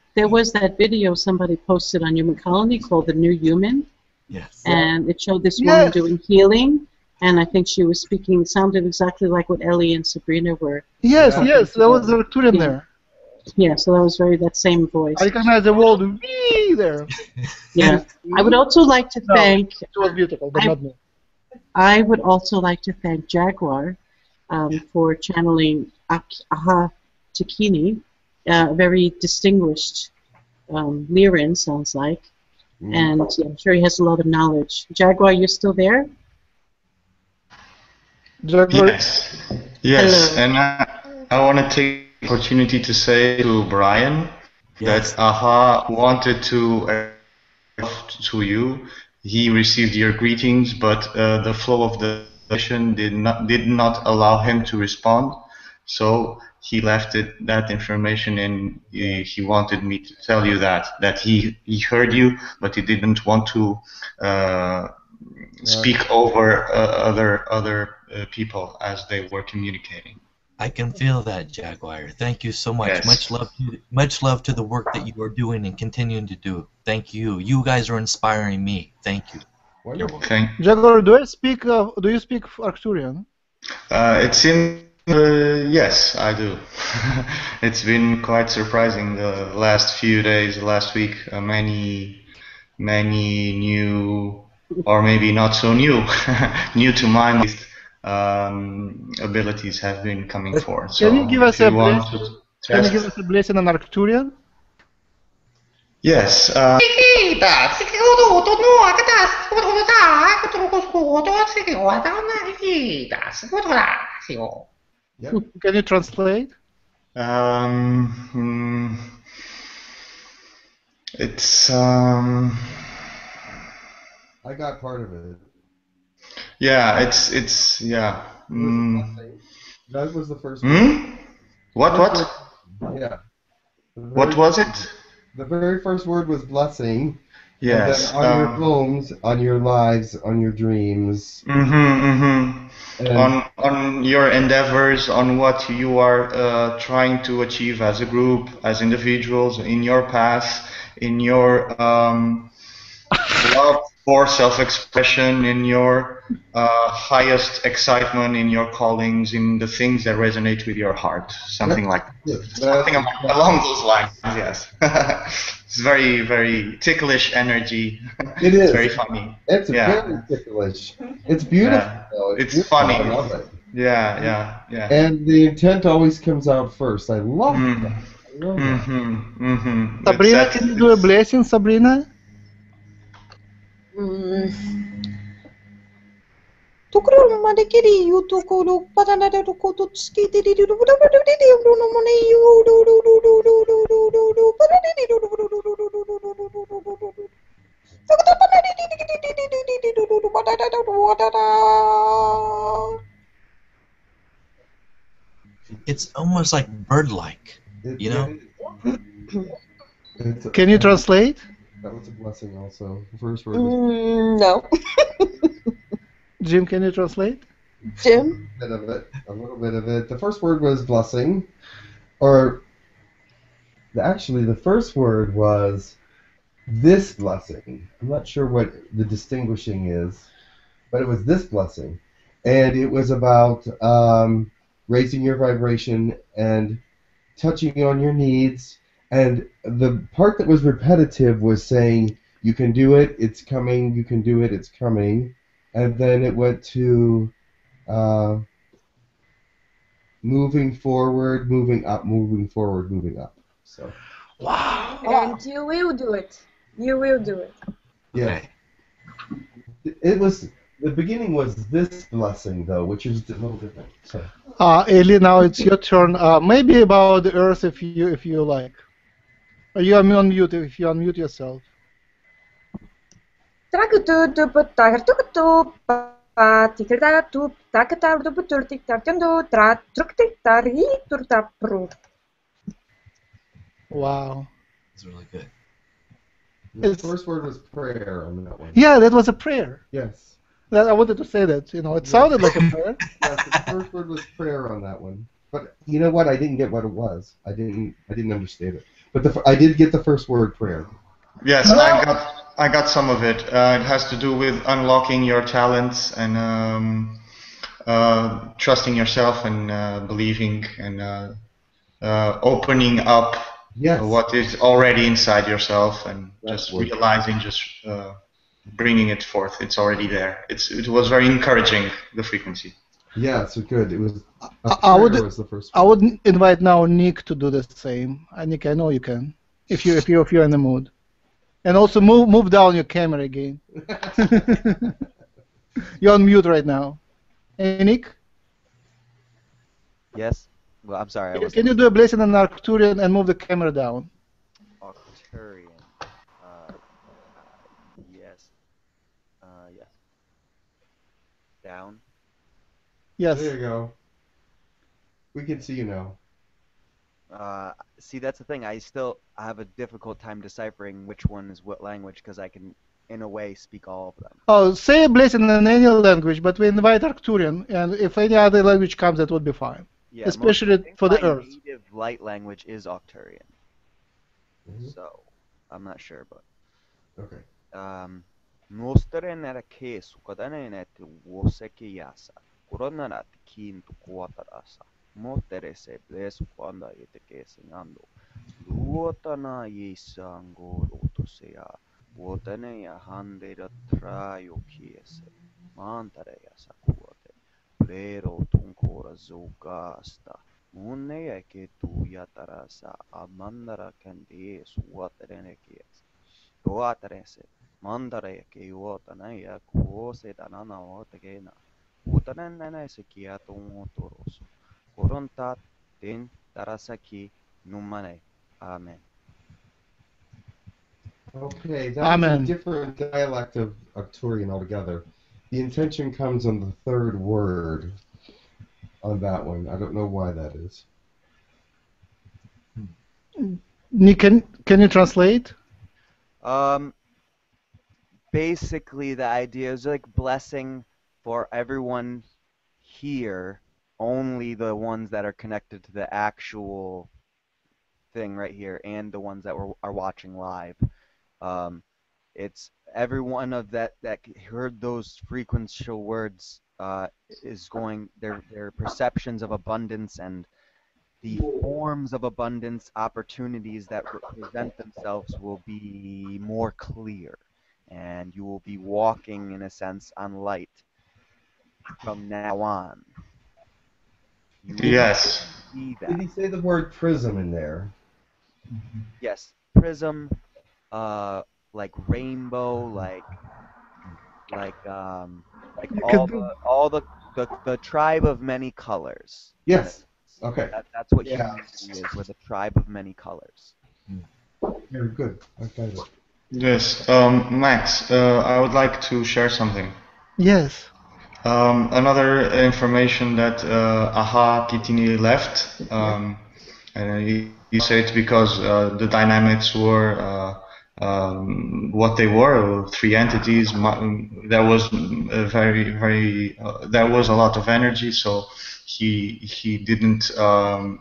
video somebody posted on Human Colony called "The New Human." Yes. And it showed this woman doing healing, and I think she was speaking. Sounded exactly like what Ellie and Sabrina were. Yes. Yes. There was Arcturian there. Yeah, so that was that same voice. I recognize the world there. Yeah, I would also like to thank. It was beautiful, but not me. I would also like to thank Jaguar for channeling Aha Tikini, very distinguished Lyran, sounds like, and I'm sure he has a lot of knowledge. Jaguar, you're still there? Jaguar. Yes, hello. And I want to take. Opportunity to say to Brian that Aha wanted to you He received your greetings, but the flow of the session did not allow him to respond. So he left that information, and he wanted me to tell you that he heard you, but he didn't want to speak over other people as they were communicating. I can feel that, Jaguar. Thank you so much. Yes. Much love to the work that you are doing and continuing to do. Thank you. You guys are inspiring me. Thank you. Okay. Jaguar, do you speak Arcturian? It's in. Yes, I do. It's been quite surprising the last few days, the last week. Many new, or maybe not so new, new to my mind abilities have been coming forth. So can you give us a blessing on Arcturian? Yes. Yep. Can you translate? I got part of it. Yeah, yeah. That was the first. Hmm? What? Yeah. What was it? The very first word was blessing. Yes. On your homes, on your lives, on your dreams. On your endeavors, on what you are trying to achieve as a group, as individuals, in your path, in your love for self-expression, in your highest excitement, in your callings, in the things that resonate with your heart. Something like that. Something along those lines, yes. It's very, very ticklish energy. It is. It's very funny. It's very ticklish. It's beautiful. Yeah. Though. It's funny. I love it. Yeah. And the intent always comes out first. I love that. I love that. Sabrina, can you do a blessing, Sabrina? It's almost like bird-like, you know? Can you translate? That was a blessing also. The first word was no. Jim, can you translate? Jim? A little bit of it. The first word was blessing. Or, actually, the first word was this blessing. I'm not sure what the distinguishing is, but it was this blessing. And it was about raising your vibration and touching on your needs. And the part that was repetitive was saying, you can do it, it's coming, you can do it, it's coming. And then it went to moving forward, moving up, moving forward, moving up. So. Wow. And you will do it. You will do it. Yeah. It was, the beginning was this blessing, though, which is a little different. So. Ellie, now it's your turn. Maybe about the Earth, if you like. You are on mute, if you unmute yourself. Wow. That's really good. The first word was prayer on that one. Yeah, that was a prayer. Yes. That, I wanted to say that. You know, it sounded like a prayer. Yes, the first word was prayer on that one. But you know what? I didn't get what it was. I didn't understand it. But I did get the first word, prayer. Yes, I got some of it. It has to do with unlocking your talents and trusting yourself and believing and opening up what is already inside yourself and just realizing, just bringing it forth. It's already there. It was very encouraging, the frequency. Yeah, so good. It was. I would invite now Nick to do the same. Nick, I know you can, if you're in the mood, and also move down your camera again. You're on mute right now. Hey, Nick. Yes. Well, I'm sorry. Can you do a blessing on Arcturian and move the camera down? Arcturian. Yes. down. Yes. There you go. We can see you now. See, that's the thing. I still have a difficult time deciphering which one is what language, because I can, in a way, speak all of them. Oh, say a blessing in any language, but we invite Arcturian, and if any other language comes, that would be fine. Yeah, especially for the Earth. My native light language is Arcturian, so I'm not sure, but okay. Amen. Okay, that's a different dialect of Arcturian altogether. The intention comes on the third word on that one. I don't know why that is. Can you translate? Basically, the idea is like blessing for everyone here, only the ones that are connected to the actual thing right here and the ones that are watching live. It's everyone of that heard those frequential words is going, their perceptions of abundance and the forms of abundance, opportunities that present themselves will be more clear, and you will be walking, in a sense, on light from now on. Yes. Did he say the word prism in there? Yes, prism, like rainbow, like all the tribe of many colors. Yes. Okay. That's what humanity is, with a tribe of many colors. Very good. Okay. Yes, Max, I would like to share something. Yes. Another information that Aha Tikini left, and he said it's because the dynamics were what they were, three entities. There was there was a lot of energy, so he didn't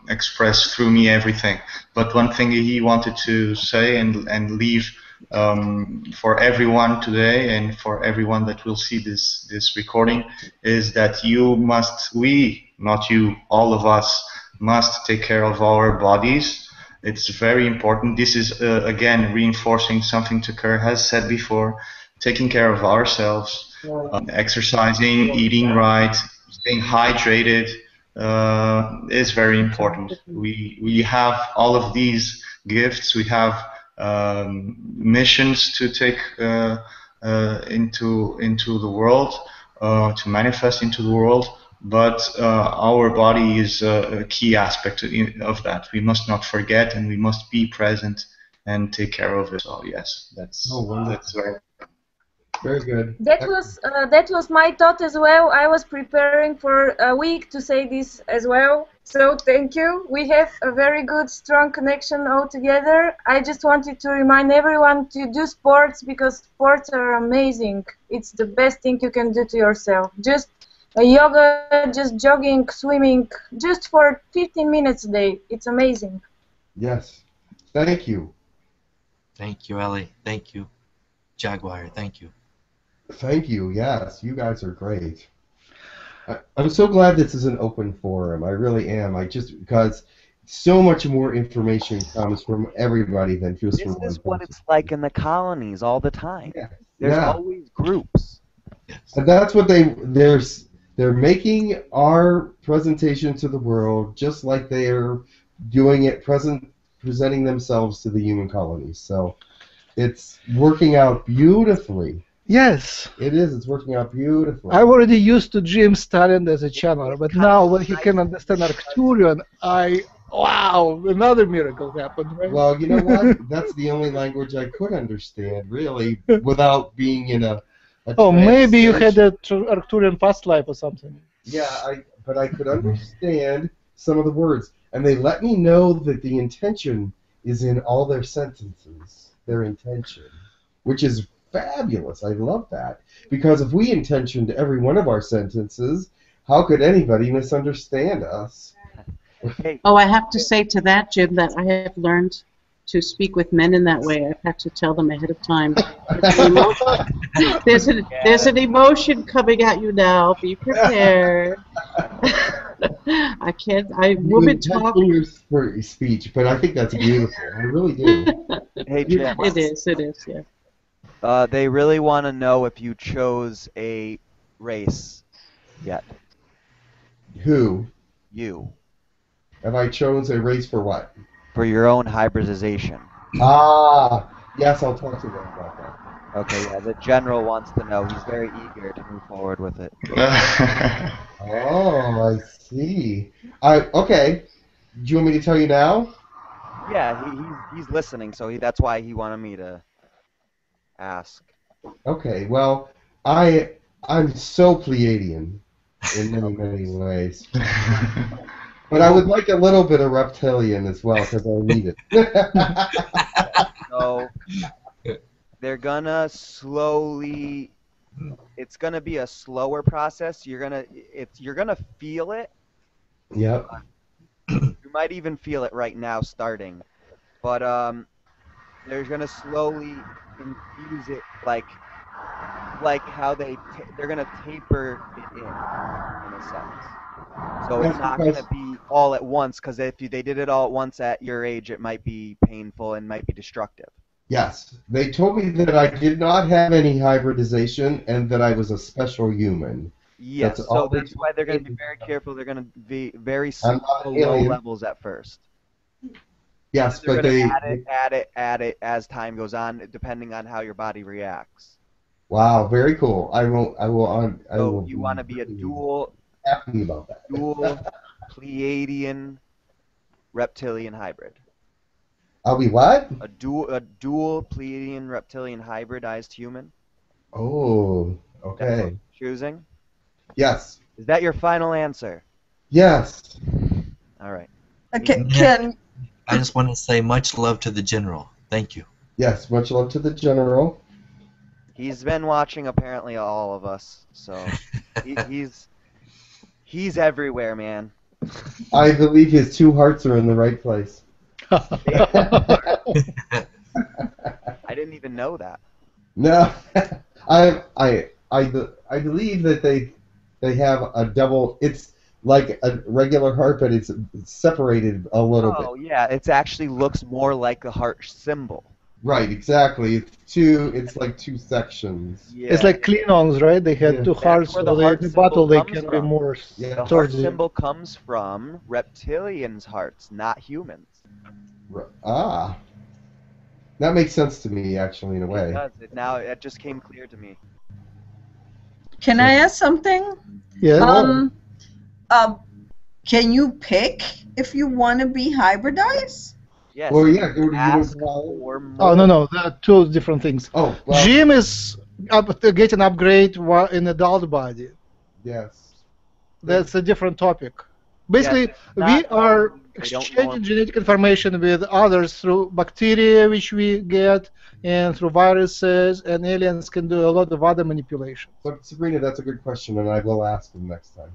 express through me everything. But one thing he wanted to say and leave for everyone today, and for everyone that will see this recording, is that all of us must take care of our bodies. It's very important. This is again reinforcing something Tekkrr has said before: taking care of ourselves, exercising, eating right, staying hydrated is very important. We have all of these gifts. We have missions to take into the world, to manifest into the world, but our body is a key aspect of that. We must not forget, and we must be present and take care of it all. Yes, that's very good. That was my thought as well. I was preparing for a week to say this as well. So thank you. We have a very good, strong connection all together. I just wanted to remind everyone to do sports, because sports are amazing. It's the best thing you can do to yourself. Just yoga, just jogging, swimming, just for 15 minutes a day. It's amazing. Yes. Thank you. Thank you, Ellie. Thank you, Jaguar. Thank you. Thank you. Yes, you guys are great. I'm so glad this is an open forum. I really am. Because so much more information comes from everybody than just from one person. This is what it's like in the colonies all the time. Yeah. There's always groups. And that's what they're making our presentation to the world, just like they're doing it, presenting themselves to the human colonies. So it's working out beautifully. Yes. It is. It's working out beautifully. I'm already used to Jim Stalin as a channel, but now when he can understand Arcturian, wow, another miracle happened, right? Well, you know what? That's the only language I could understand, really, without being in a Oh, maybe you had an Arcturian past life or something. Yeah, but I could understand some of the words. And they let me know that the intention is in all their sentences, their intention, which is fabulous. I love that. Because if we intentioned every one of our sentences, how could anybody misunderstand us? Oh, I have to say to that, Jim, that I have learned to speak with men in that way. I've had to tell them ahead of time. There's an emotion coming at you now. Be prepared. I can't. Women talk. For speech, but I think that's beautiful. I really do. Hey, Jim. It is. It is. Yeah. They really want to know if you chose a race yet. Who? You. Have I chosen a race for what? For your own hybridization. Ah, yes, I'll talk to them about that. Okay, yeah, the general wants to know. He's very eager to move forward with it. Oh, I see. Okay, do you want me to tell you now? Yeah, he's listening, so that's why he wanted me to ask. Okay, well, I'm so Pleiadian in many ways. But I would like a little bit of reptilian as well, because I need it. So they're gonna slowly. It's gonna be a slower process. You're gonna feel it. Yep. You might even feel it right now, starting. But they're gonna slowly infuse it, like how they're gonna taper it in a sense. So it's not going to be all at once, because if they did it all at once at your age, it might be painful and might be destructive. Yes. They told me that I did not have any hybridization and that I was a special human. Yes, so that's why they're going to be very careful. They're going to be very low levels at first. Yes, but they... Add it as time goes on, depending on how your body reacts. Wow, very cool. I will. So you want to be a dual... Happy about that. Dual Pleiadian reptilian hybrid. I'll be what? A dual Pleiadian reptilian hybridized human. Oh, okay. That's what you're choosing? Yes. Is that your final answer? Yes. All right. Okay, Ken. I just want to say much love to the general. Thank you. Yes, much love to the general. He's been watching apparently all of us, so he's. He's everywhere, man. I believe his two hearts are in the right place. I didn't even know that. No, I believe that they have a double. It's like a regular heart, but it's separated a little bit. Oh yeah, it actually looks more like a heart symbol. Right, exactly. It's like two sections. Yeah. It's like Klingons, right? They had two hearts, so the battle they can be more... Yeah. The heart symbol comes from reptilians' hearts, not humans. Ah. That makes sense to me, actually, in a way. It does. Now it just came clear to me. Can I ask something? Yeah. Can you pick if you want to be hybridized? Yes. Well, yeah. Oh no, there are two different things. Oh, well. Jim is getting an upgrade in adult body. Yes. That's a different topic. Basically, we are exchanging genetic information with others through bacteria, which we get, and through viruses, and aliens can do a lot of other manipulation. But Sabrina, that's a good question, and I will ask them next time.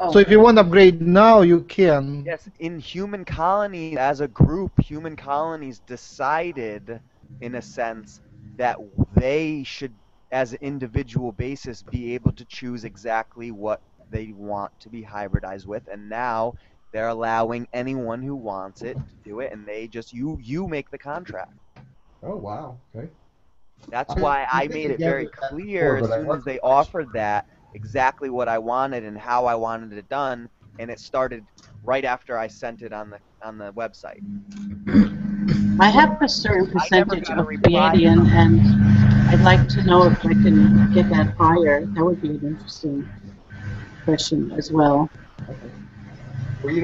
Oh, so if you want to upgrade now, you can. Yes, in human colonies, as a group, human colonies decided, in a sense, that they should, as an individual basis, be able to choose exactly what they want to be hybridized with, and now they're allowing anyone who wants it to do it, and they just, you make the contract. Oh, wow, okay. That's why I made it very clear as soon as they offered that, exactly what I wanted and how I wanted it done, and it started right after I sent it on the website. I have a certain percentage of Pleiadian, and I'd like to know if I can get that higher. That would be an interesting question as well. Okay.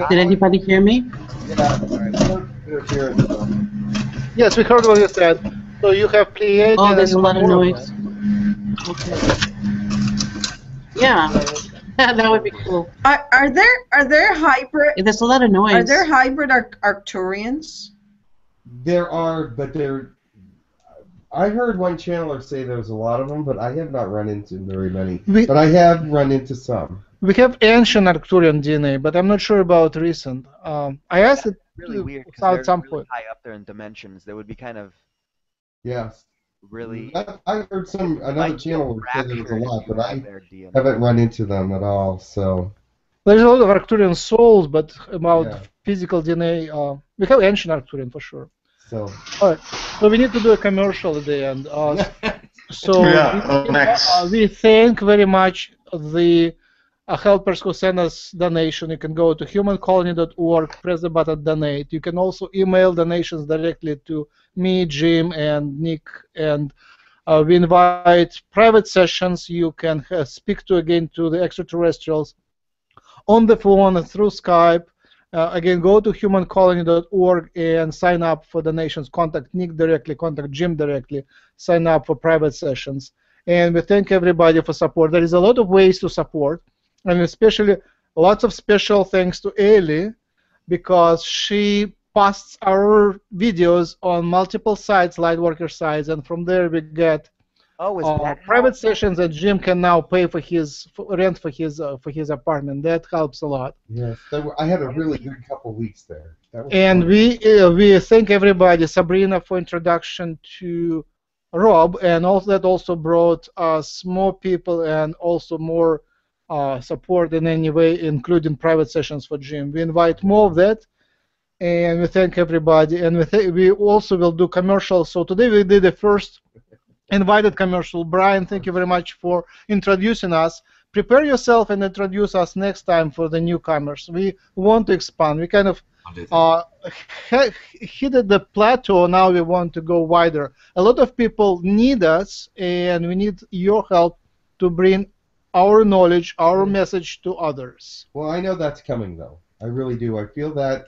Did anybody hear me? Yes, we heard what you said. So you have Pleiadian. Oh, there's a lot of noise. Okay. Yeah. That would be cool. Are there hybrid? Yeah, there's a lot of noise. Are there hybrid Arcturians? There are, but there. I heard one channeler say there was a lot of them, but I have not run into very many. But I have run into some. We have ancient Arcturian DNA, but I'm not sure about recent. I asked it really weird because they're really high up there in dimensions. That would be kind of. Yes. Really, I heard another channel say there was a lot, but I haven't run into them at all. So there's a lot of Arcturian souls, but about physical DNA, we have ancient Arcturian for sure. So all right, so we need to do a commercial at the end. So we thank very much the helpers who send us donation. You can go to humancolony.org, press the button donate. You can also email donations directly to me, Jim, and Nick, and we invite private sessions. You can speak to the extraterrestrials on the phone through Skype. Again, go to humancolony.org and sign up for donations. Contact Nick directly, contact Jim directly, sign up for private sessions. And we thank everybody for support. There is a lot of ways to support, and especially lots of special thanks to Ellie, because she posts our videos on multiple sites, Lightworker sites, and from there we get private sessions that Jim can now pay for his rent for his apartment. That helps a lot. Yes, I had a really good couple weeks there. And we thank everybody, Sabrina, for introduction to Rob, and that also brought us more people and also more support in any way, including private sessions for Jim. We invite more of that, and we thank everybody. And we also will do commercials. So today we did the first invited commercial. Brian, thank you very much for introducing us. Prepare yourself and introduce us next time for the newcomers. We want to expand. We kind of hit the plateau. Now we want to go wider. A lot of people need us, and we need your help to bring our knowledge, our message to others. Well, I know that's coming, though. I really do. I feel that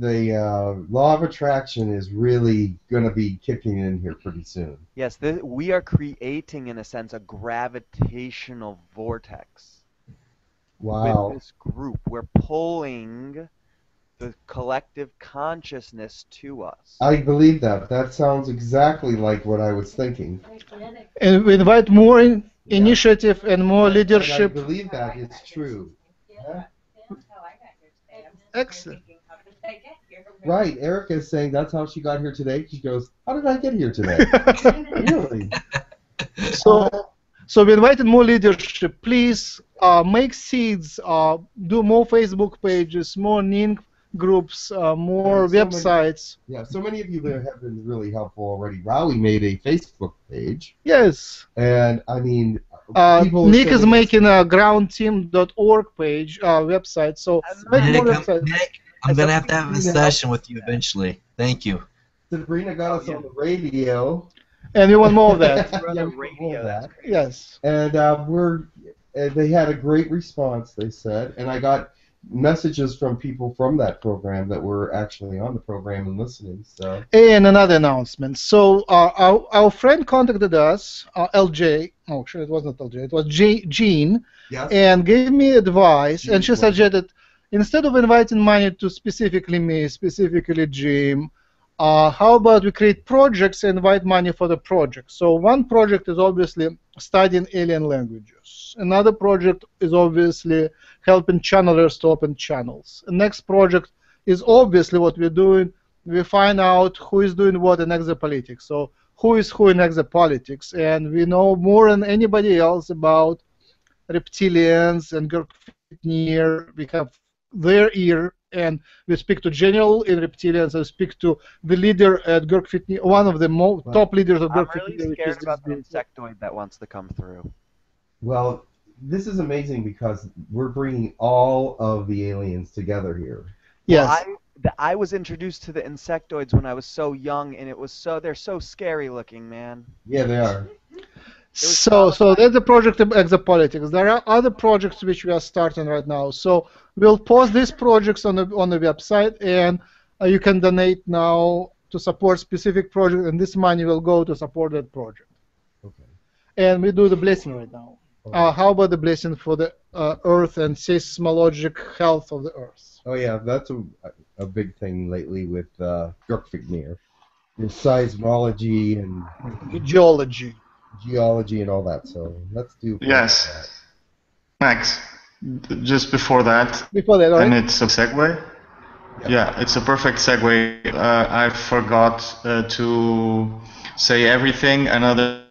the law of attraction is really going to be kicking in here pretty soon. Yes, we are creating, in a sense, a gravitational vortex. Wow. With this group. We're pulling the collective consciousness to us. I believe that. That sounds exactly like what I was thinking. And we invite more initiative and more leadership. And I believe that is true. Yeah. Excellent. Right. Erica is saying that's how she got here today. She goes, "How did I get here today?" Really. So we invited more leadership. Please make seeds. Do more Facebook pages, more Ning groups, more websites. Many, so many of you there have been really helpful already. Rowley made a Facebook page. Yes. And I mean, Nick is making a groundteam.org page website. So make more websites. Nick, I'm going to have a session with you eventually. Thank you. Sabrina got us on the radio. And we want more of that. Yes. And they had a great response, they said. And I got messages from people from that program that were actually on the program and listening. So. And another announcement. So our friend contacted us, LJ. Oh, actually, it wasn't LJ. It was Jean. Yes. And gave me advice. Jean, and she suggested, instead of inviting money to specifically me, specifically Jim, how about we create projects and invite money for the project? So one project is obviously studying alien languages. Another project is obviously helping channelers to open channels. The next project is obviously what we're doing. We find out who is doing what in exopolitics. So who is who in exopolitics? And we know more than anybody else about reptilians and Girk Fitneer. We have their ear, and we speak to general in reptilians. I speak to the leader at Girk Fitneer, one of the top leaders of Girk Fitneer. I'm really scared about the insectoid that wants to come through. Well, this is amazing because we're bringing all of the aliens together here. Yes. Well, I was introduced to the insectoids when I was so young, and it was they're so scary looking, man. Yeah, they are. So that's the project of exopolitics. There are other projects which we are starting right now. So we'll post these projects on the website, and you can donate now to support specific projects, and this money will go to support that project. Okay. and we do the blessing right now. How about the blessing for the Earth and seismologic health of the Earth? Oh yeah, that's a big thing lately with Grokviknir. There's seismology and geology and all that. So let's do yes. Max, just before that. Before that, right? And it's a segue. Yep. Yeah, it's a perfect segue. I forgot to say everything. Another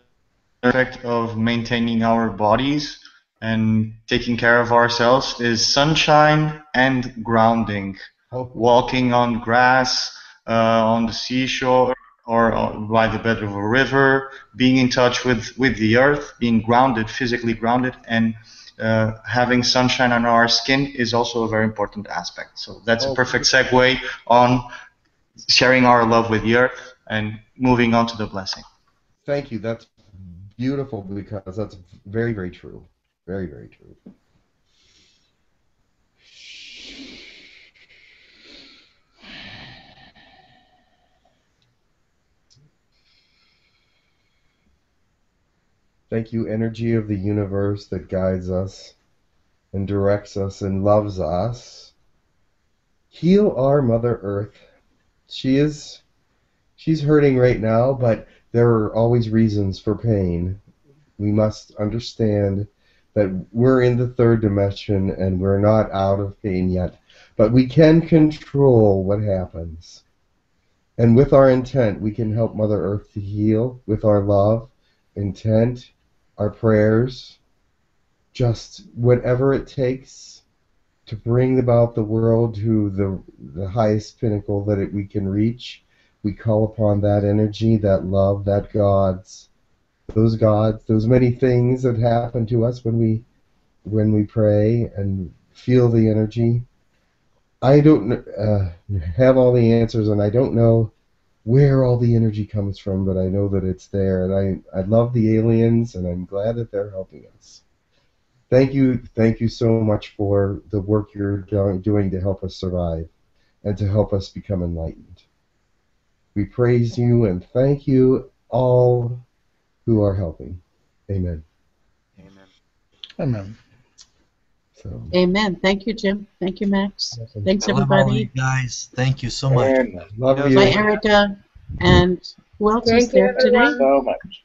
effect of maintaining our bodies and taking care of ourselves is sunshine and grounding. Oh. Walking on grass, on the seashore, or by the bed of a river, being in touch with the earth, being grounded, physically grounded, and having sunshine on our skin is also a very important aspect. So that's a perfect segue on sharing our love with the earth and moving on to the blessing. Thank you. That's beautiful because that's very, very true. Very, very true. Thank you, energy of the universe that guides us and directs us and loves us. Heal our Mother Earth. She's hurting right now, but there are always reasons for pain. We must understand that we're in the third dimension and we're not out of pain yet, but we can control what happens. And with our intent, we can help Mother Earth to heal with our love, intent, our prayers, just whatever it takes to bring about the world to the highest pinnacle that we can reach. We call upon that energy, that love, that gods, those many things that happen to us when we pray and feel the energy. I don't have all the answers, and I don't know where all the energy comes from, but I know that it's there, and I love the aliens, and I'm glad that they're helping us. Thank you so much for the work you're doing to help us survive and to help us become enlightened. We praise you and thank you all who are helping. Amen. Amen. Amen. So. Amen. Thank you, Jim. Thank you, Max. Awesome. Thanks, everybody. I love all you guys. Thank you so much. And love you. Bye, Erica. And who else is there today? Thank you so much.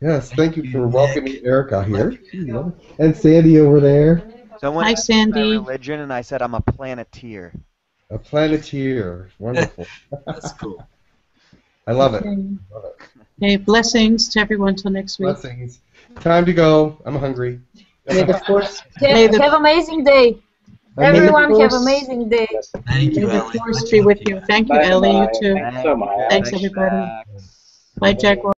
Yes, thank you for welcoming Erica here. And Sandy over there. Someone Hi, Sandy. Someone asked my religion, and I said I'm a planeteer. A planeteer. Wonderful. That's cool. I love it. Okay, blessings to everyone till next week. Blessings. Time to go. I'm hungry. May the force. Have an amazing day. Everyone have an amazing day. Thank you, Ellie. May the force be with you. Thank you, Ellie. You too. Thanks, everybody. Bye, Jaguar.